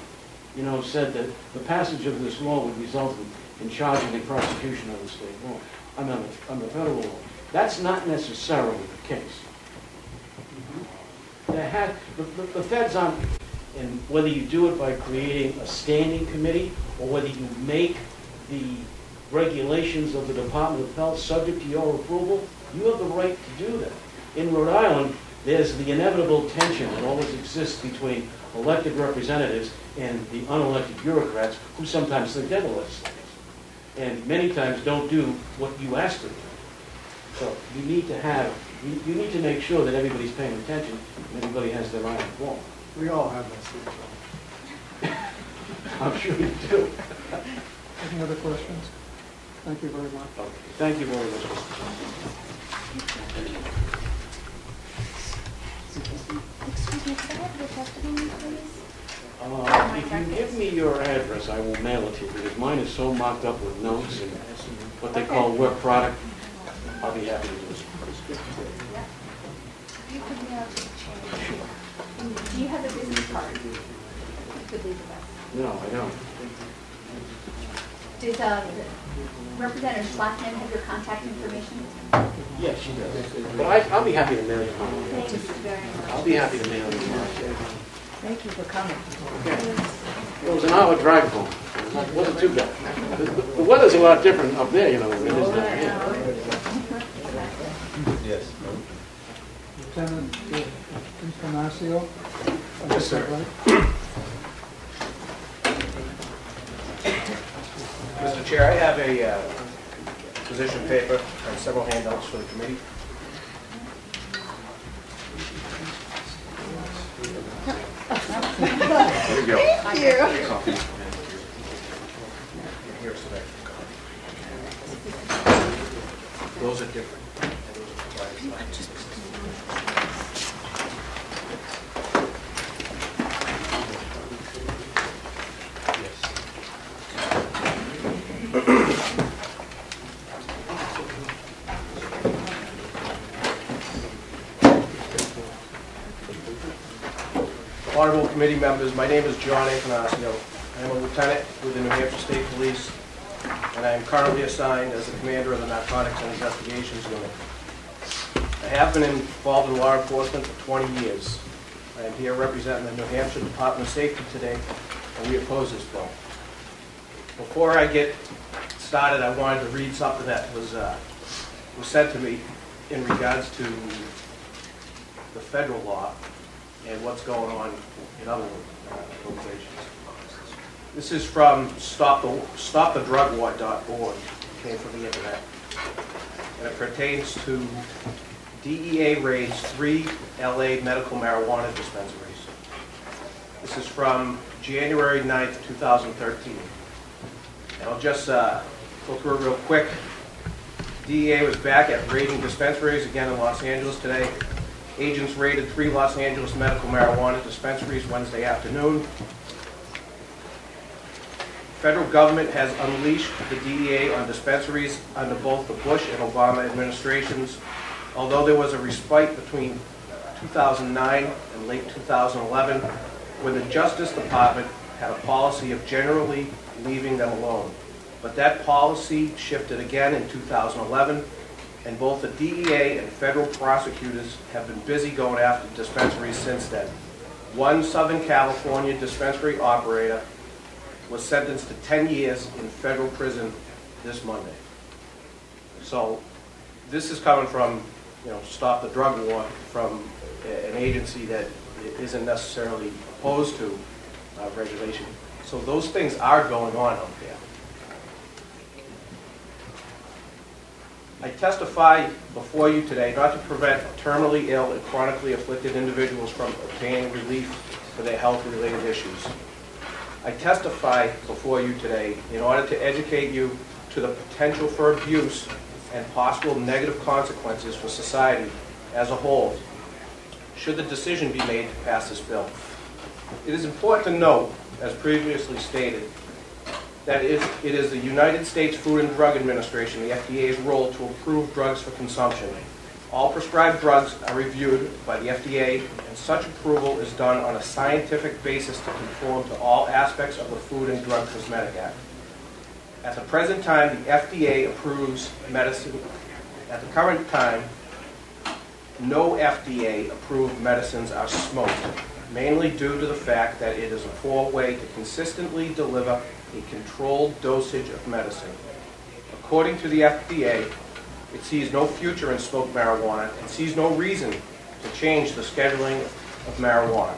you know, said that the passage of this law would result in charging the prosecution of the state law, under federal law. That's not necessarily the case. The feds aren't, and whether you do it by creating a standing committee or whether you make the regulations of the Department of Health subject to your approval, you have the right to do that. In Rhode Island, there's the inevitable tension that always exists between elected representatives and the unelected bureaucrats who sometimes think they're the legislators and many times don't do what you ask them to do. So you need to make sure that everybody's paying attention and everybody has their eye on the ball. We all have that situation. I'm sure you do. Any other questions? Thank you very much. Okay. Thank you very much. Excuse me, can I have your testimony, please? If you give me your address, I will mail it to you because mine is so mocked up with notes and what they call work product. I'll be happy to do this. Yeah. You could mail to the chamber. Do you have a business card? You could leave with us. No, I don't. Does Representative Schlatzenberg have your contact information? Yes, she does. But I'll be happy to mail you mine. Thank you very much. I'll be happy to mail you mine. Thank you for coming. Okay. It was an hour drive home. It wasn't too bad. The weather's a lot different up there, you know, than it is down here. Yes. Lieutenant Infanacio? Yes, sir. Mr. Chair, I have a position paper and several handouts for the committee. There you go. Thank you. Those are different. Honorable committee members, my name is John Reagan. I am a lieutenant with the New Hampshire State Police, and I am currently assigned as the commander of the Narcotics and Investigations Unit. I have been involved in law enforcement for 20 years. I am here representing the New Hampshire Department of Safety today and we oppose this bill. Before I get started, I wanted to read something that was sent to me in regards to the federal law and what's going on in other locations. This is from StopTheDrugWar.org. It came from the internet. And it pertains to DEA raids 3 LA medical marijuana dispensaries. This is from January 9th, 2013. And I'll just go through it real quick. DEA was back at raiding dispensaries again in Los Angeles today. Agents raided 3 Los Angeles medical marijuana dispensaries Wednesday afternoon. Federal government has unleashed the DEA on dispensaries under both the Bush and Obama administrations. Although there was a respite between 2009 and late 2011 when the Justice Department had a policy of generally leaving them alone. But that policy shifted again in 2011, and both the DEA and federal prosecutors have been busy going after dispensaries since then. One Southern California dispensary operator was sentenced to 10 years in federal prison this Monday. So this is coming from, you know, Stop the Drug War, from an agency that isn't necessarily opposed to regulation. So those things are going on out there. I testify before you today not to prevent terminally ill and chronically afflicted individuals from obtaining relief for their health-related issues. I testify before you today in order to educate you to the potential for abuse and possible negative consequences for society as a whole, should the decision be made to pass this bill. It is important to note, as previously stated, that it is the United States Food and Drug Administration, the FDA's role to approve drugs for consumption. All prescribed drugs are reviewed by the FDA, and such approval is done on a scientific basis to conform to all aspects of the Food and Drug Cosmetic Act. At the present time, the FDA approves medicine. At the current time, no FDA-approved medicines are smoked, mainly due to the fact that it is a poor way to consistently deliver a controlled dosage of medicine. According to the FDA, it sees no future in smoked marijuana and sees no reason to change the scheduling of marijuana.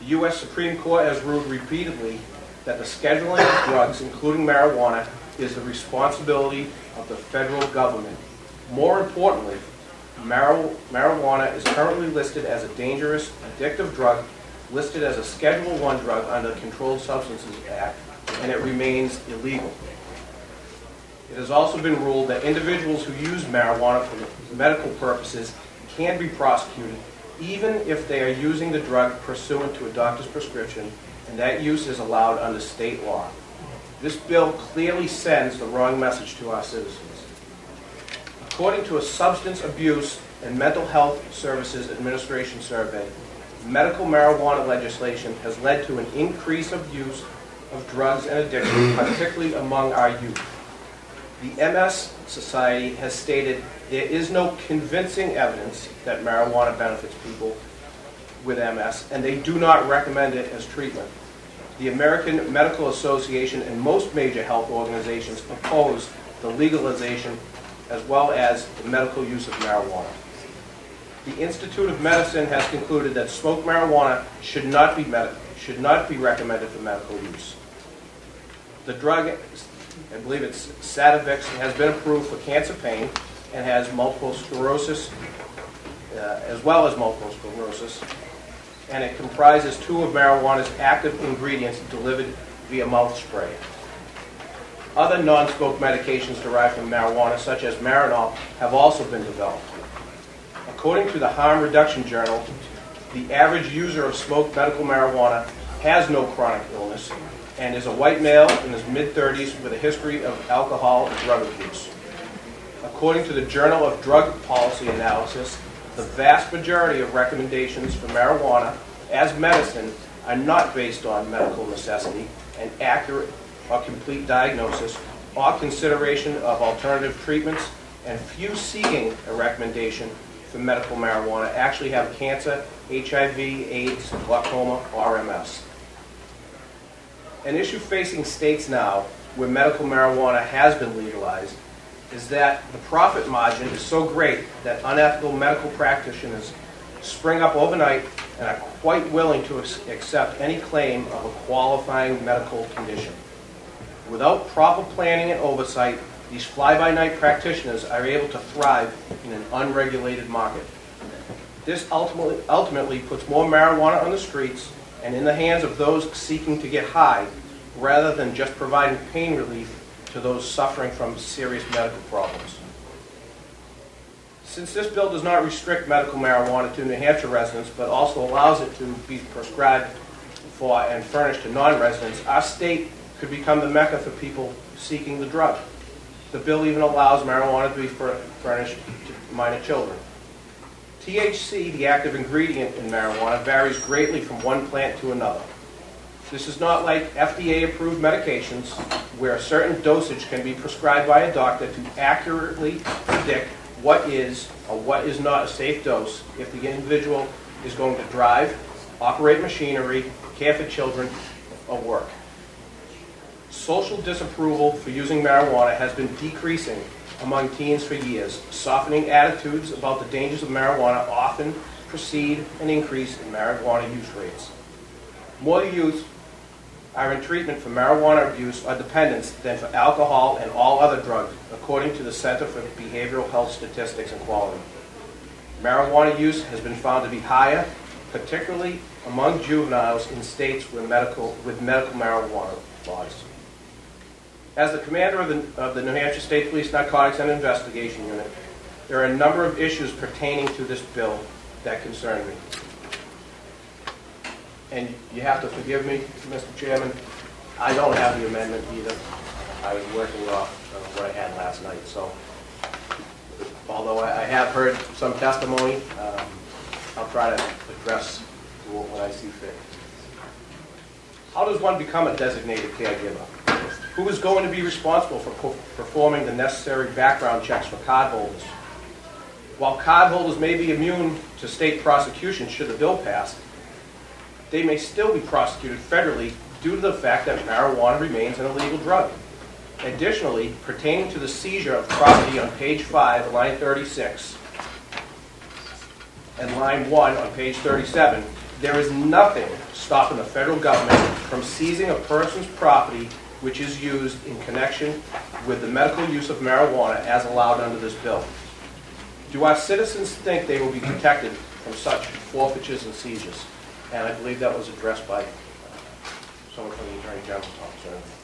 The U.S. Supreme Court has ruled repeatedly that the scheduling of drugs, including marijuana, is the responsibility of the federal government. More importantly, marijuana is currently listed as a dangerous, addictive drug, listed as a Schedule I drug under the Controlled Substances Act, and it remains illegal. It has also been ruled that individuals who use marijuana for medical purposes can be prosecuted even if they are using the drug pursuant to a doctor's prescription, and that use is allowed under state law. This bill clearly sends the wrong message to our citizens. According to a Substance Abuse and Mental Health Services Administration survey, medical marijuana legislation has led to an increase of use of drugs and addiction, particularly among our youth. The MS Society has stated there is no convincing evidence that marijuana benefits people with MS, and they do not recommend it as treatment. The American Medical Association and most major health organizations oppose the legalization as well as the medical use of marijuana. The Institute of Medicine has concluded that smoked marijuana should not be recommended for medical use. The drug, I believe it's Sativex, has been approved for cancer pain and has multiple sclerosis, and it comprises 2 of marijuana's active ingredients delivered via mouth spray. Other non-smoked medications derived from marijuana, such as Marinol, have also been developed. According to the Harm Reduction Journal, the average user of smoked medical marijuana has no chronic illness and is a white male in his mid-30s with a history of alcohol and drug abuse. According to the Journal of Drug Policy Analysis, the vast majority of recommendations for marijuana as medicine are not based on medical necessity, an accurate or complete diagnosis, or consideration of alternative treatments, and few seeking a recommendation for medical marijuana actually have cancer, HIV, AIDS, glaucoma, or MS. An issue facing states now where medical marijuana has been legalized is that the profit margin is so great that unethical medical practitioners spring up overnight and are quite willing to accept any claim of a qualifying medical condition. Without proper planning and oversight, these fly-by-night practitioners are able to thrive in an unregulated market. This ultimately puts more marijuana on the streets and in the hands of those seeking to get high, rather than just providing pain relief to those suffering from serious medical problems. Since this bill does not restrict medical marijuana to New Hampshire residents, but also allows it to be prescribed for and furnished to non-residents, our state could become the mecca for people seeking the drug. The bill even allows marijuana to be furnished to minor children. THC, the active ingredient in marijuana, varies greatly from one plant to another. This is not like FDA-approved medications, where a certain dosage can be prescribed by a doctor to accurately predict what is or what is not a safe dose if the individual is going to drive, operate machinery, care for children, or work. Social disapproval for using marijuana has been decreasing among teens for years. Softening attitudes about the dangers of marijuana often precede an increase in marijuana use rates. More youth are in treatment for marijuana abuse or dependence than for alcohol and all other drugs, according to the Center for Behavioral Health Statistics and Quality. Marijuana use has been found to be higher, particularly among juveniles in states with medical marijuana laws. As the commander of the New Hampshire State Police Narcotics and Investigation Unit, there are a number of issues pertaining to this bill that concern me. And you have to forgive me, Mr. Chairman, I don't have the amendment either. I was working off of what I had last night. So, although I have heard some testimony, I'll try to address what I see fit. How does one become a designated caregiver? Who is going to be responsible for performing the necessary background checks for cardholders? While cardholders may be immune to state prosecution should the bill pass, they may still be prosecuted federally due to the fact that marijuana remains an illegal drug. Additionally, pertaining to the seizure of property on page 5, line 36, and line 1 on page 37, there is nothing stopping the federal government from seizing a person's property which is used in connection with the medical use of marijuana as allowed under this bill. Do our citizens think they will be protected from such forfeitures and seizures? And I believe that was addressed by someone from the Attorney General's office.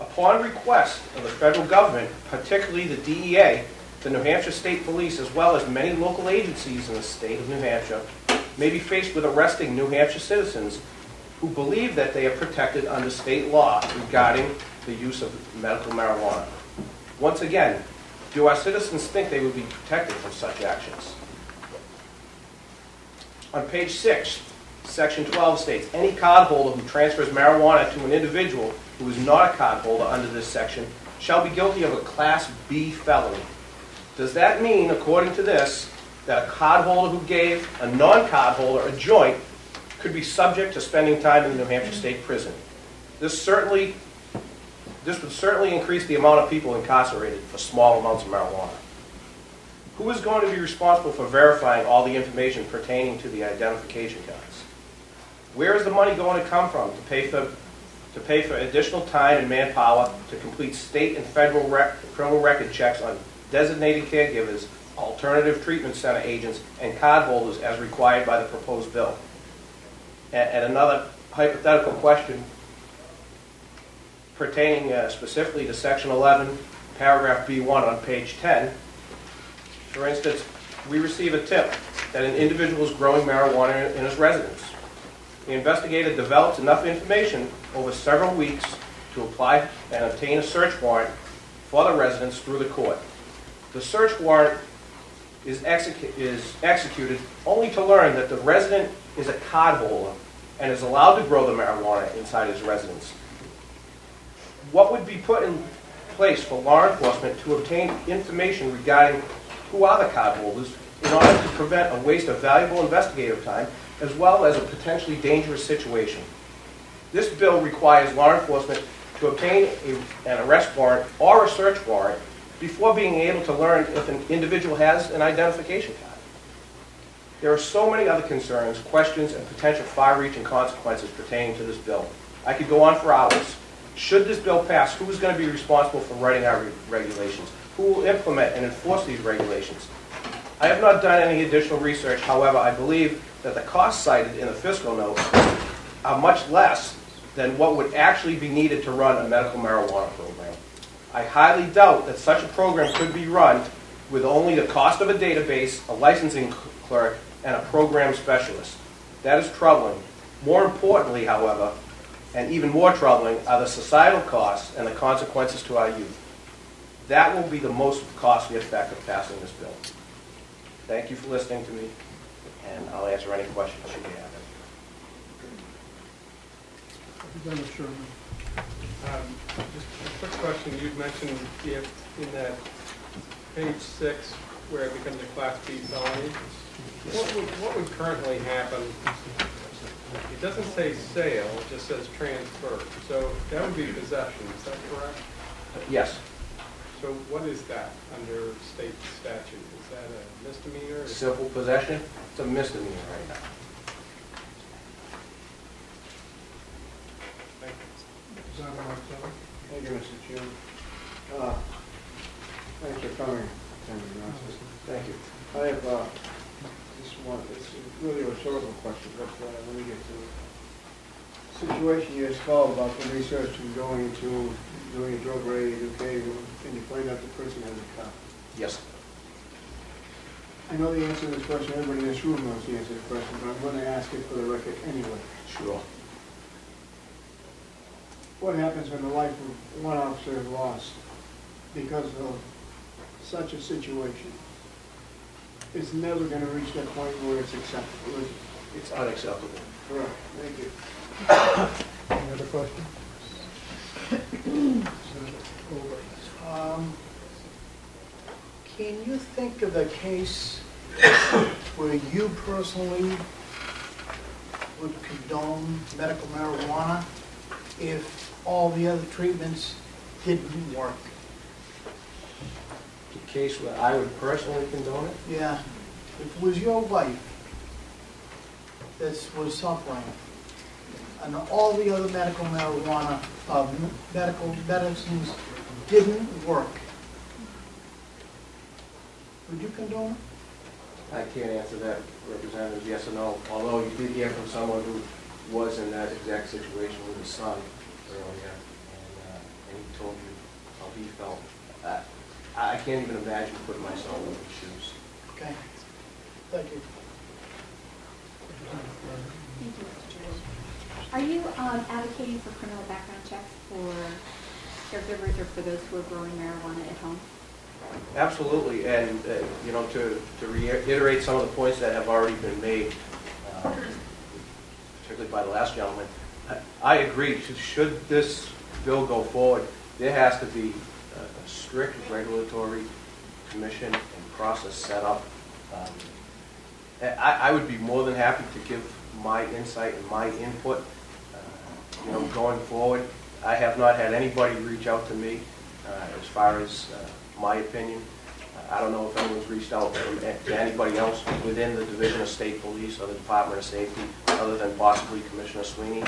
Upon request of the federal government, particularly the DEA, the New Hampshire State Police, as well as many local agencies in the state of New Hampshire, may be faced with arresting New Hampshire citizens who believe that they are protected under state law regarding the use of medical marijuana. Once again, do our citizens think they will be protected from such actions? On page 6, Section 12 states, any cardholder who transfers marijuana to an individual who is not a cardholder under this section shall be guilty of a Class B felony. Does that mean, according to this, that a cardholder who gave a non-cardholder a joint could be subject to spending time in the New Hampshire State Prison? This would certainly increase the amount of people incarcerated for small amounts of marijuana. Who is going to be responsible for verifying all the information pertaining to the identification cards? Where is the money going to come from to pay for additional time and manpower to complete state and federal criminal record checks on designated caregivers, alternative treatment center agents, and cardholders as required by the proposed bill? And another hypothetical question pertaining specifically to Section 11, paragraph B1 on page 10. For instance, we receive a tip that an individual is growing marijuana in his residence. The investigator develops enough information over several weeks to apply and obtain a search warrant for the residence through the court. The search warrant is executed only to learn that the resident is a cardholder and is allowed to grow the marijuana inside his residence. What would be put in place for law enforcement to obtain information regarding who are the cardholders in order to prevent a waste of valuable investigative time as well as a potentially dangerous situation? This bill requires law enforcement to obtain an arrest warrant or a search warrant before being able to learn if an individual has an identification card. There are so many other concerns, questions, and potential far-reaching consequences pertaining to this bill. I could go on for hours. Should this bill pass, who is going to be responsible for writing our regulations? Who will implement and enforce these regulations? I have not done any additional research. However, I believe that the costs cited in the fiscal notes are much less than what would actually be needed to run a medical marijuana program. I highly doubt that such a program could be run with only the cost of a database, a licensing clerk, and a program specialist. That is troubling. More importantly, however, and even more troubling, are the societal costs and the consequences to our youth. That will be the most costly effect of passing this bill. Thank you for listening to me, and I'll answer any questions you may have. Just a quick question. You mentioned in that page 6 where it becomes a Class B felony. What would currently happen? It doesn't say sale, it just says transfer. So that would be possession, is that correct? Yes. So what is that under state statute? Is that a misdemeanor? Simple possession? It's a misdemeanor right now. Thank you, Mr. Chairman. Thanks for coming, Attorney General. Thank you. I have just one. It's really a rhetorical question, but let me get to it. The situation you just called about the research and going to doing a drug raid in the UK, and you find out the person has a cop. Yes. I know the answer to this question. Everybody in this room knows the answer to the question, but I'm going to ask it for the record anyway. Sure. What happens when the life of one officer is lost because of such a situation? It's never going to reach that point where it's acceptable. It's unacceptable. Correct. Thank you. Any other question? Can you think of a case where you personally would condone medical marijuana if all the other treatments didn't work? The case where I would personally condone it? Yeah. If it was your wife that was suffering and all the other medical marijuana, medical medicines didn't work, would you condone it? I can't answer that, Representative, yes or no, although you did hear from someone who was in that exact situation with his son earlier, and he told you how he felt. I can't even imagine putting myself in his shoes. Okay. Thank you. Thank you, Mr. Jordan. Are you advocating for criminal background checks for caregivers or for those who are growing marijuana at home? Absolutely, and you know, to reiterate some of the points that have already been made, particularly by the last gentleman, I agree. Should this bill go forward, there has to be a strict regulatory commission and process set up. I would be more than happy to give my insight and my input. You know, going forward, I have not had anybody reach out to me as far as my opinion. I don't know if anyone's reached out to anybody else within the Division of State Police or the Department of Safety other than possibly Commissioner Sweeney.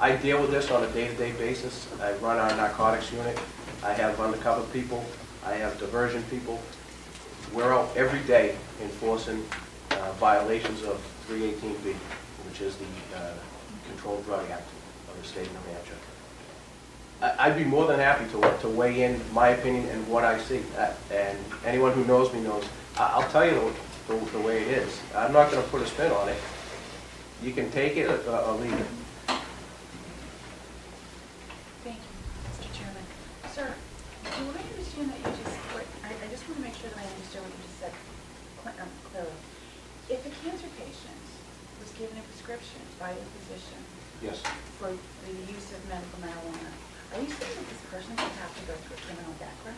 I deal with this on a day-to-day basis. I run our narcotics unit. I have undercover people. I have diversion people. We're out every day enforcing violations of 318B, which is the Controlled Drug Act of the state of New Hampshire. I'd be more than happy to weigh in my opinion and what I see. And anyone who knows me knows, I'll tell you the way it is. I'm not going to put a spin on it. You can take it or leave it. Thank you, Mr. Chairman. Sir, do I understand that you just, I just want to make sure that I understand what you just said clearly. If a cancer patient was given a prescription by a physician, yes, for the use of medical marijuana, are you saying that this person would have to go through a criminal background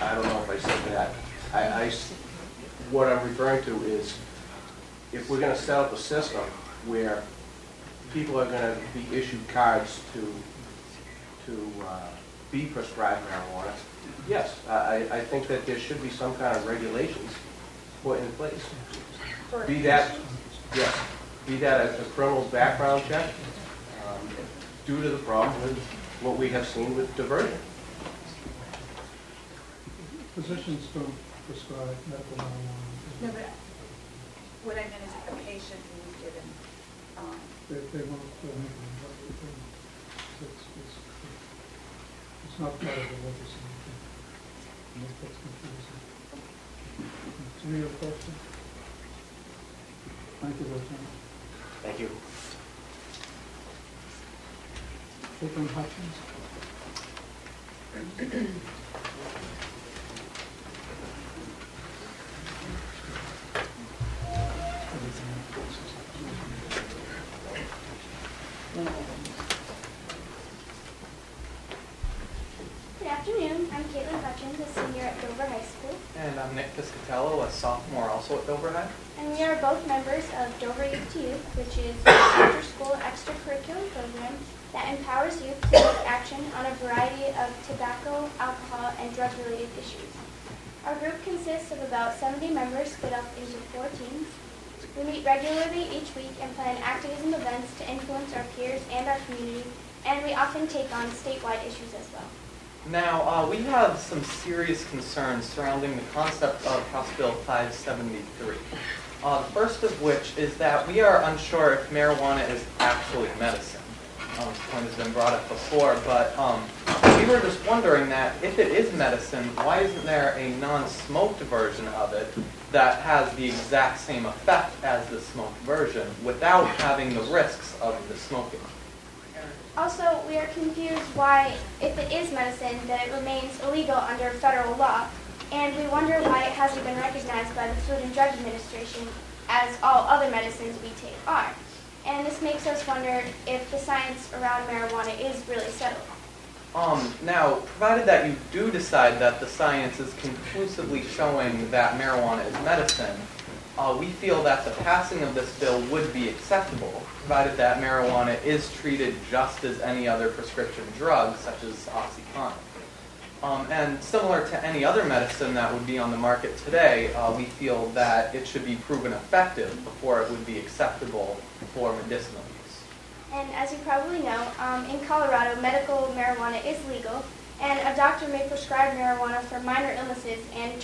check? I don't know if I said that. What I'm referring to is, if we're going to set up a system where people are going to be issued cards to be prescribed marijuana, yes, I think that there should be some kind of regulations put in place. Be that, yes, be that a criminal background check due to the problem with what we have seen with diversion. Physicians don't prescribe medical marijuana. No, but what I meant is a patient who's given. They won't. It's not part of the legislation. That's confusing. Do you have a question? Thank you, Lieutenant. Thank you. Open Hopkins. Sophomore also at Dover High. And we are both members of Dover Youth to Youth, which is an after-school extracurricular program that empowers youth to take action on a variety of tobacco, alcohol, and drug-related issues. Our group consists of about 70 members split up into 4 teams. We meet regularly each week and plan activism events to influence our peers and our community, and we often take on statewide issues as well. Now, we have some serious concerns surrounding the concept of House Bill 573. The first of which is that we are unsure if marijuana is actually medicine. This point has been brought up before, but we were just wondering that if it is medicine, why isn't there a non-smoked version of it that has the exact same effect as the smoked version without having the risks of the smoking? Also, we are confused why, if it is medicine, that it remains illegal under federal law, and we wonder why it hasn't been recognized by the Food and Drug Administration as all other medicines we take are. And this makes us wonder if the science around marijuana is really settled. Now, provided that you do decide that the science is conclusively showing that marijuana is medicine, we feel that the passing of this bill would be acceptable, provided that marijuana is treated just as any other prescription drug, such as OxyContin. And similar to any other medicine that would be on the market today, we feel that it should be proven effective before it would be acceptable for medicinal use. And as you probably know, in Colorado, medical marijuana is legal, and a doctor may prescribe marijuana for minor illnesses and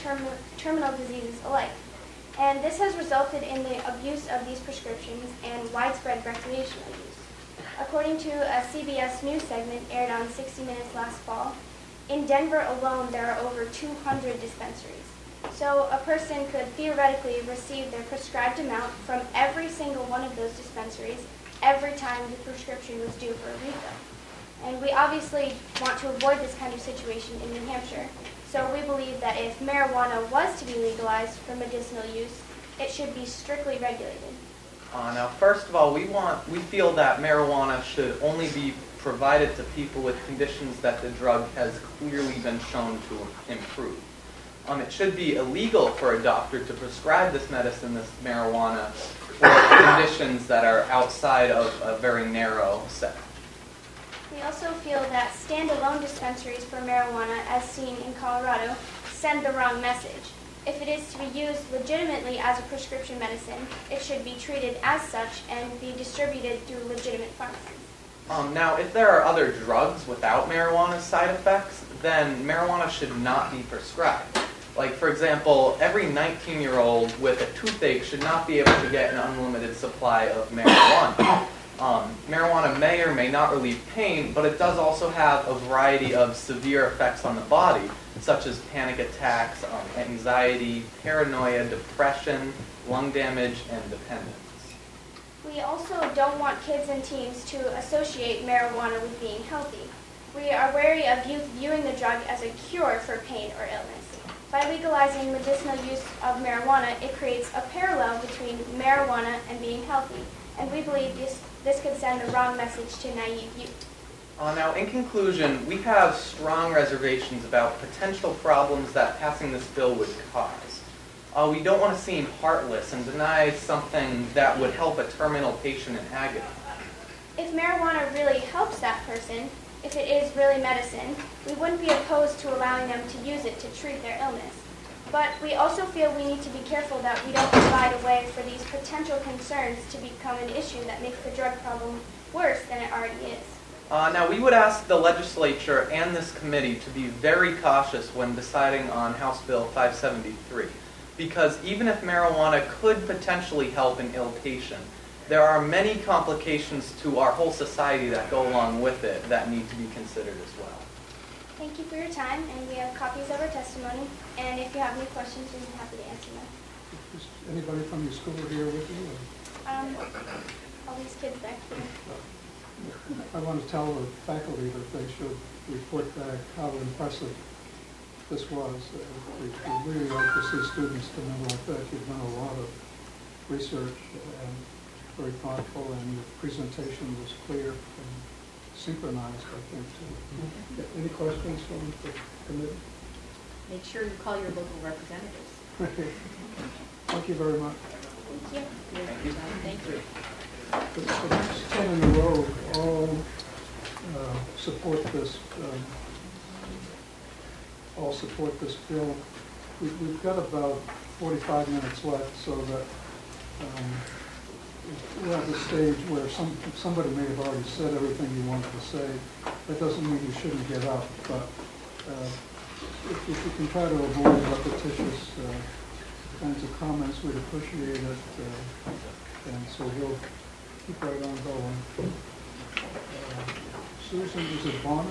terminal diseases alike. And this has resulted in the abuse of these prescriptions and widespread recreational use. According to a CBS News segment aired on 60 Minutes last fall, in Denver alone there are over 200 dispensaries. So a person could theoretically receive their prescribed amount from every single one of those dispensaries every time the prescription was due for a refill. And we obviously want to avoid this kind of situation in New Hampshire. So we believe that if marijuana was to be legalized for medicinal use, it should be strictly regulated. Now, first of all, we feel that marijuana should only be provided to people with conditions that the drug has clearly been shown to improve. It should be illegal for a doctor to prescribe this medicine, this marijuana, for conditions that are outside of a very narrow set. We also feel that standalone dispensaries for marijuana, as seen in Colorado, send the wrong message. If it is to be used legitimately as a prescription medicine, it should be treated as such and be distributed through legitimate pharmacies. Now, if there are other drugs without marijuana side effects, then marijuana should not be prescribed. Like, for example, every 19-year-old with a toothache should not be able to get an unlimited supply of marijuana. Marijuana may or may not relieve pain, but it does also have a variety of severe effects on the body, such as panic attacks, anxiety, paranoia, depression, lung damage, and dependence. We also don't want kids and teens to associate marijuana with being healthy. We are wary of youth viewing the drug as a cure for pain or illness. By legalizing medicinal use of marijuana, it creates a parallel between marijuana and being healthy, and we believe this could send the wrong message to naive youth. Now, in conclusion, we have strong reservations about potential problems that passing this bill would cause. We don't want to seem heartless and deny something that would help a terminal patient in agony. If marijuana really helps that person, if it is really medicine, we wouldn't be opposed to allowing them to use it to treat their illness. But we also feel we need to be careful that we don't provide a way for these potential concerns to become an issue that makes the drug problem worse than it already is. Now, we would ask the legislature and this committee to be very cautious when deciding on House Bill 573, because even if marijuana could potentially help an ill patient, there are many complications to our whole society that go along with it that need to be considered as well. Thank you for your time, and we have copies of our testimony, and if you have any questions, we'd be happy to answer them. Is anybody from your school here with you? All these kids back here. I want to tell the faculty that they should report back how impressive this was. We really like to see students come in like that. You've done a lot of research, and very thoughtful, and the presentation was clear and synchronized, I think, too. Any questions from the committee? Make sure you call your local representatives. Thank you very much. Thank you. Thank you. The next 10 in a row all support this bill. We've got about 45 minutes left, so that we're at the stage where somebody may have already said everything you wanted to say. That doesn't mean you shouldn't get up, but if you can try to avoid repetitious kinds of comments, we'd appreciate it, and so we'll keep right on going. Susan, is it Bonner?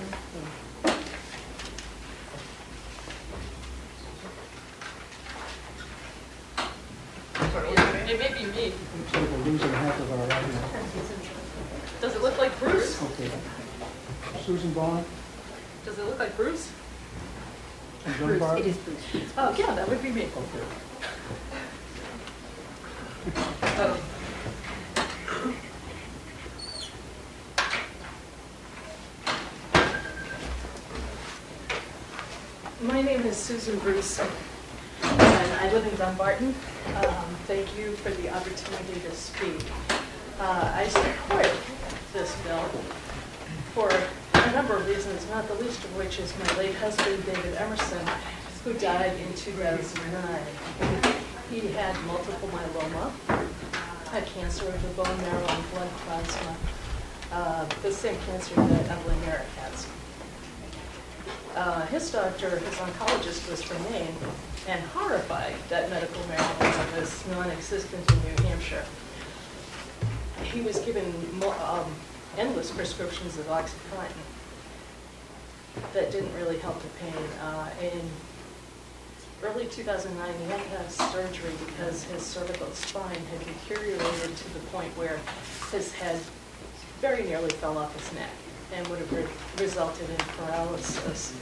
It may be me. Looks like we're losing half of our audience. Does it look like Bruce? Okay. Susan Bond? Does it look like Bruce? Bruce, it is Bruce. Oh, yeah, that would be me. Okay. My name is Susan Bruce, and I live in Dumbarton. Thank you for the opportunity to speak. I support this bill for a number of reasons, not the least of which is my late husband, David Emerson, who died in 2009. He had multiple myeloma, a cancer of the bone marrow and blood plasma, the same cancer that Evelyn Merrick has. His doctor, his oncologist, was from Maine, and horrified that medical marijuana was non-existent in New Hampshire. He was given endless prescriptions of OxyContin that didn't really help the pain. In early 2009, he had to have surgery because his cervical spine had deteriorated to the point where his head very nearly fell off his neck and would have resulted in paralysis.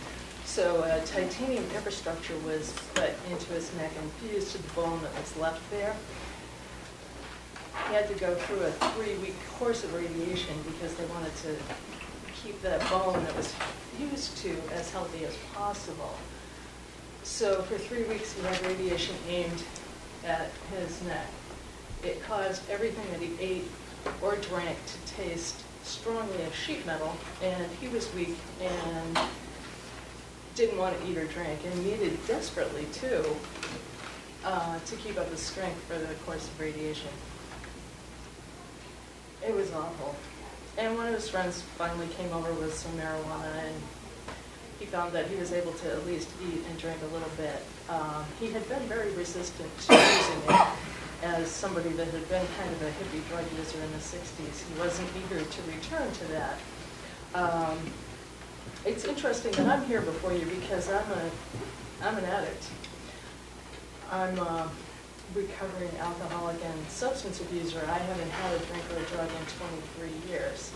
So a titanium infrastructure was put into his neck and fused to the bone that was left there. He had to go through a 3-week course of radiation because they wanted to keep that bone that was fused to as healthy as possible. So for 3 weeks, he had radiation aimed at his neck. It caused everything that he ate or drank to taste strongly as sheet metal, and he was weak and didn't want to eat or drink, and needed desperately, too, to keep up his strength for the course of radiation. It was awful. And one of his friends finally came over with some marijuana, and he found that he was able to at least eat and drink a little bit. He had been very resistant to using it as somebody that had been kind of a hippie drug user in the 60s. He wasn't eager to return to that. It's interesting that I'm here before you because I'm an addict. I'm a recovering alcoholic and substance abuser. I haven't had a drink or a drug in 23 years.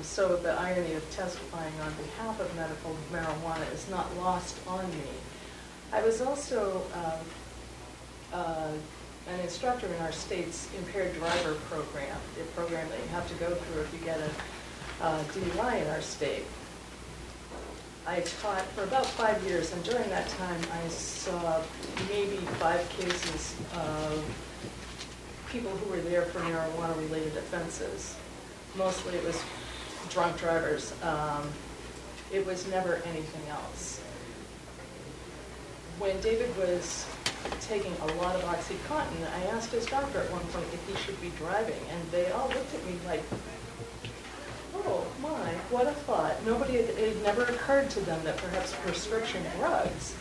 So the irony of testifying on behalf of medical marijuana is not lost on me. I was also an instructor in our state's impaired driver program, the program that you have to go through if you get a DUI in our state. I taught for about 5 years, and during that time I saw maybe 5 cases of people who were there for marijuana-related offenses. Mostly it was drunk drivers. It was never anything else. When David was taking a lot of OxyContin, I asked his doctor at one point if he should be driving, and they all looked at me like, oh my, what a thought. Nobody, it had never occurred to them that perhaps prescription drugs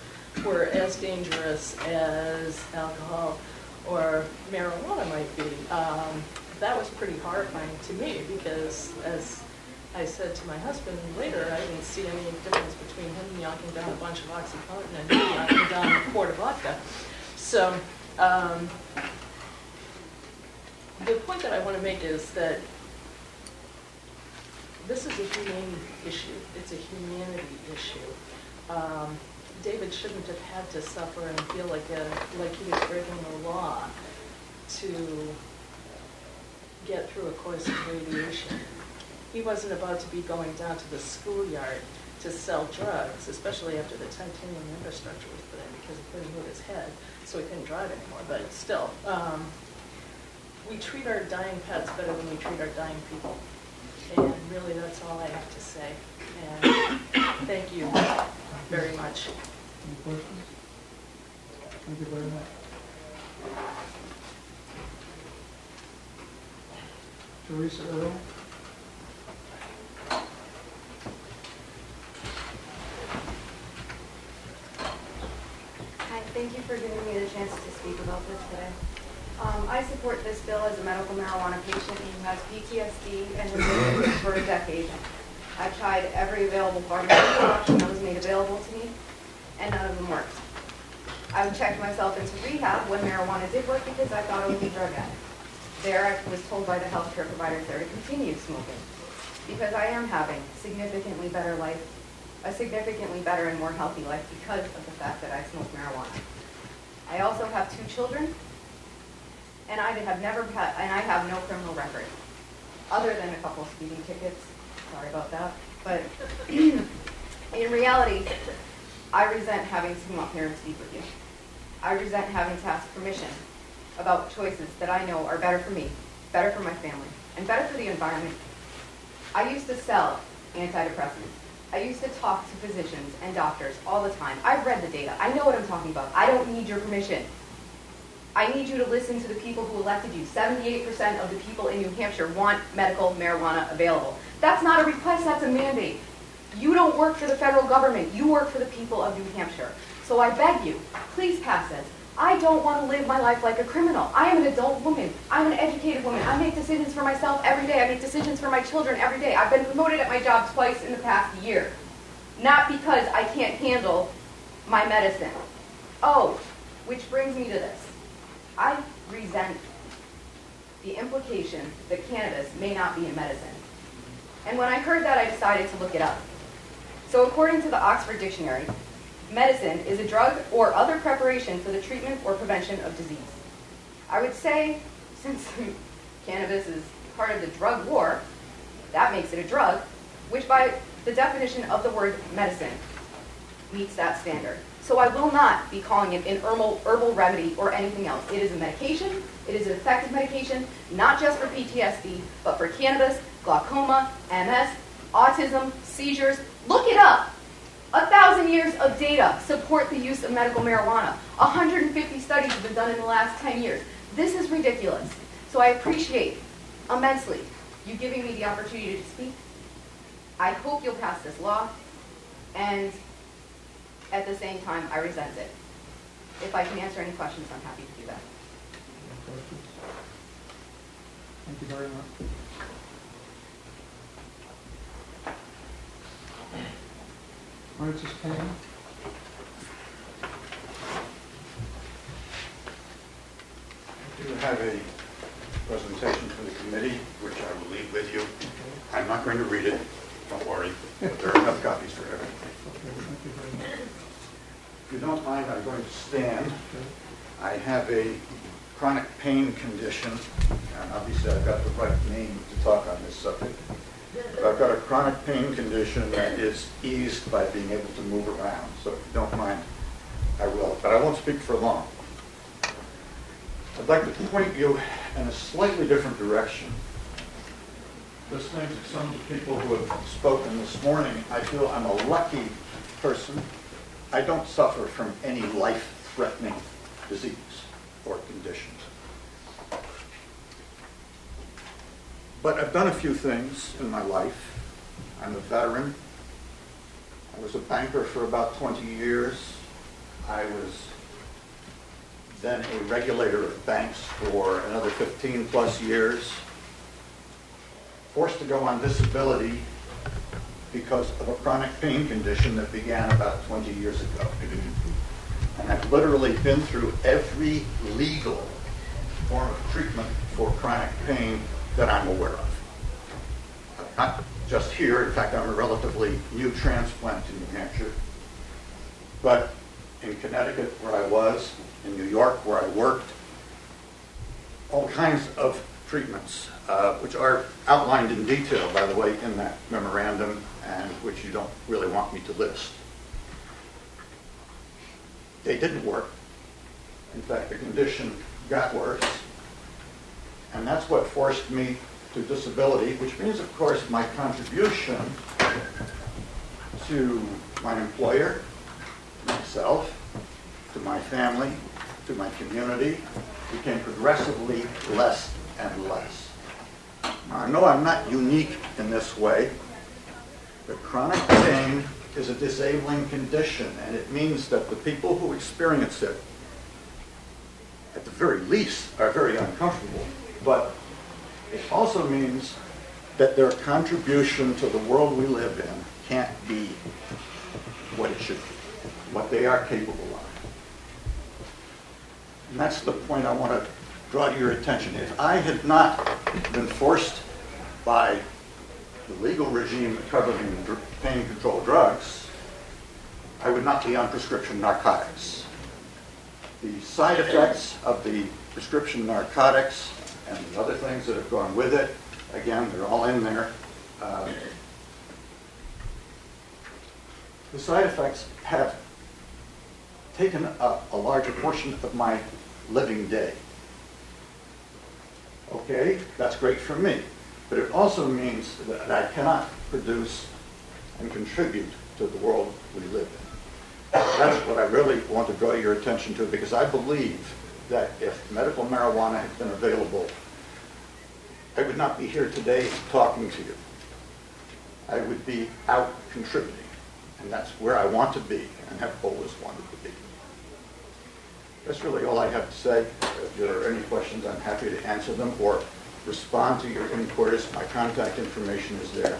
were as dangerous as alcohol or marijuana might be. That was pretty horrifying to me because, as I said to my husband later, I didn't see any difference between him knocking down a bunch of OxyContin and me knocking down a quart of vodka. So the point that I want to make is that this is a humane issue. It's a humanity issue. David shouldn't have had to suffer and feel like he was breaking the law to get through a course of radiation. He wasn't about to be going down to the schoolyard to sell drugs, especially after the titanium infrastructure was put in, because he couldn't move his head, so he couldn't drive anymore. But still, we treat our dying pets better than we treat our dying people. And really, that's all I have to say. And thank you very much. Any questions? Thank you very much. Teresa Earle. Hi, thank you for giving me the chance to speak about this today. I support this bill as a medical marijuana patient who has PTSD and has been using it for a decade. I've tried every available pharmaceutical option that was made available to me, and none of them worked. I've checked myself into rehab when marijuana did work because I thought I was a drug addict. There I was told by the healthcare providers there to continue smoking because I am having a significantly better and more healthy life because of the fact that I smoke marijuana. I also have 2 children. And I have no criminal record, other than a couple of speeding tickets. Sorry about that. But in reality, I resent having to come up here and speak with you. I resent having to ask permission about choices that I know are better for me, better for my family, and better for the environment. I used to sell antidepressants. I used to talk to physicians and doctors all the time. I've read the data. I know what I'm talking about. I don't need your permission. I need you to listen to the people who elected you. 78% of the people in New Hampshire want medical marijuana available. That's not a request, that's a mandate. You don't work for the federal government, you work for the people of New Hampshire. So I beg you, please pass this. I don't want to live my life like a criminal. I am an adult woman. I'm an educated woman. I make decisions for myself every day. I make decisions for my children every day. I've been promoted at my job twice in the past year. Not because I can't handle my medicine. Oh, which brings me to this. I resent the implication that cannabis may not be a medicine. And when I heard that, I decided to look it up. So according to the Oxford Dictionary, medicine is a drug or other preparation for the treatment or prevention of disease. I would say, since cannabis is part of the drug war, that makes it a drug, which by the definition of the word medicine meets that standard. So I will not be calling it an herbal remedy or anything else. It is a medication, it is an effective medication, not just for PTSD, but for cannabis, glaucoma, MS, autism, seizures. Look it up. 1,000 years of data support the use of medical marijuana. 150 studies have been done in the last 10 years. This is ridiculous. So I appreciate immensely you giving me the opportunity to speak. I hope you'll pass this law, and at the same time, I resent it. If I can answer any questions, I'm happy to do that. Any questions? Thank you very much. Francis Payne. I do have a presentation for the committee, which I will leave with you. I'm not going to read it, don't worry, but there are enough copies for everyone. If you don't mind, I'm going to stand. I have a chronic pain condition, and obviously I've got the right name to talk on this subject. I've got a chronic pain condition that is eased by being able to move around. So if you don't mind, I will. But I won't speak for long. I'd like to point you in a slightly different direction. Listening to some of the people who have spoken this morning, I feel I'm a lucky person. I don't suffer from any life-threatening disease or conditions. But I've done a few things in my life. I'm a veteran. I was a banker for about 20 years. I was then a regulator of banks for another 15 plus years. Forced to go on disability because of a chronic pain condition that began about 20 years ago. And I've literally been through every legal form of treatment for chronic pain that I'm aware of. Not just here, in fact, I'm a relatively new transplant to New Hampshire, but in Connecticut where I was, in New York where I worked, all kinds of treatments, which are outlined in detail, by the way, in that memorandum, and which you don't really want me to list. They didn't work. In fact, the condition got worse. And that's what forced me to disability, which means, of course, my contribution to my employer, myself, to my family, to my community, became progressively less and less. Now, I know I'm not unique in this way, but chronic pain is a disabling condition, and it means that the people who experience it, at the very least, are very uncomfortable. But it also means that their contribution to the world we live in can't be what it should be, what they are capable of. And that's the point I want to draw to your attention. If I had not been forced by the legal regime covering pain control drugs, I would not be on prescription narcotics. The side effects of the prescription narcotics and the other things that have gone with it, again, they're all in there. The side effects have taken up a larger portion of my living day. Okay, that's great for me, but it also means that I cannot produce and contribute to the world we live in. That's what I really want to draw your attention to, because I believe that if medical marijuana had been available, I would not be here today talking to you. I would be out contributing. And that's where I want to be and have always wanted to be. That's really all I have to say. If there are any questions, I'm happy to answer them or respond to your inquiries. My contact information is there.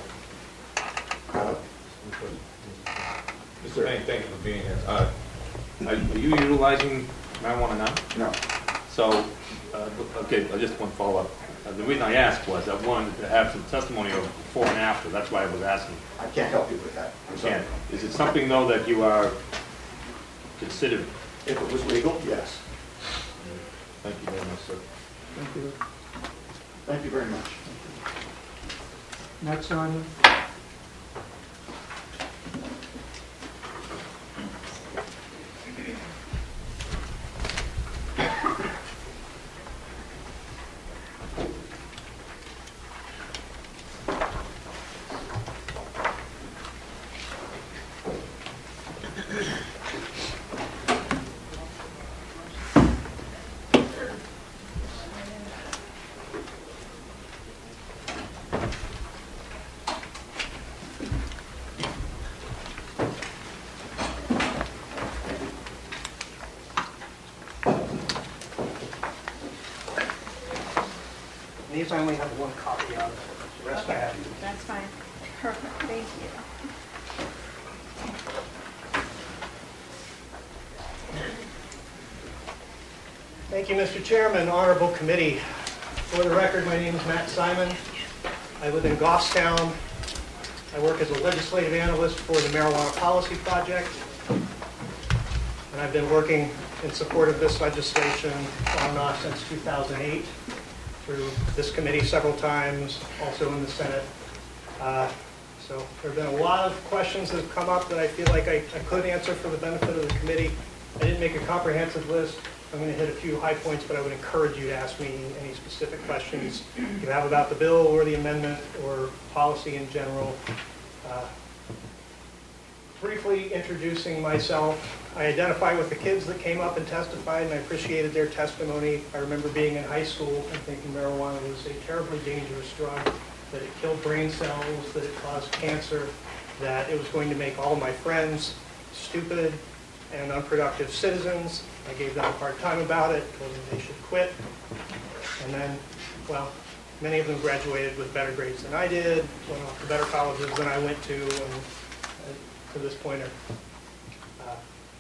Mr. Payne, thank you for being here. Are you utilizing marijuana now? No. So, okay, just one follow-up. The reason I asked was I wanted to have some testimony of before and after. That's why I was asking. I can't help you with that. I can't. Is it something, though, that you are considering? If it was legal, yes. Thank you very much, sir. Thank you. Thank you very much. Next on. I only have one copy of it. The rest I have. That's fine. Perfect. Thank you. Thank you, Mr. Chairman, Honorable Committee. For the record, my name is Matt Simon. I live in Goffstown. I work as a legislative analyst for the Marijuana Policy Project. And I've been working in support of this legislation on and off since 2008. Through this committee several times, also in the Senate, So there have been a lot of questions that have come up that I feel like I could answer for the benefit of the committee. I didn't make a comprehensive list. I'm going to hit a few high points, but I would encourage you to ask me any specific questions you have about the bill or the amendment or policy in general. Briefly introducing myself, I identify with the kids that came up and testified, and I appreciated their testimony. I remember being in high school and thinking marijuana was a terribly dangerous drug, that it killed brain cells, that it caused cancer, that it was going to make all my friends stupid and unproductive citizens. I gave them a hard time about it, told them they should quit. And then, well, many of them graduated with better grades than I did, went off to better colleges than I went to, and to this point are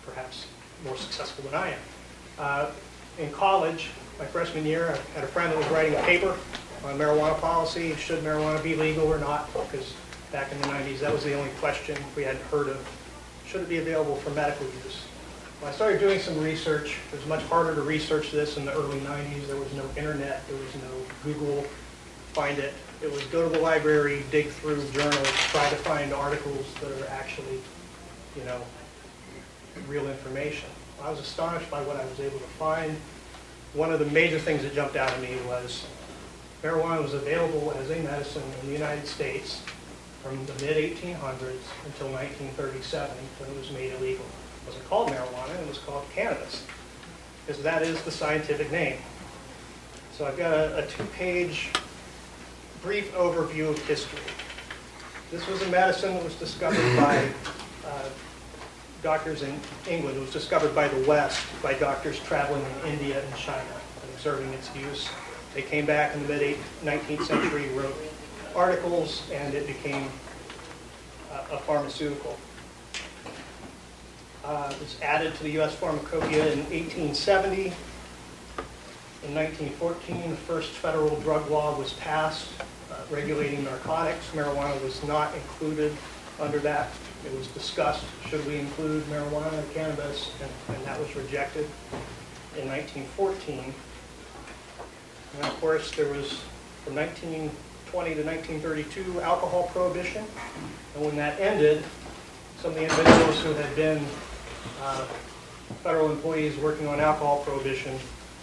perhaps more successful than I am. In college, my freshman year, I had a friend that was writing a paper on marijuana policy, should marijuana be legal or not, because back in the 90s, that was the only question we hadn't heard of. Should it be available for medical use? When I started doing some research, it was much harder to research this in the early 90s. There was no internet, there was no Google, find it. It was go to the library, dig through journals, try to find articles that are actually, you know, real information. I was astonished by what I was able to find. One of the major things that jumped out at me was marijuana was available as a medicine in the United States from the mid-1800s until 1937 when it was made illegal. It wasn't called marijuana, it was called cannabis, because that is the scientific name. So I've got a two-page brief overview of history. This was a medicine that was discovered by doctors in England. It was discovered by the West, by doctors traveling in India and China and observing its use. They came back in the mid-19th century, wrote articles, and it became a pharmaceutical. It was added to the U.S. Pharmacopoeia in 1870. In 1914, the first federal drug law was passed regulating narcotics. Marijuana was not included under that. It was discussed, should we include marijuana, cannabis, and that was rejected in 1914. And of course, there was, from 1920 to 1932, alcohol prohibition. And when that ended, some of the individuals who had been federal employees working on alcohol prohibition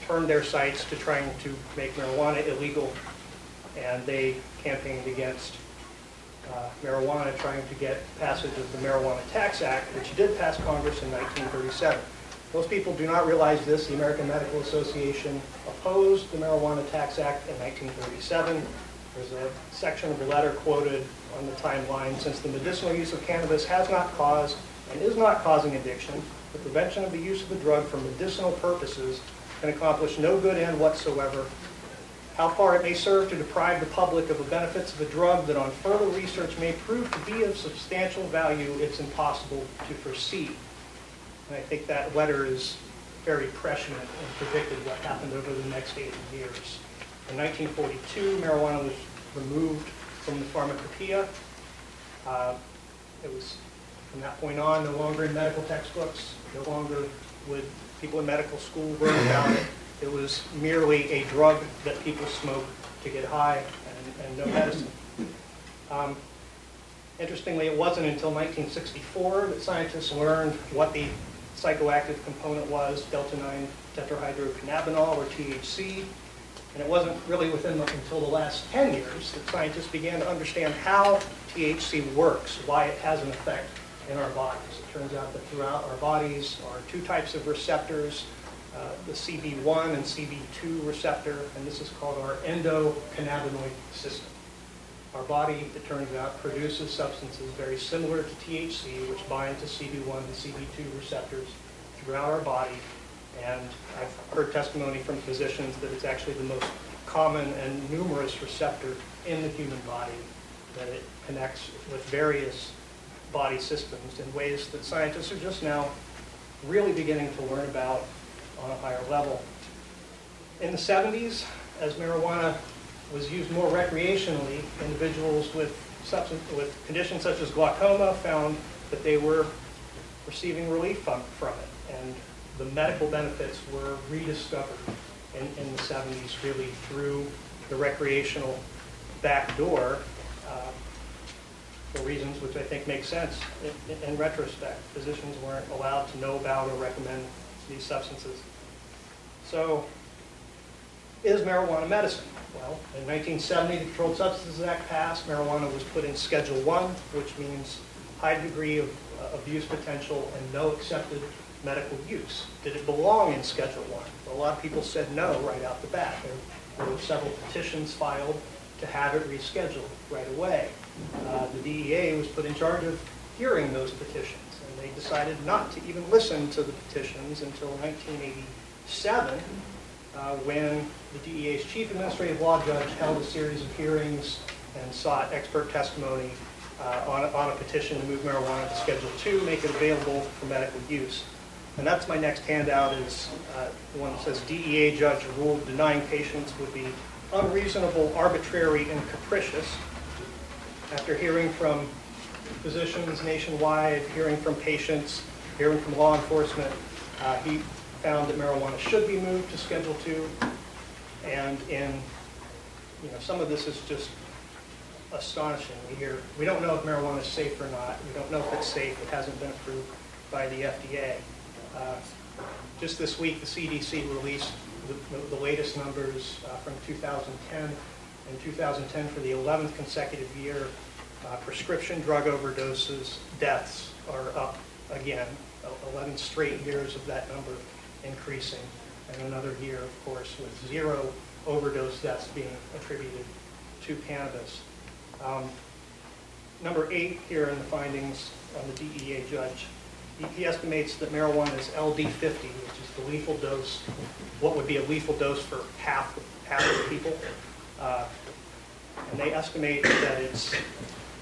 turned their sights to trying to make marijuana illegal, and they campaigned against marijuana, trying to get passage of the Marijuana Tax Act, which did pass Congress in 1937. Most people do not realize this. The American Medical Association opposed the Marijuana Tax Act in 1937. There's a section of your letter quoted on the timeline. Since the medicinal use of cannabis has not caused and is not causing addiction, the prevention of the use of the drug for medicinal purposes can accomplish no good end whatsoever. How far it may serve to deprive the public of the benefits of a drug that on further research may prove to be of substantial value, it's impossible to foresee. And I think that letter is very prescient and predicted what happened over the next 80 years. In 1942, marijuana was removed from the pharmacopoeia. It was, from that point on, no longer in medical textbooks, no longer would people in medical school wrote about it. It was merely a drug that people smoke to get high and no medicine. Interestingly, it wasn't until 1964 that scientists learned what the psychoactive component was, delta-9 tetrahydrocannabinol, or THC. And it wasn't really until the last 10 years that scientists began to understand how THC works, why it has an effect in our bodies. It turns out that throughout our bodies are two types of receptors, the CB1 and CB2 receptor, and this is called our endocannabinoid system. Our body, it turns out, produces substances very similar to THC, which bind to CB1 and CB2 receptors throughout our body, and I've heard testimony from physicians that it's actually the most common and numerous receptor in the human body, that it connects with various body systems in ways that scientists are just now really beginning to learn about on a higher level. In the 70s, as marijuana was used more recreationally, individuals with conditions such as glaucoma found that they were receiving relief from it, and the medical benefits were rediscovered in the 70s, really through the recreational back door. for reasons which I think make sense in retrospect. Physicians weren't allowed to know about or recommend these substances. So is marijuana medicine? Well, in 1970, the Controlled Substances Act passed. Marijuana was put in Schedule I, which means high degree of abuse potential and no accepted medical use. Did it belong in Schedule I? Well, a lot of people said no right out the bat. There were several petitions filed to have it rescheduled right away. The DEA was put in charge of hearing those petitions, and they decided not to even listen to the petitions until 1987, when the DEA's chief administrative law judge held a series of hearings and sought expert testimony on a petition to move marijuana to Schedule II, make it available for medical use. And that's my next handout, is the one that says DEA judge ruled denying patients would be unreasonable, arbitrary, and capricious. After hearing from physicians nationwide, hearing from patients, hearing from law enforcement, he found that marijuana should be moved to Schedule II. And in, you know, some of this is just astonishing. We hear, we don't know if marijuana is safe or not. We don't know if it's safe. It hasn't been approved by the FDA. Just this week, the CDC released the latest numbers from 2010. In 2010, for the 11th consecutive year, prescription drug overdoses, deaths are up again. 11 straight years of that number increasing, and another year, of course, with 0 overdose deaths being attributed to cannabis. Number 8 here in the findings on the DEA judge, he estimates that marijuana is LD50, which is the lethal dose, what would be a lethal dose for half of the people. And they estimate that it's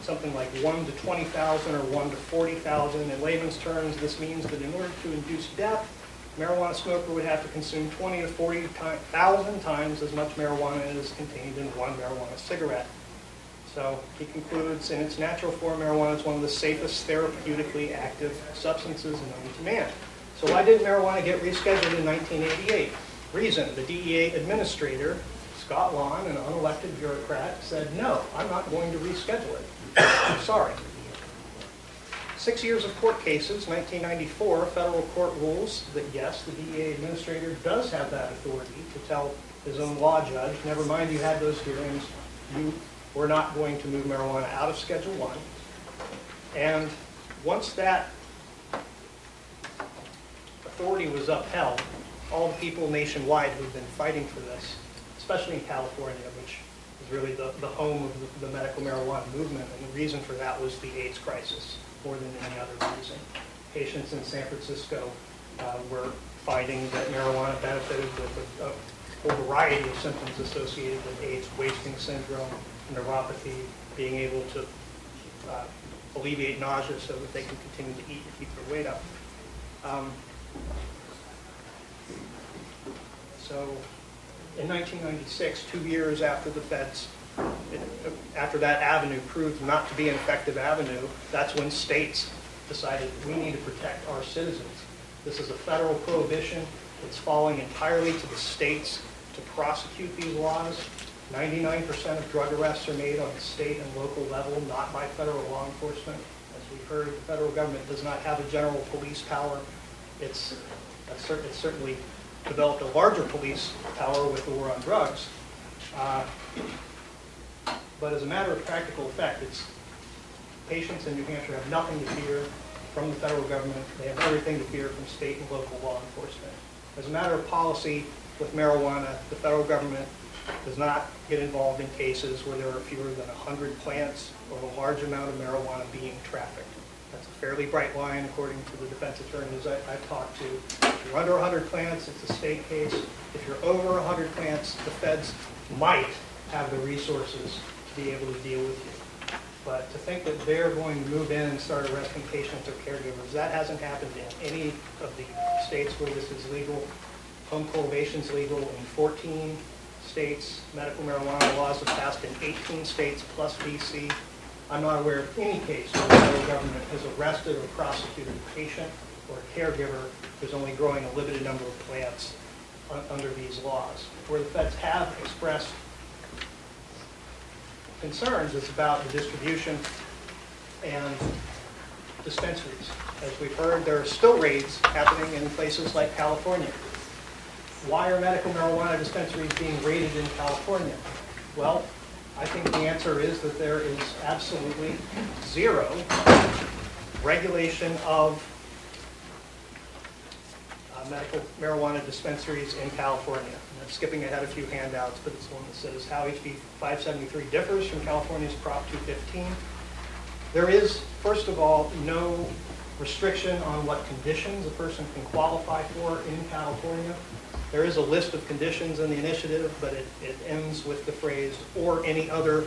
something like 1 to 20,000 or 1 to 40,000. In layman's terms, this means that in order to induce death, a marijuana smoker would have to consume 20 to 40,000 times as much marijuana as is contained in one marijuana cigarette. So he concludes, in its natural form, marijuana is one of the safest therapeutically active substances known to man. So why didn't marijuana get rescheduled in 1988? Reason, the DEA administrator, Scott Lawn, an unelected bureaucrat, said, no, I'm not going to reschedule it. I'm sorry. 6 years of court cases, 1994, federal court rules that, yes, the DEA administrator does have that authority to tell his own law judge, never mind, you had those hearings, you were not going to move marijuana out of Schedule I. And once that authority was upheld, all the people nationwide who have been fighting for this, especially in California, which is really the home of the medical marijuana movement, and the reason for that was the AIDS crisis more than any other reason. Patients in San Francisco were finding that marijuana benefited with a whole variety of symptoms associated with AIDS, wasting syndrome, neuropathy, being able to alleviate nausea so that they can continue to eat and keep their weight up. So in 1996, 2 years after the feds, after that avenue proved not to be an effective avenue, that's when states decided we need to protect our citizens. This is a federal prohibition. It's falling entirely to the states to prosecute these laws. 99% of drug arrests are made on the state and local level, not by federal law enforcement. As we've heard, the federal government does not have a general police power. It's certainly developed a larger police power with the war on drugs. But as a matter of practical effect, patients in New Hampshire have nothing to fear from the federal government. They have everything to fear from state and local law enforcement. As a matter of policy with marijuana, the federal government does not get involved in cases where there are fewer than 100 plants or a large amount of marijuana being trafficked. That's a fairly bright line, according to the defense attorneys I've talked to. If you're under 100 plants, it's a state case. If you're over 100 plants, the feds might have the resources to be able to deal with you. But to think that they're going to move in and start arresting patients or caregivers, that hasn't happened in any of the states where this is legal. Home cultivation is legal in 14 states. Medical marijuana laws have passed in 18 states plus D.C. I'm not aware of any case where the federal government has arrested or prosecuted a patient or a caregiver who's only growing a limited number of plants under these laws. Where the feds have expressed concerns is about the distribution and dispensaries. As we've heard, there are still raids happening in places like California. Why are medical marijuana dispensaries being raided in California? Well, I think the answer is that there is absolutely zero regulation of medical marijuana dispensaries in California. And I'm skipping ahead a few handouts, but it's the one that says how HB 573 differs from California's Prop 215. There is, first of all, no restriction on what conditions a person can qualify for in California. There is a list of conditions in the initiative, but it ends with the phrase, or any other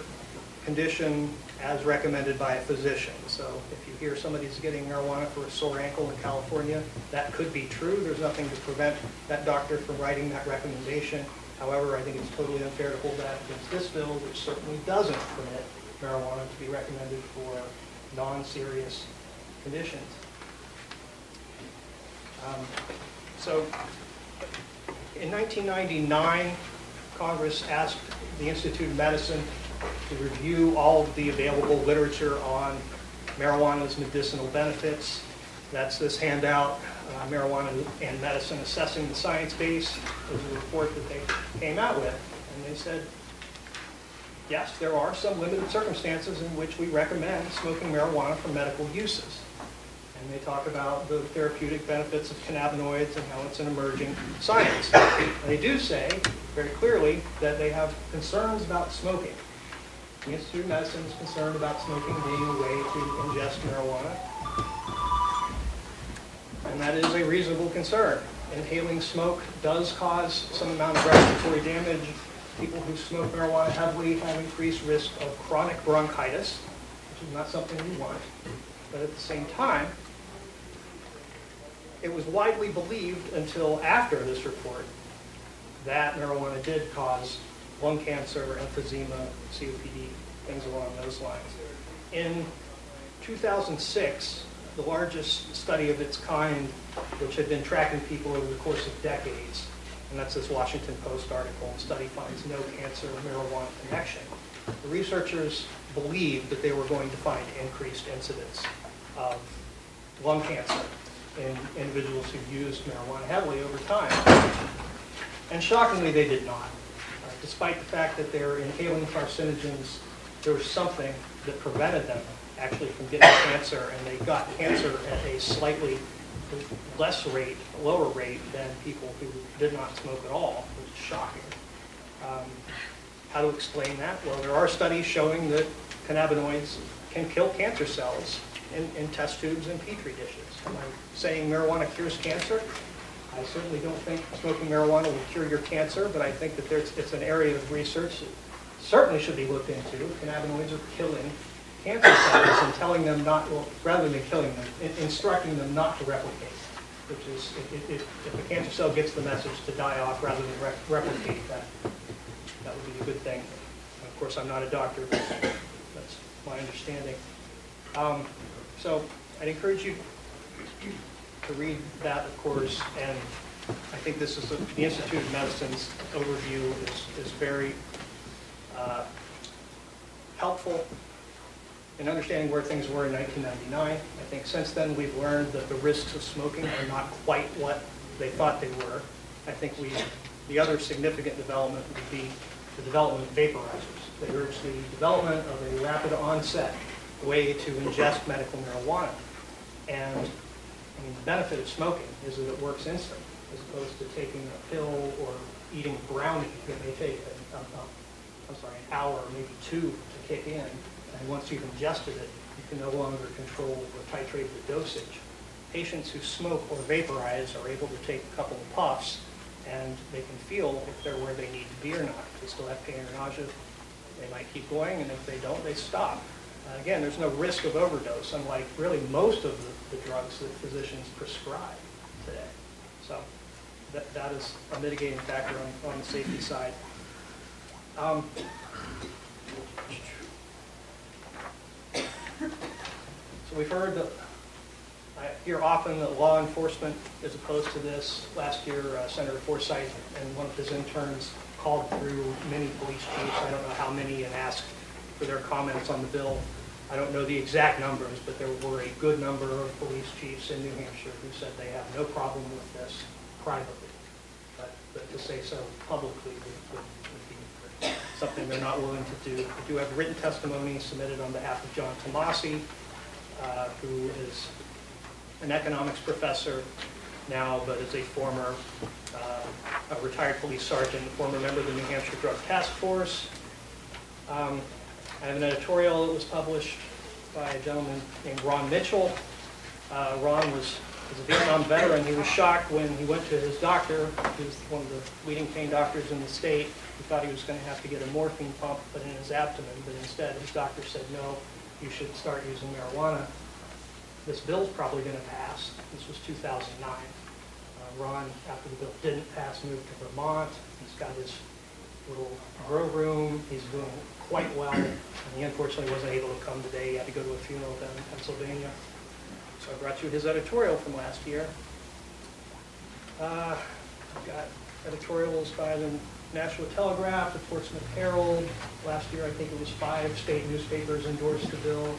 condition as recommended by a physician. So if you hear somebody's getting marijuana for a sore ankle in California, that could be true. There's nothing to prevent that doctor from writing that recommendation. However, I think it's totally unfair to hold that against this bill, which certainly doesn't permit marijuana to be recommended for non-serious conditions. So in 1999, Congress asked the Institute of Medicine to review all of the available literature on marijuana's medicinal benefits. That's this handout, Marijuana and Medicine Assessing the Science Base, was a report that they came out with. And they said, yes, there are some limited circumstances in which we recommend smoking marijuana for medical uses. And they talk about the therapeutic benefits of cannabinoids and how it's an emerging science. And they do say very clearly that they have concerns about smoking. The Institute of Medicine is concerned about smoking being a way to ingest marijuana. And that is a reasonable concern. Inhaling smoke does cause some amount of respiratory damage. People who smoke marijuana heavily have increased risk of chronic bronchitis, which is not something we want. But at the same time, it was widely believed until after this report that marijuana did cause lung cancer, emphysema, COPD, things along those lines. In 2006, the largest study of its kind, which had been tracking people over the course of decades, and that's this Washington Post article, the study finds no cancer-marijuana connection. The researchers believed that they were going to find increased incidence of lung cancer in individuals who used marijuana heavily over time. And shockingly, they did not. Despite the fact that they were inhaling carcinogens, there was something that prevented them actually from getting cancer, and they got cancer at a slightly less rate, lower rate than people who did not smoke at all, which is shocking. How to explain that? Well, there are studies showing that cannabinoids can kill cancer cells in test tubes and petri dishes. Am I saying marijuana cures cancer? I certainly don't think smoking marijuana will cure your cancer, but I think that it's an area of research that certainly should be looked into. Cannabinoids are killing cancer cells and telling them not, well, rather than killing them, instructing them not to replicate, which is, if a cancer cell gets the message to die off rather than replicate, that would be a good thing. And of course, I'm not a doctor, but that's my understanding. So I'd encourage you to read that, of course, and I think this is the Institute of Medicine's overview is very helpful in understanding where things were in 1999. I think since then we've learned that the risks of smoking are not quite what they thought they were. I think the other significant development would be the development of vaporizers. They urge the development of a rapid onset way to ingest medical marijuana. And I mean, the benefit of smoking is that it works instantly, as opposed to taking a pill or eating a brownie that may take an hour, maybe two, to kick in. And once you've ingested it, you can no longer control or titrate the dosage. Patients who smoke or vaporize are able to take a couple of puffs, and they can feel if they're where they need to be or not. If they still have pain or nausea, they might keep going, and if they don't, they stop. Again, there's no risk of overdose, unlike really most of the drugs that physicians prescribe today. So that is a mitigating factor on the safety side. So we've heard that, I hear often that law enforcement is opposed to this. Last year, Senator Forsyth and one of his interns called through many police chiefs, I don't know how many, and asked for their comments on the bill. I don't know the exact numbers, but there were a good number of police chiefs in New Hampshire who said they have no problem with this privately. But to say so publicly would be something they're not willing to do. We do have written testimony submitted on behalf of John Tomasi, who is an economics professor now, but is a former a retired police sergeant, a former member of the New Hampshire Drug Task Force. I have an editorial that was published by a gentleman named Ron Mitchell. Ron was a Vietnam veteran. He was shocked when he went to his doctor, who's one of the leading pain doctors in the state. He thought he was going to have to get a morphine pump put in his abdomen, but instead his doctor said, no, you should start using marijuana. This bill's probably going to pass. This was 2009. Ron, after the bill didn't pass, moved to Vermont. He's got his little grow room. He's doing quite well. And he unfortunately wasn't able to come today. He had to go to a funeral down in Pennsylvania. So I brought you his editorial from last year. I've got editorials by the National Telegraph, the Portsmouth Herald. Last year, I think it was 5 state newspapers endorsed the bill.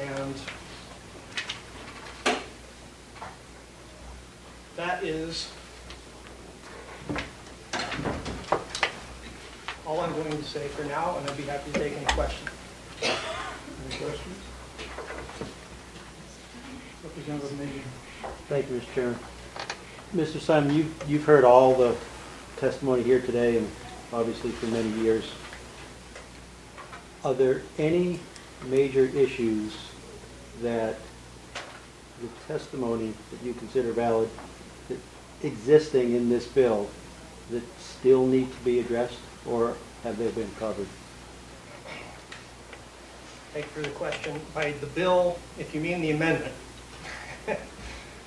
And that is all I'm going to say for now, and I'd be happy to take any questions. Any questions? Representative Major. Thank you, Mr. Chairman. Mr. Simon, you've heard all the testimony here today, and obviously for many years. Are there any major issues that the testimony that you consider valid that existing in this bill that still need to be addressed, or have they been covered? Thank you for the question. By the bill, if you mean the amendment,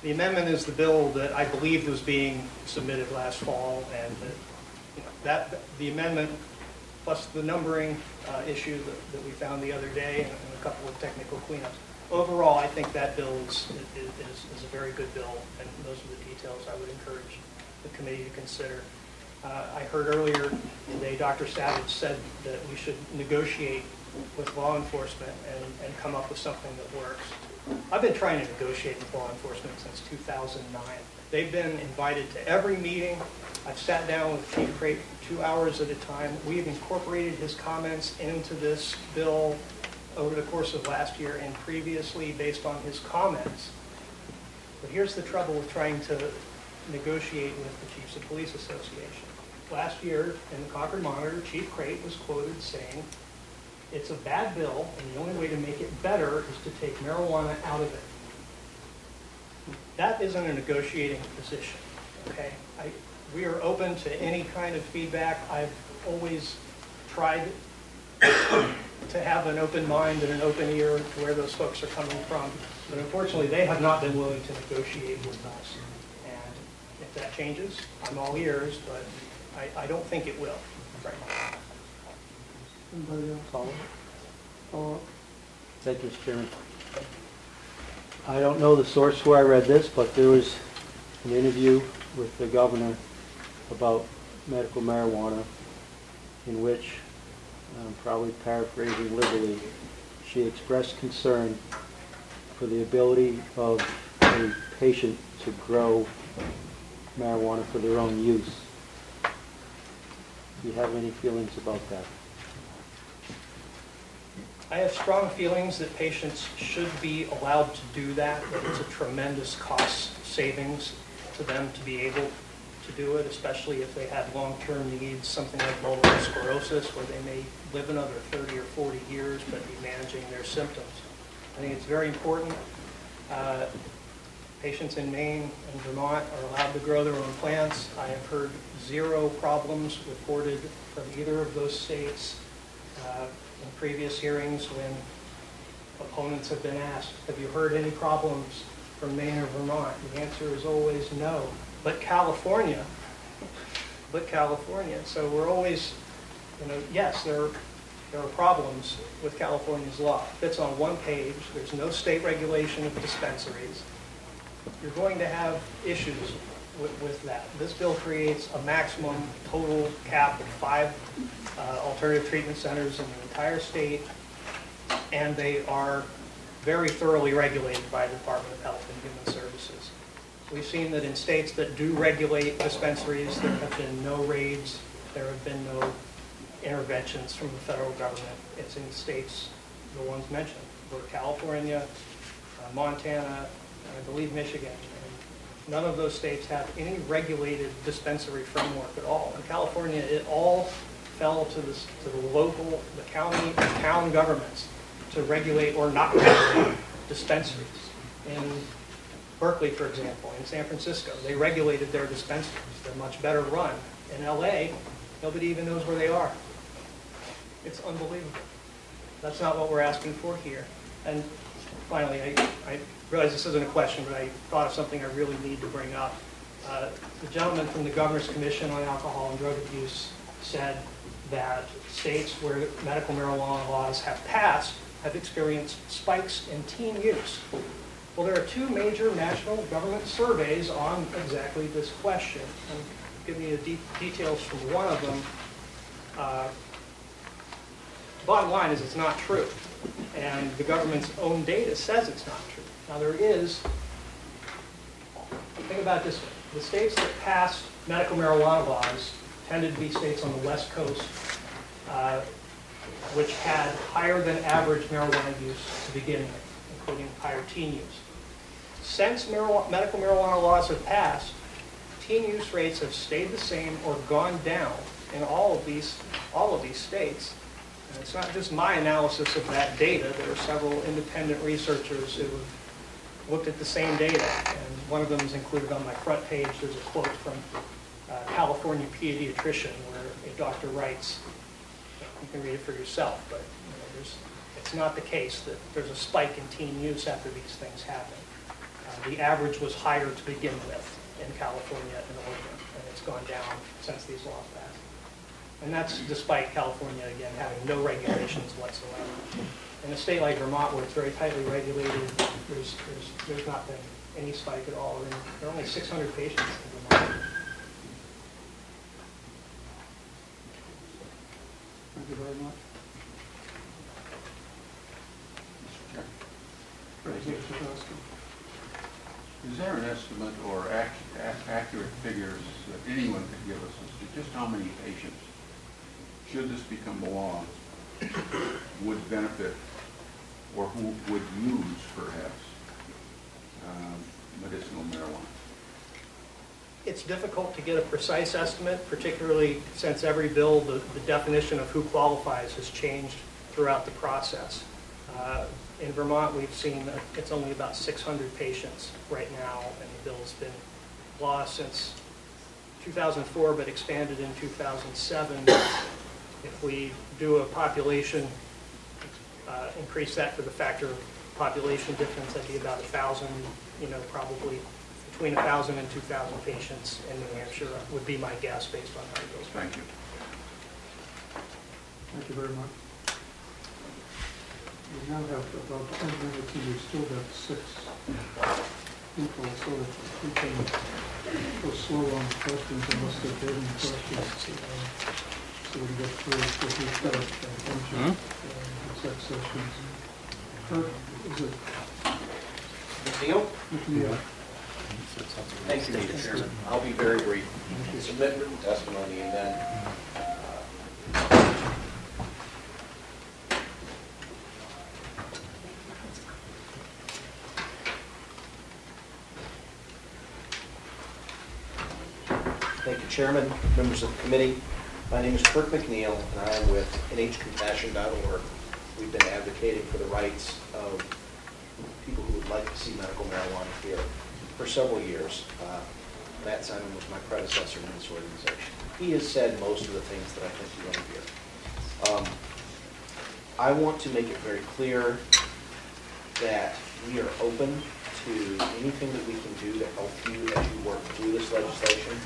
the amendment is the bill that I believe was being submitted last fall, and that the amendment plus the numbering issue that we found the other day and a couple of technical cleanups. Overall, I think that bill is a very good bill, and those are the details I would encourage the committee to consider. I heard earlier today Dr. Savage said that we should negotiate with law enforcement and come up with something that works. I've been trying to negotiate with law enforcement since 2009. They've been invited to every meeting. I've sat down with Chief Crate for 2 hours at a time. We've incorporated his comments into this bill over the course of last year and previously based on his comments. But here's the trouble with trying to negotiate with the Chiefs of Police Association. Last year in the Concord Monitor, Chief Crate was quoted saying, it's a bad bill, and the only way to make it better is to take marijuana out of it. That isn't a negotiating position, okay? We are open to any kind of feedback. I've always tried to have an open mind and an open ear to where those folks are coming from, but unfortunately they have not been willing to negotiate with us. And if that changes, I'm all ears, but I don't think it will right now. Anybody else? Follow? Thank you, Mr. Chairman. I don't know the source where I read this, but there was an interview with the governor about medical marijuana in which, I'm probably paraphrasing liberally, she expressed concern for the ability of a patient to grow marijuana for their own use. Do you have any feelings about that? I have strong feelings that patients should be allowed to do that, but it's a tremendous cost savings to them to be able to do it, especially if they have long-term needs, something like multiple sclerosis, where they may live another 30 or 40 years but be managing their symptoms. I think it's very important. Patients in Maine and Vermont are allowed to grow their own plants. I have heard zero problems reported from either of those states. In previous hearings when opponents have been asked, have you heard any problems from Maine or Vermont? The answer is always no, but California. So we're always, yes, there are problems with California's law. It's on one page. There's no state regulation of dispensaries. You're going to have issues with that. This bill creates a maximum total cap of 5 alternative treatment centers in the entire state. and they are very thoroughly regulated by the Department of Health and Human Services. We've seen that in states that do regulate dispensaries, there have been no raids, there have been no interventions from the federal government. It's in states, the ones mentioned, were California, Montana, and I believe Michigan. And none of those states have any regulated dispensary framework at all. In California, it all fell to the local, the county, and town governments to regulate or not regulate dispensaries. In Berkeley, for example, in San Francisco, they regulated their dispensaries. They're much better run. In LA, nobody even knows where they are. It's unbelievable. That's not what we're asking for here. And finally, I realize this isn't a question, but I thought of something I really need to bring up. The gentleman from the Governor's Commission on Alcohol and Drug Abuse said that states where medical marijuana laws have passed have experienced spikes in teen use. Well, there are two major national government surveys on exactly this question. And giving you the details from one of them. Bottom line is it's not true. And the government's own data says it's not true. Now there is, think about this way. The states that passed medical marijuana laws tended to be states on the West Coast, which had higher than average marijuana use to begin with, including higher teen use. Since medical marijuana laws have passed, teen use rates have stayed the same or gone down in all of these states. And it's not just my analysis of that data. There are several independent researchers who have looked at the same data. And one of them is included on my front page. There's a quote from a California pediatrician where a doctor writes, you can read it for yourself, but you know, it's not the case that there's a spike in teen use after these things happen. The average was higher to begin with in California and Oregon, and it's gone down since these laws passed. And that's despite California, again, having no regulations whatsoever. In a state like Vermont, where it's very tightly regulated, there's not been any spike at all. There are only 600 patients in Vermont. Thank you very much. Is there an estimate or accurate figures that anyone could give us as to just how many patients, should this become a law, would benefit or who would use, perhaps, medicinal marijuana? It's difficult to get a precise estimate, particularly since every bill, the definition of who qualifies has changed throughout the process. In Vermont, we've seen that it's only about 600 patients right now, and the bill's been law since 2004, but expanded in 2007. If we do a population, increase that for the factor of population difference, that'd be about 1,000, you know, probably between 1,000 and 2,000 patients in New Hampshire would be my guess based on how it goes. Thank you. Thank you very much. We now have about 10 minutes and we've still got 6 people, so that we can go slow on questions unless they're getting questions, so we can get through with these kind of exec sessions. Kirk, is it? McNeil? McNeil. Thank you, Mr. Chairman. I'll be very brief. Submit written testimony and then thank you, Chairman, members of the committee. My name is Kirk McNeil, and I am with nhcompassion.org. We've been advocating for the rights of people who would like to see medical marijuana here for several years. Matt Simon was my predecessor in this organization. He has said most of the things that I think you want to hear. I want to make it very clear that we are open to anything that we can do to help you as you work through this legislation.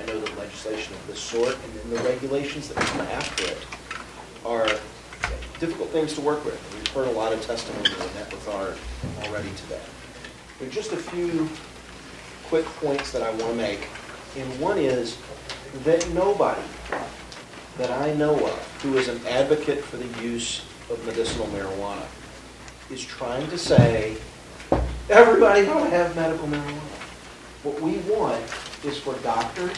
I know that legislation of this sort and then the regulations that come after it are difficult things to work with. We've heard a lot of testimony in that regard already today. There are just a few quick points that I want to make. And one is that nobody that I know of who is an advocate for the use of medicinal marijuana is trying to say, everybody ought to have medical marijuana. What we want is for doctors,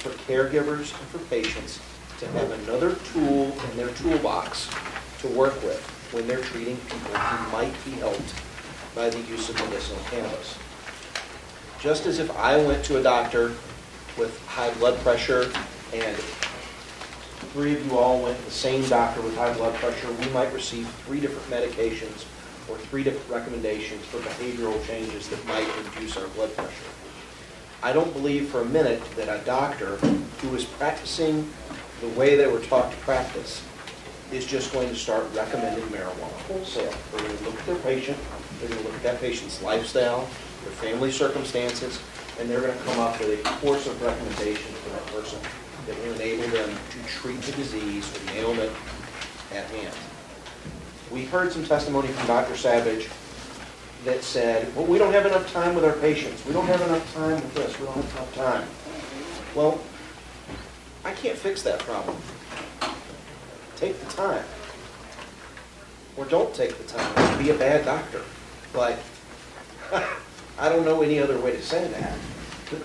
for caregivers, and for patients to have another tool in their toolbox to work with when they're treating people who might be helped by the use of medicinal cannabis. Just as if I went to a doctor with high blood pressure and three of you all went to the same doctor with high blood pressure, we might receive three different medications or three different recommendations for behavioral changes that might reduce our blood pressure. I don't believe for a minute that a doctor who is practicing the way they were taught to practice is just going to start recommending marijuana wholesale. They're going to look at their patient, they're going to look at that patient's lifestyle, their family circumstances, and they're going to come up with a course of recommendation for that person that will enable them to treat the disease or the ailment at hand. We heard some testimony from Dr. Savage that said, well, we don't have enough time with our patients. We don't have enough time with this. We don't have enough time. Well, I can't fix that problem. Take the time. Or don't take the time. Be a bad doctor. But I don't know any other way to say that.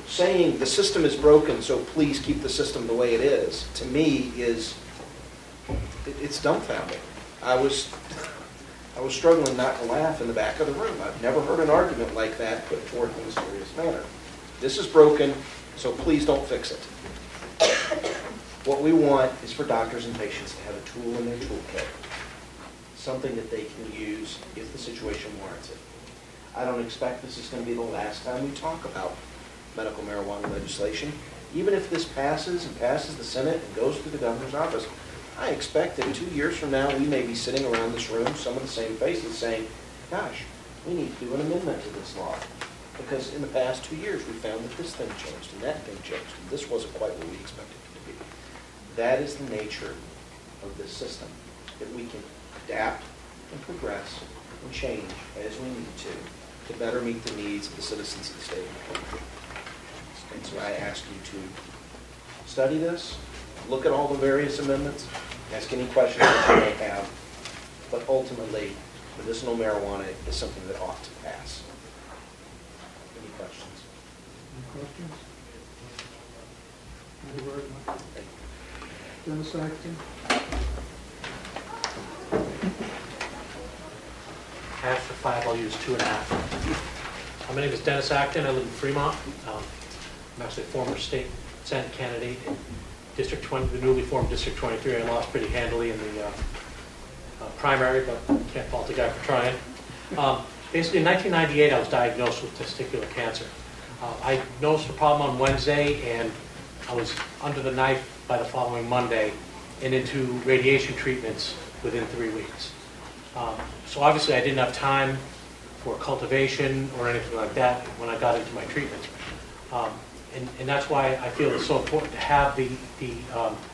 Saying the system is broken, so please keep the system the way it is, to me is, it's dumbfounding. I was struggling not to laugh in the back of the room. I've never heard an argument like that put forth in a serious manner. This is broken, so please don't fix it. What we want is for doctors and patients to have a tool in their toolkit, something that they can use if the situation warrants it. I don't expect this is going to be the last time we talk about medical marijuana legislation. Even if this passes and passes the Senate and goes through the governor's office, I expect that 2 years from now, we may be sitting around this room, some of the same faces, saying, gosh, we need to do an amendment to this law. Because in the past 2 years, we found that this thing changed and that thing changed, and this wasn't quite what we expected it to be. That is the nature of this system, that we can adapt and progress and change as we need to better meet the needs of the citizens of the state of Maine. And so I ask you to study this, look at all the various amendments, ask any questions that you may have, but ultimately, medicinal marijuana is something that ought to pass. Any questions? Any questions? Thank you very much. Dennis Acton. Half for five, I'll use 2.5. My name is Dennis Acton. I live in Fremont. I'm actually a former state Senate candidate. District 20, the newly formed District 23, I lost pretty handily in the primary, but can't fault the guy for trying. Basically, in 1998, I was diagnosed with testicular cancer. I noticed the problem on Wednesday, and I was under the knife by the following Monday and into radiation treatments within 3 weeks. So obviously, I didn't have time for cultivation or anything like that when I got into my treatments. And that's why I feel it's so important to have the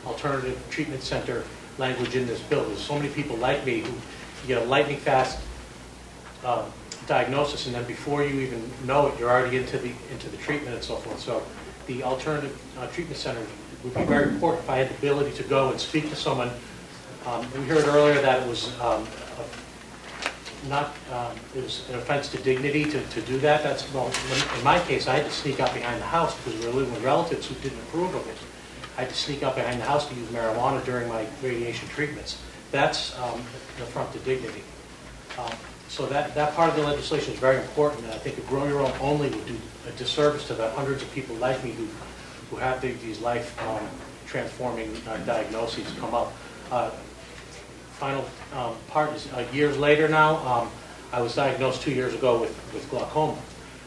alternative treatment center language in this bill. There's so many people like me who get a lightning fast diagnosis, and then before you even know it, you're already into the treatment and so forth. So the alternative treatment center would be very important if I had the ability to go and speak to someone. We heard earlier that it was it was an offense to dignity to do that. That's, well, in my case, I had to sneak out behind the house because we were living with relatives who didn't approve of it. I had to sneak out behind the house to use marijuana during my radiation treatments. That's an affront to dignity. So that part of the legislation is very important, and I think a grow your own only would do a disservice to the hundreds of people like me who have these life-transforming diagnoses come up. Final part is years later now, I was diagnosed 2 years ago with glaucoma.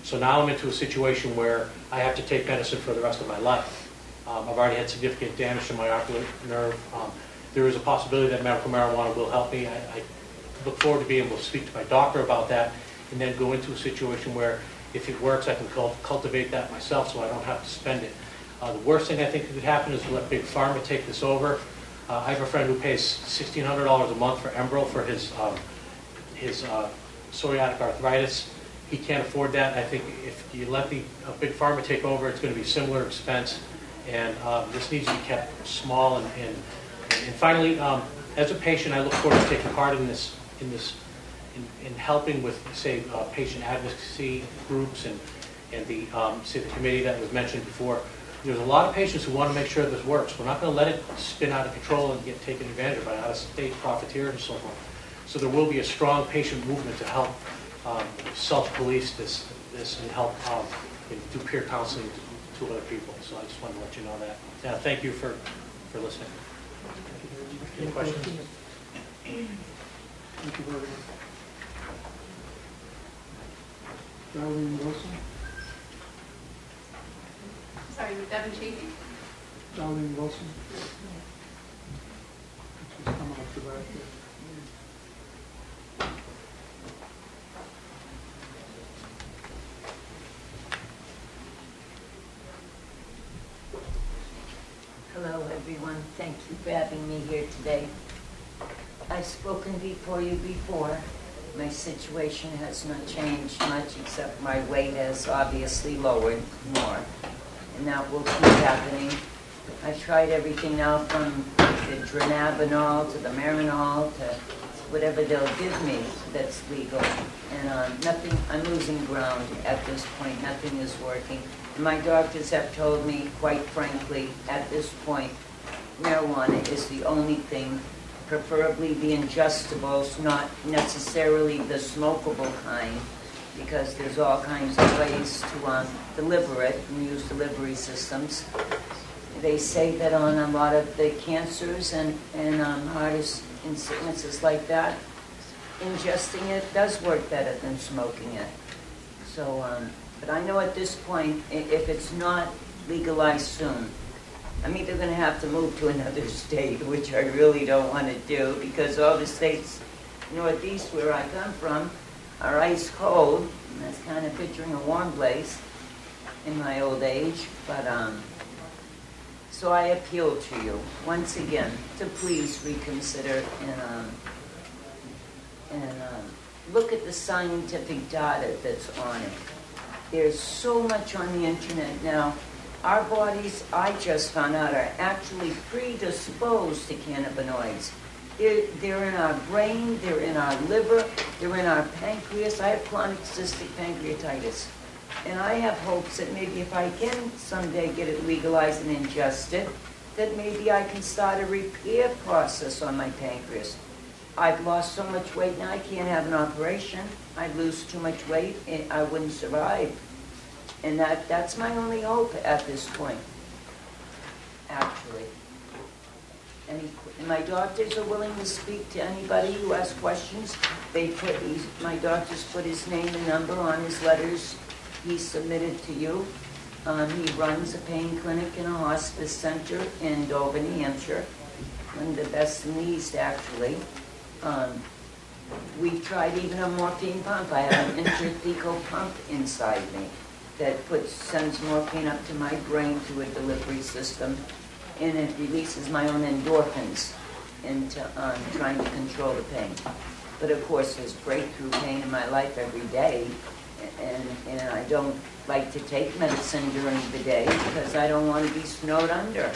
So now I'm into a situation where I have to take medicine for the rest of my life. I've already had significant damage to my ocular nerve. There is a possibility that medical marijuana will help me. I look forward to being able to speak to my doctor about that and then go into a situation where if it works, I can cultivate that myself so I don't have to spend it. The worst thing I think that could happen is let Big Pharma take this over. I have a friend who pays $1,600 a month for Enbrel for his psoriatic arthritis. He can't afford that. I think if you let the big pharma take over, it's going to be similar expense. And this needs to be kept small. And finally, as a patient, I look forward to taking part in this in helping with, say, patient advocacy groups and the committee that was mentioned before, there's a lot of patients who want to make sure this works. We're not going to let it spin out of control and get taken advantage of by out-of-state profiteers and so forth. So there will be a strong patient movement to help self-police this and help do peer counseling to other people. So I just wanted to let you know that. Now, thank you for listening. Any questions? Thank you very much. Darlene Wilson. Sorry, Devin Chafee. Darlene Wilson. She's coming up to back there. Hello, everyone. Thank you for having me here today. I've spoken before you before. My situation has not changed much, except my weight has obviously lowered more. And that will keep happening. I've tried everything now from the Dronabinol to the Marinol to whatever they'll give me that's legal. And nothing, I'm losing ground at this point. Nothing is working. And my doctors have told me, quite frankly, at this point, marijuana is the only thing, preferably the ingestibles, not necessarily the smokable kind, because there's all kinds of ways to deliver it and use delivery systems. They say that on a lot of the cancers and heart and sicknesses like that, ingesting it does work better than smoking it. So, but I know at this point, if it's not legalized soon, I'm either going to have to move to another state, which I really don't want to do, because all the states northeast where I come from are ice cold, and that's kind of picturing a warm place in my old age. But so I appeal to you once again to please reconsider and look at the scientific data that's on it. There's so much on the internet now. Our bodies, I just found out, are actually predisposed to cannabinoids. They're in our brain, they're in our liver, they're in our pancreas. I have chronic cystic pancreatitis. And I have hopes that maybe if I can someday get it legalized and ingested, that maybe I can start a repair process on my pancreas. I've lost so much weight now I can't have an operation. I lose too much weight and I wouldn't survive. And that's my only hope at this point, actually. And my doctors are willing to speak to anybody who asks questions. They put my doctors put his name and number on his letters he submitted to you. He runs a pain clinic and a hospice center in Dover, New Hampshire, one of the best in the East, actually. We tried even a morphine pump. I have an intrathecal pump inside me that sends morphine up to my brain through a delivery system, and it releases my own endorphins into trying to control the pain. But of course, there's breakthrough pain in my life every day, and I don't like to take medicine during the day because I don't want to be snowed under.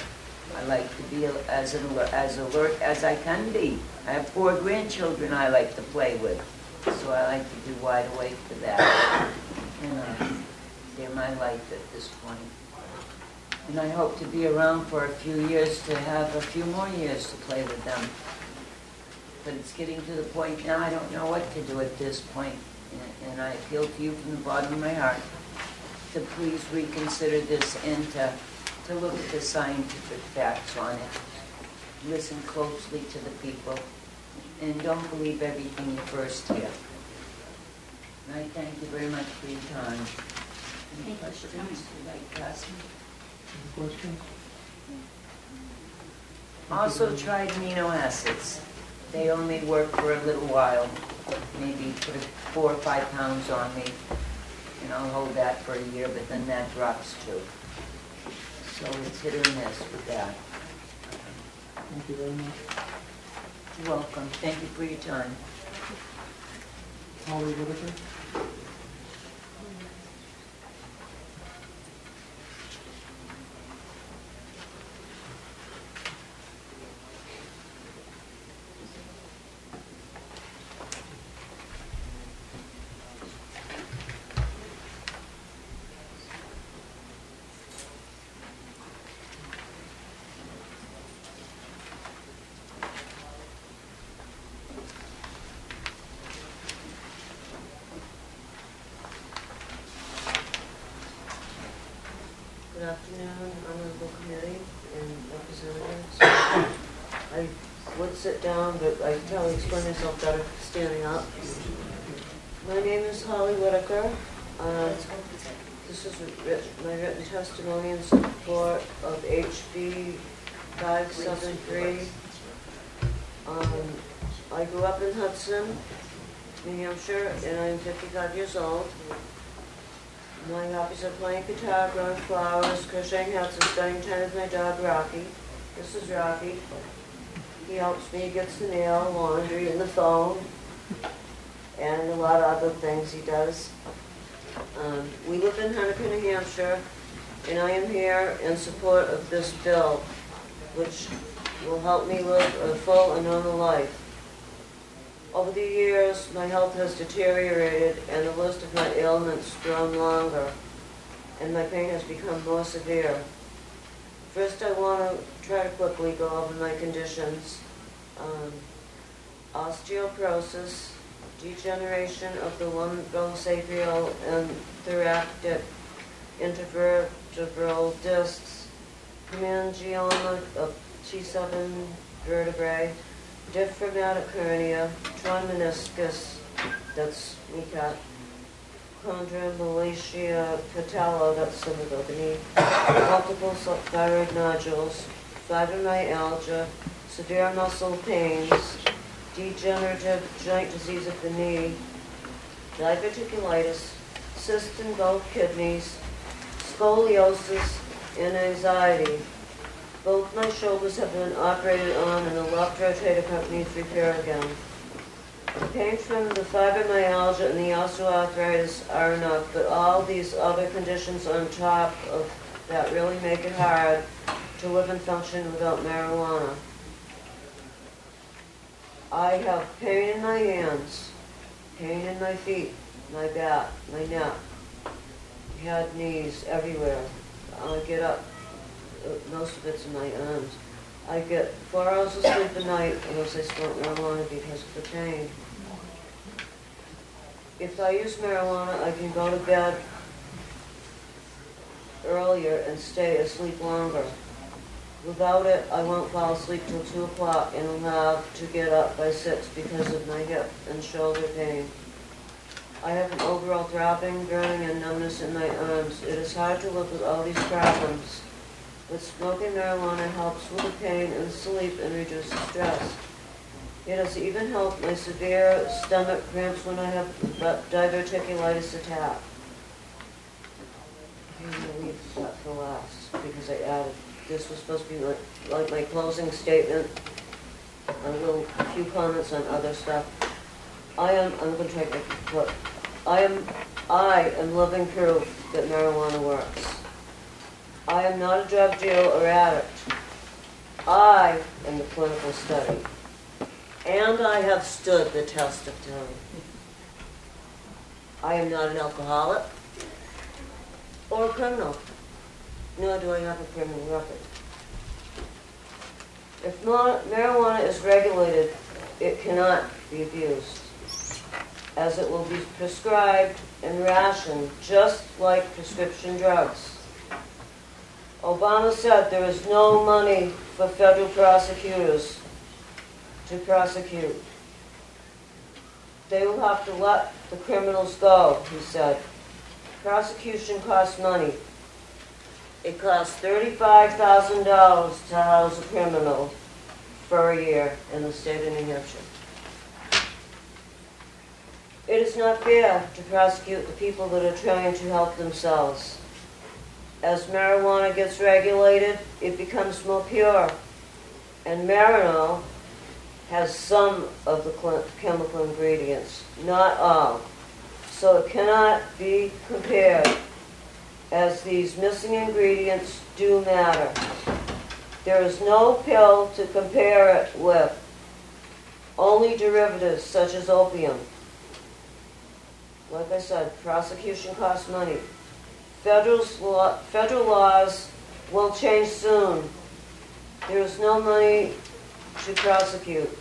I like to be as alert as I can be. I have 4 grandchildren I like to play with, so I like to be wide awake for that. And they're my life at this point. And I hope to be around for a few years to have a few more years to play with them. But it's getting to the point now I don't know what to do at this point. And I appeal to you from the bottom of my heart to please reconsider this and to look at the scientific facts on it. Listen closely to the people. And don't believe everything you first hear. And I thank you very much for your time. Any questions you'd like to ask me? Questions? Also tried amino acids. They only work for a little while. Maybe put 4 or 5 pounds on me, and I'll hold that for a year, but then that drops too. So it's hit or miss with that. Thank you very much. You're welcome. Thank you for your time. Holly Whitaker. would sit down, but I probably explain myself better standing up. My name is Holly Whitaker. This is my written testimony in support of HB 573. I grew up in Hudson, New Hampshire, and I'm 55 years old. My hobbies are playing guitar, growing flowers, crocheting hats, and spending time with my dog Rocky. This is Rocky. He helps me, gets the mail, laundry, and the phone, and a lot of other things he does. We live in Hennecker, New Hampshire, and I am here in support of this bill, which will help me live a full and normal life. Over the years, my health has deteriorated, and the list of my ailments grown longer, and my pain has become more severe. First, I want to try to quickly go over my conditions. Osteoporosis, degeneration of the lumbosacral and thoracic intervertebral discs, hemangioma of T7 vertebrae, diaphragmatic hernia, torn meniscus, that's me cat, chondromalacia patella, that's some of the knee, multiple thyroid nodules, fibromyalgia, severe muscle pains, degenerative joint disease of the knee, diverticulitis, cysts in both kidneys, scoliosis, and anxiety. Both my shoulders have been operated on and the left rotator cuff needs repair again. The pain from the fibromyalgia and the osteoarthritis are enough, but all these other conditions on top of that really make it hard to live and function without marijuana. I have pain in my hands, pain in my feet, my back, my neck, head, knees, everywhere. I get up. Most of it's in my arms. I get 4 hours of sleep a night unless I smoke marijuana because of the pain. If I use marijuana, I can go to bed earlier and stay asleep longer. Without it, I won't fall asleep till 2 o'clock and will have to get up by 6 because of my hip and shoulder pain. I have an overall throbbing, burning, and numbness in my arms. It is hard to live with all these problems. But smoking marijuana helps with the pain and sleep and reduces stress. It has even helped my severe stomach cramps when I have diverticulitis attack. I'm going to leave that for last because I added, this was supposed to be like my closing statement, a few comments on other stuff. I am living proof that marijuana works. I am not a drug dealer or addict. I am the clinical study. And I have stood the test of time. I am not an alcoholic or a criminal, nor do I have a criminal record. If marijuana is regulated, it cannot be abused, as it will be prescribed and rationed just like prescription drugs. Obama said there is no money for federal prosecutors to prosecute. They will have to let the criminals go, he said. Prosecution costs money. It costs $35,000 to house a criminal for a year in the state of New Hampshire. It is not fair to prosecute the people that are trying to help themselves. As marijuana gets regulated, it becomes more pure, and Marinol has some of the chemical ingredients, not all, so it cannot be compared, as these missing ingredients do matter. There is no pill to compare it with, only derivatives such as opium. Like I said, prosecution costs money. Federal laws will change soon. There is no money to prosecute.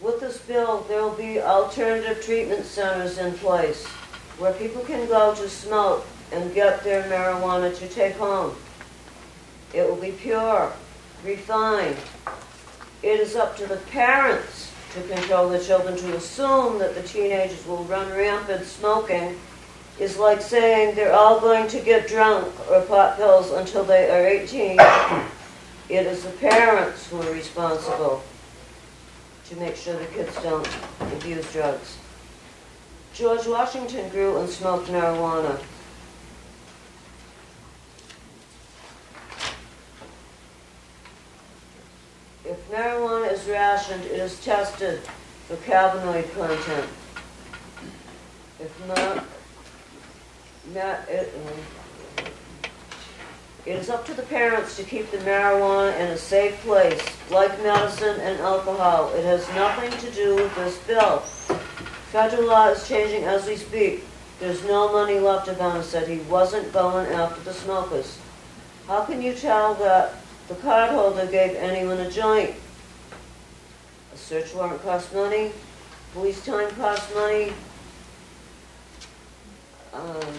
With this bill, there will be alternative treatment centers in place where people can go to smoke and get their marijuana to take home. It will be pure refined. It is up to the parents to control the children. To assume that the teenagers will run rampant smoking is like saying they're all going to get drunk or pop pills until they are 18. It is the parents who are responsible to make sure the kids don't abuse drugs. George Washington grew and smoked marijuana. If marijuana is rationed, it is tested for cannabinoid content. If it is up to the parents to keep the marijuana in a safe place, like medicine and alcohol. It has nothing to do with this bill. Federal law is changing as we speak. There's no money left. Obama said he wasn't going after the smokers. How can you tell that the cardholder gave anyone a joint? A search warrant costs money. Police time costs money. Let me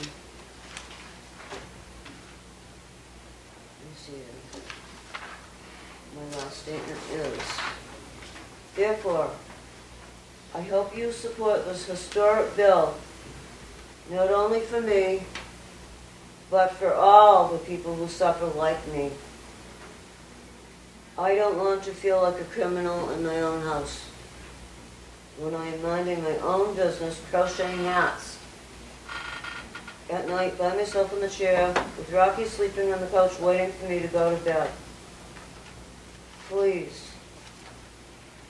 see. My last statement is, therefore, I hope you support this historic bill, not only for me, but for all the people who suffer like me. I don't want to feel like a criminal in my own house when I am minding my own business crocheting hats. At night, by myself in the chair, with Rocky sleeping on the couch waiting for me to go to bed. Please,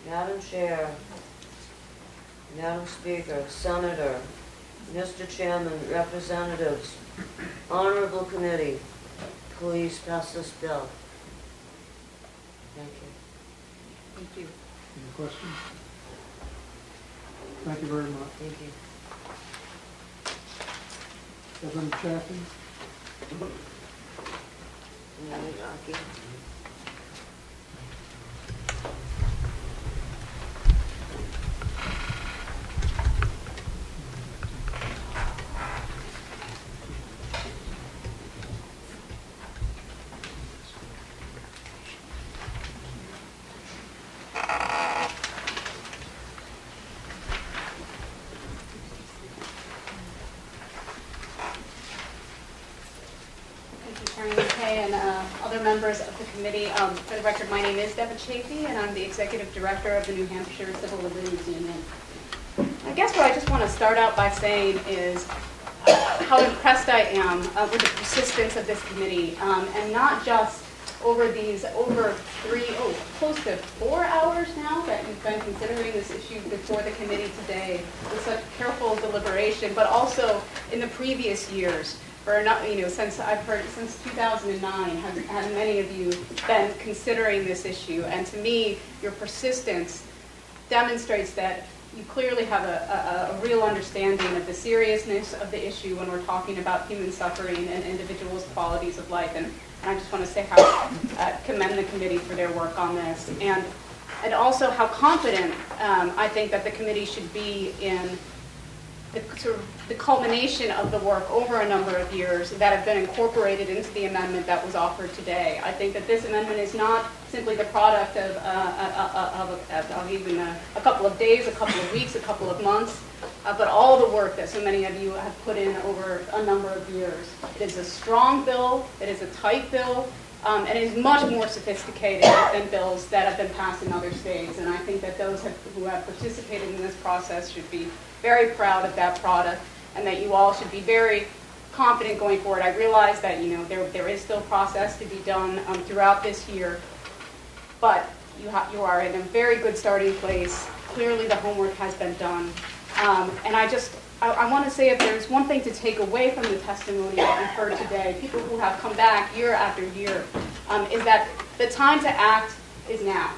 Madam Chair, Madam Speaker, Senator, Mr. Chairman, Representatives, Honorable Committee, please pass this bill. Thank you. Thank you. Any questions? Thank you very much. Thank you. Evelyn Chaffin. Okay. Members of the committee. For the record, my name is Debra Chafee, and I'm the Executive Director of the New Hampshire Civil Liberties Union. I guess what I just want to start out by saying is how impressed I am with the persistence of this committee, and not just over these close to 4 hours now that we've been considering this issue before the committee today with such careful deliberation, but also in the previous years. Since 2009, have many of you been considering this issue? And to me, your persistence demonstrates that you clearly have a real understanding of the seriousness of the issue when we're talking about human suffering and individuals' qualities of life. And I just want to say how commend the committee for their work on this, and also how confident I think that the committee should be in the culmination of the work over a number of years that have been incorporated into the amendment that was offered today. I think that this amendment is not simply the product of even a couple of days, a couple of weeks, a couple of months, but all the work that so many of you have put in over a number of years. It is a strong bill, it is a tight bill, and it is much more sophisticated than bills that have been passed in other states. And I think that those who have participated in this process should be very proud of that product, and that you all should be very confident going forward. I realize that there is still process to be done throughout this year, but you are in a very good starting place. Clearly, the homework has been done, and I want to say, if there's one thing to take away from the testimony that we've heard today, people who have come back year after year, is that the time to act is now.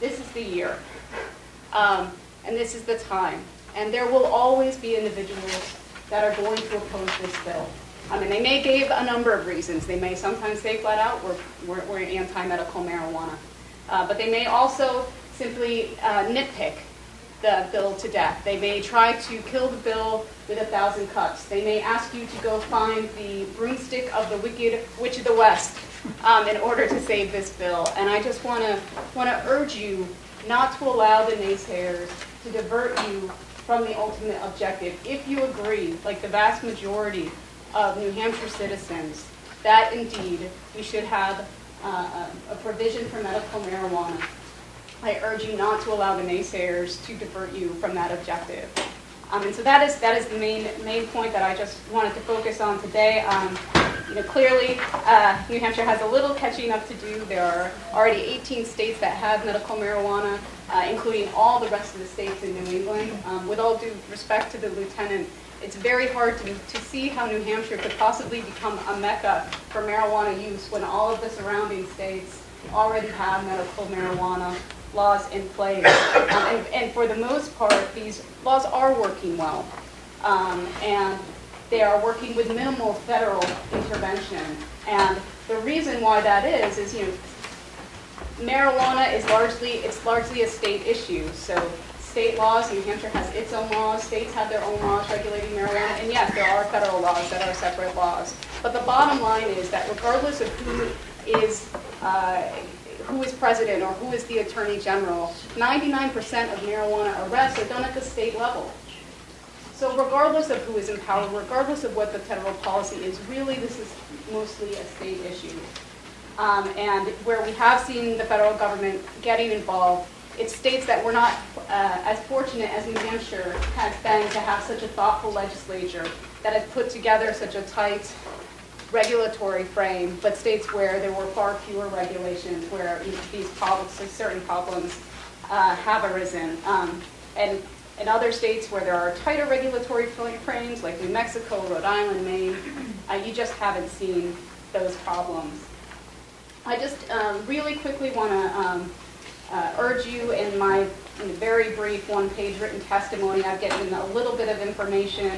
This is the year, and this is the time. And there will always be individuals that are going to oppose this bill. And they may give a number of reasons. They may sometimes say flat out, we're anti-medical marijuana. But they may also simply nitpick the bill to death. They may try to kill the bill with 1,000 cuts. They may ask you to go find the broomstick of the wicked witch of the West in order to save this bill. And I just want to urge you not to allow the naysayers to divert you from the ultimate objective. If you agree, like the vast majority of New Hampshire citizens, that indeed we should have a provision for medical marijuana, I urge you not to allow the naysayers to divert you from that objective. And so that is the main point that I just wanted to focus on today. Clearly, New Hampshire has a little catching up to do. There are already 18 states that have medical marijuana, including all the rest of the states in New England. With all due respect to the lieutenant, it's very hard to see how New Hampshire could possibly become a mecca for marijuana use when all of the surrounding states already have medical marijuana laws in place. And for the most part, these laws are working well. And they are working with minimal federal intervention. And the reason why that is marijuana is largely a state issue. So state laws, New Hampshire has its own laws, states have their own laws regulating marijuana, and yes, there are federal laws that are separate laws. But the bottom line is that regardless of who is president or who is the Attorney General, 99% of marijuana arrests are done at the state level. So regardless of who is in power, regardless of what the federal policy is, really this is mostly a state issue. And where we have seen the federal government getting involved, it's states that were not as fortunate as New Hampshire has been to have such a thoughtful legislature that has put together such a tight regulatory frame, but states where there were far fewer regulations, where these problems, certain problems have arisen. And in other states where there are tighter regulatory frames, like New Mexico, Rhode Island, Maine, you just haven't seen those problems. I just really quickly want to urge you in my very brief one-page written testimony. I've given a little bit of information,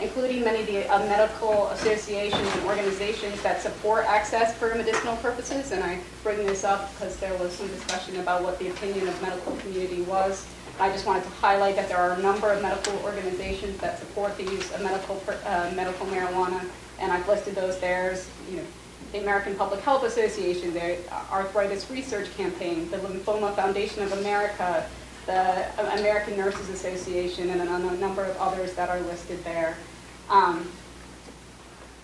including many of the medical associations and organizations that support access for medicinal purposes. And I bring this up because there was some discussion about what the opinion of the medical community was. I just wanted to highlight that there are a number of medical organizations that support the use of medical marijuana, and I've listed those. There's the American Public Health Association, the Arthritis Research Campaign, the Lymphoma Foundation of America, the American Nurses Association, and a number of others that are listed there. And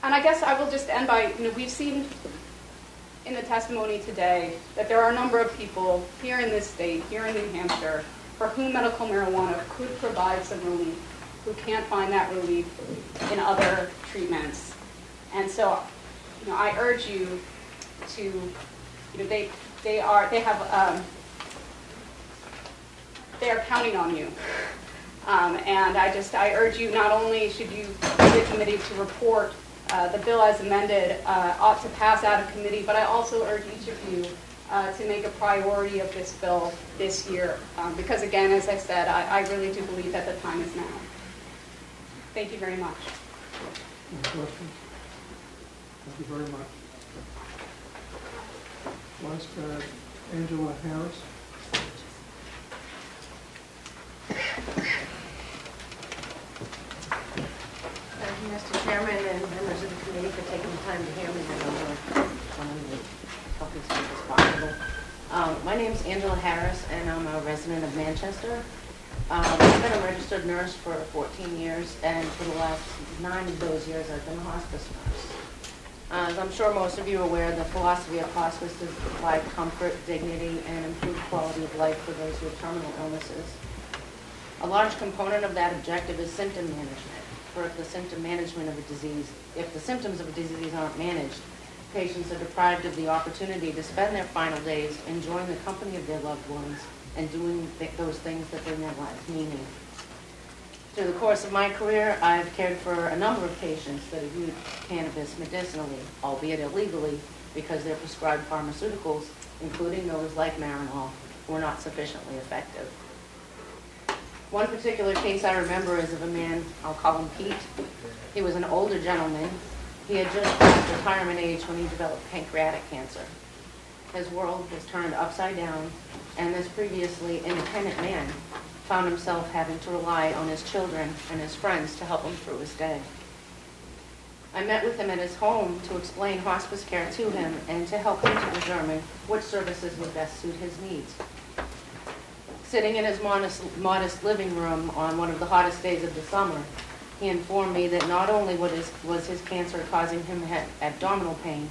I guess I will just end by, we've seen in the testimony today that there are a number of people here in this state, here in New Hampshire, for whom medical marijuana could provide some relief, who can't find that relief in other treatments. And so I urge you to, they are counting on you. And I urge you, not only should you be the committee to report the bill as amended ought to pass out of committee, but I also urge each of you to make a priority of this bill this year. Because again, as I said, I really do believe that the time is now. Thank you very much. Any questions? Thank you very much. Vice President Angela Harris. Thank you, Mr. Chairman, and members of the committee for taking the time to hear me. I know we're help as much as possible. My name is Angela Harris, and I'm a resident of Manchester. I've been a registered nurse for 14 years, and for the last 9 of those years, I've been a hospice nurse. As I'm sure most of you are aware, the philosophy of hospice is to provide comfort, dignity, and improved quality of life for those with terminal illnesses. A large component of that objective is symptom management. If the symptoms of a disease aren't managed, patients are deprived of the opportunity to spend their final days enjoying the company of their loved ones and doing those things that bring their lives meaning. Through the course of my career, I've cared for a number of patients that have used cannabis medicinally, albeit illegally, because they're prescribed pharmaceuticals, including those like Marinol, were not sufficiently effective. One particular case I remember is of a man, I'll call him Pete. He was an older gentleman. He had just passed retirement age when he developed pancreatic cancer. His world was turned upside down, and this previously independent man found himself having to rely on his children and his friends to help him through his day. I met with him at his home to explain hospice care to him and to help him to determine which services would best suit his needs. Sitting in his modest living room on one of the hottest days of the summer, he informed me that not only was his cancer causing him abdominal pain,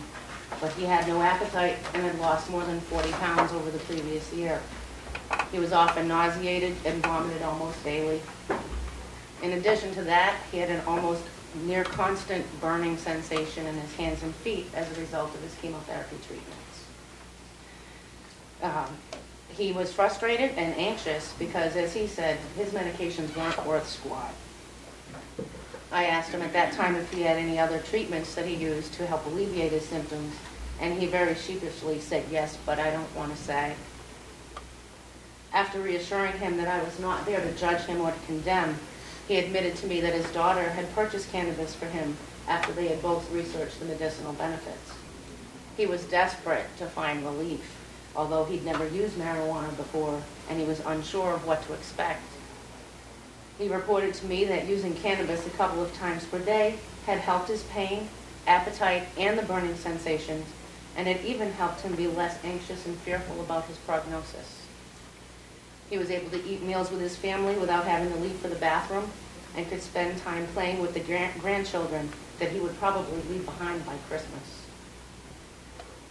but he had no appetite and had lost more than 40 pounds over the previous year. He was often nauseated and vomited almost daily. In addition to that, he had an almost near constant burning sensation in his hands and feet as a result of his chemotherapy treatments. He was frustrated and anxious because, as he said, his medications weren't worth squat. I asked him at that time if he had any other treatments that he used to help alleviate his symptoms, and he very sheepishly said, "Yes, but I don't want to say." After reassuring him that I was not there to judge him or to condemn, he admitted to me that his daughter had purchased cannabis for him after they had both researched the medicinal benefits. He was desperate to find relief, although he'd never used marijuana before and he was unsure of what to expect. He reported to me that using cannabis a couple of times per day had helped his pain, appetite, and the burning sensations, and it even helped him be less anxious and fearful about his prognosis. He was able to eat meals with his family without having to leave for the bathroom and could spend time playing with the grandchildren that he would probably leave behind by Christmas.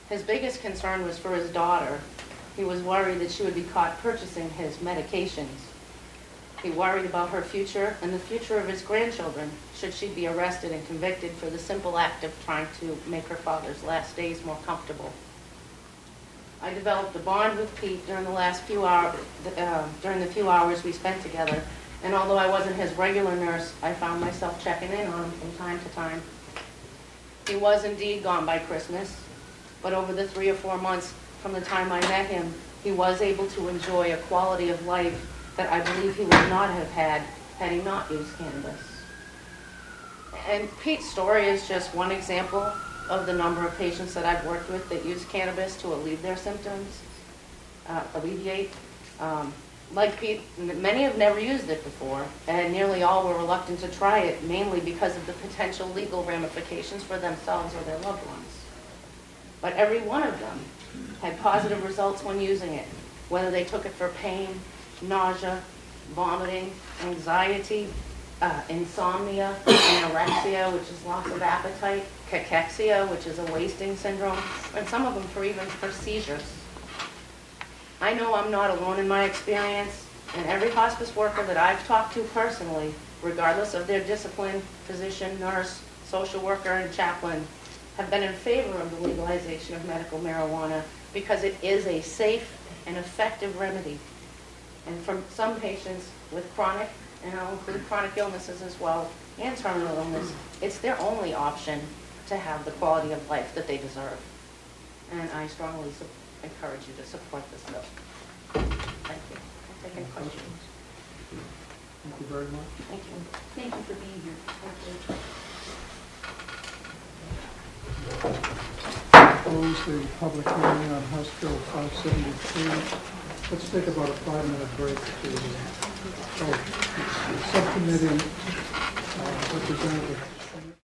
His biggest concern was for his daughter. He was worried that she would be caught purchasing his medications. He worried about her future and the future of his grandchildren should she be arrested and convicted for the simple act of trying to make her father's last days more comfortable. I developed a bond with Pete during the few hours we spent together, and although I wasn't his regular nurse, I found myself checking in on him from time to time. He was indeed gone by Christmas, but over the 3 or 4 months from the time I met him, he was able to enjoy a quality of life that I believe he would not have had had he not used cannabis. And Pete's story is just one example of the number of patients that I've worked with that use cannabis to alleviate their symptoms, Like Pete, many have never used it before, and nearly all were reluctant to try it, mainly because of the potential legal ramifications for themselves or their loved ones. But every one of them had positive results when using it, whether they took it for pain, nausea, vomiting, anxiety, insomnia, anorexia, which is loss of appetite, cachexia, which is a wasting syndrome, and some of them even for seizures. I know I'm not alone in my experience, and every hospice worker that I've talked to personally, regardless of their discipline, physician, nurse, social worker, and chaplain, have been in favor of the legalization of medical marijuana because it is a safe and effective remedy. And for some patients with chronic, and I'll include chronic illnesses as well, and terminal illness, it's their only option to have the quality of life that they deserve. And I strongly encourage you to support this bill. Thank you. I'll take any questions. Thank you very much. Thank you. Thank you for being here. Thank you. Close the public hearing on House Bill 573. Let's take about a 5-minute break to the subcommittee representative.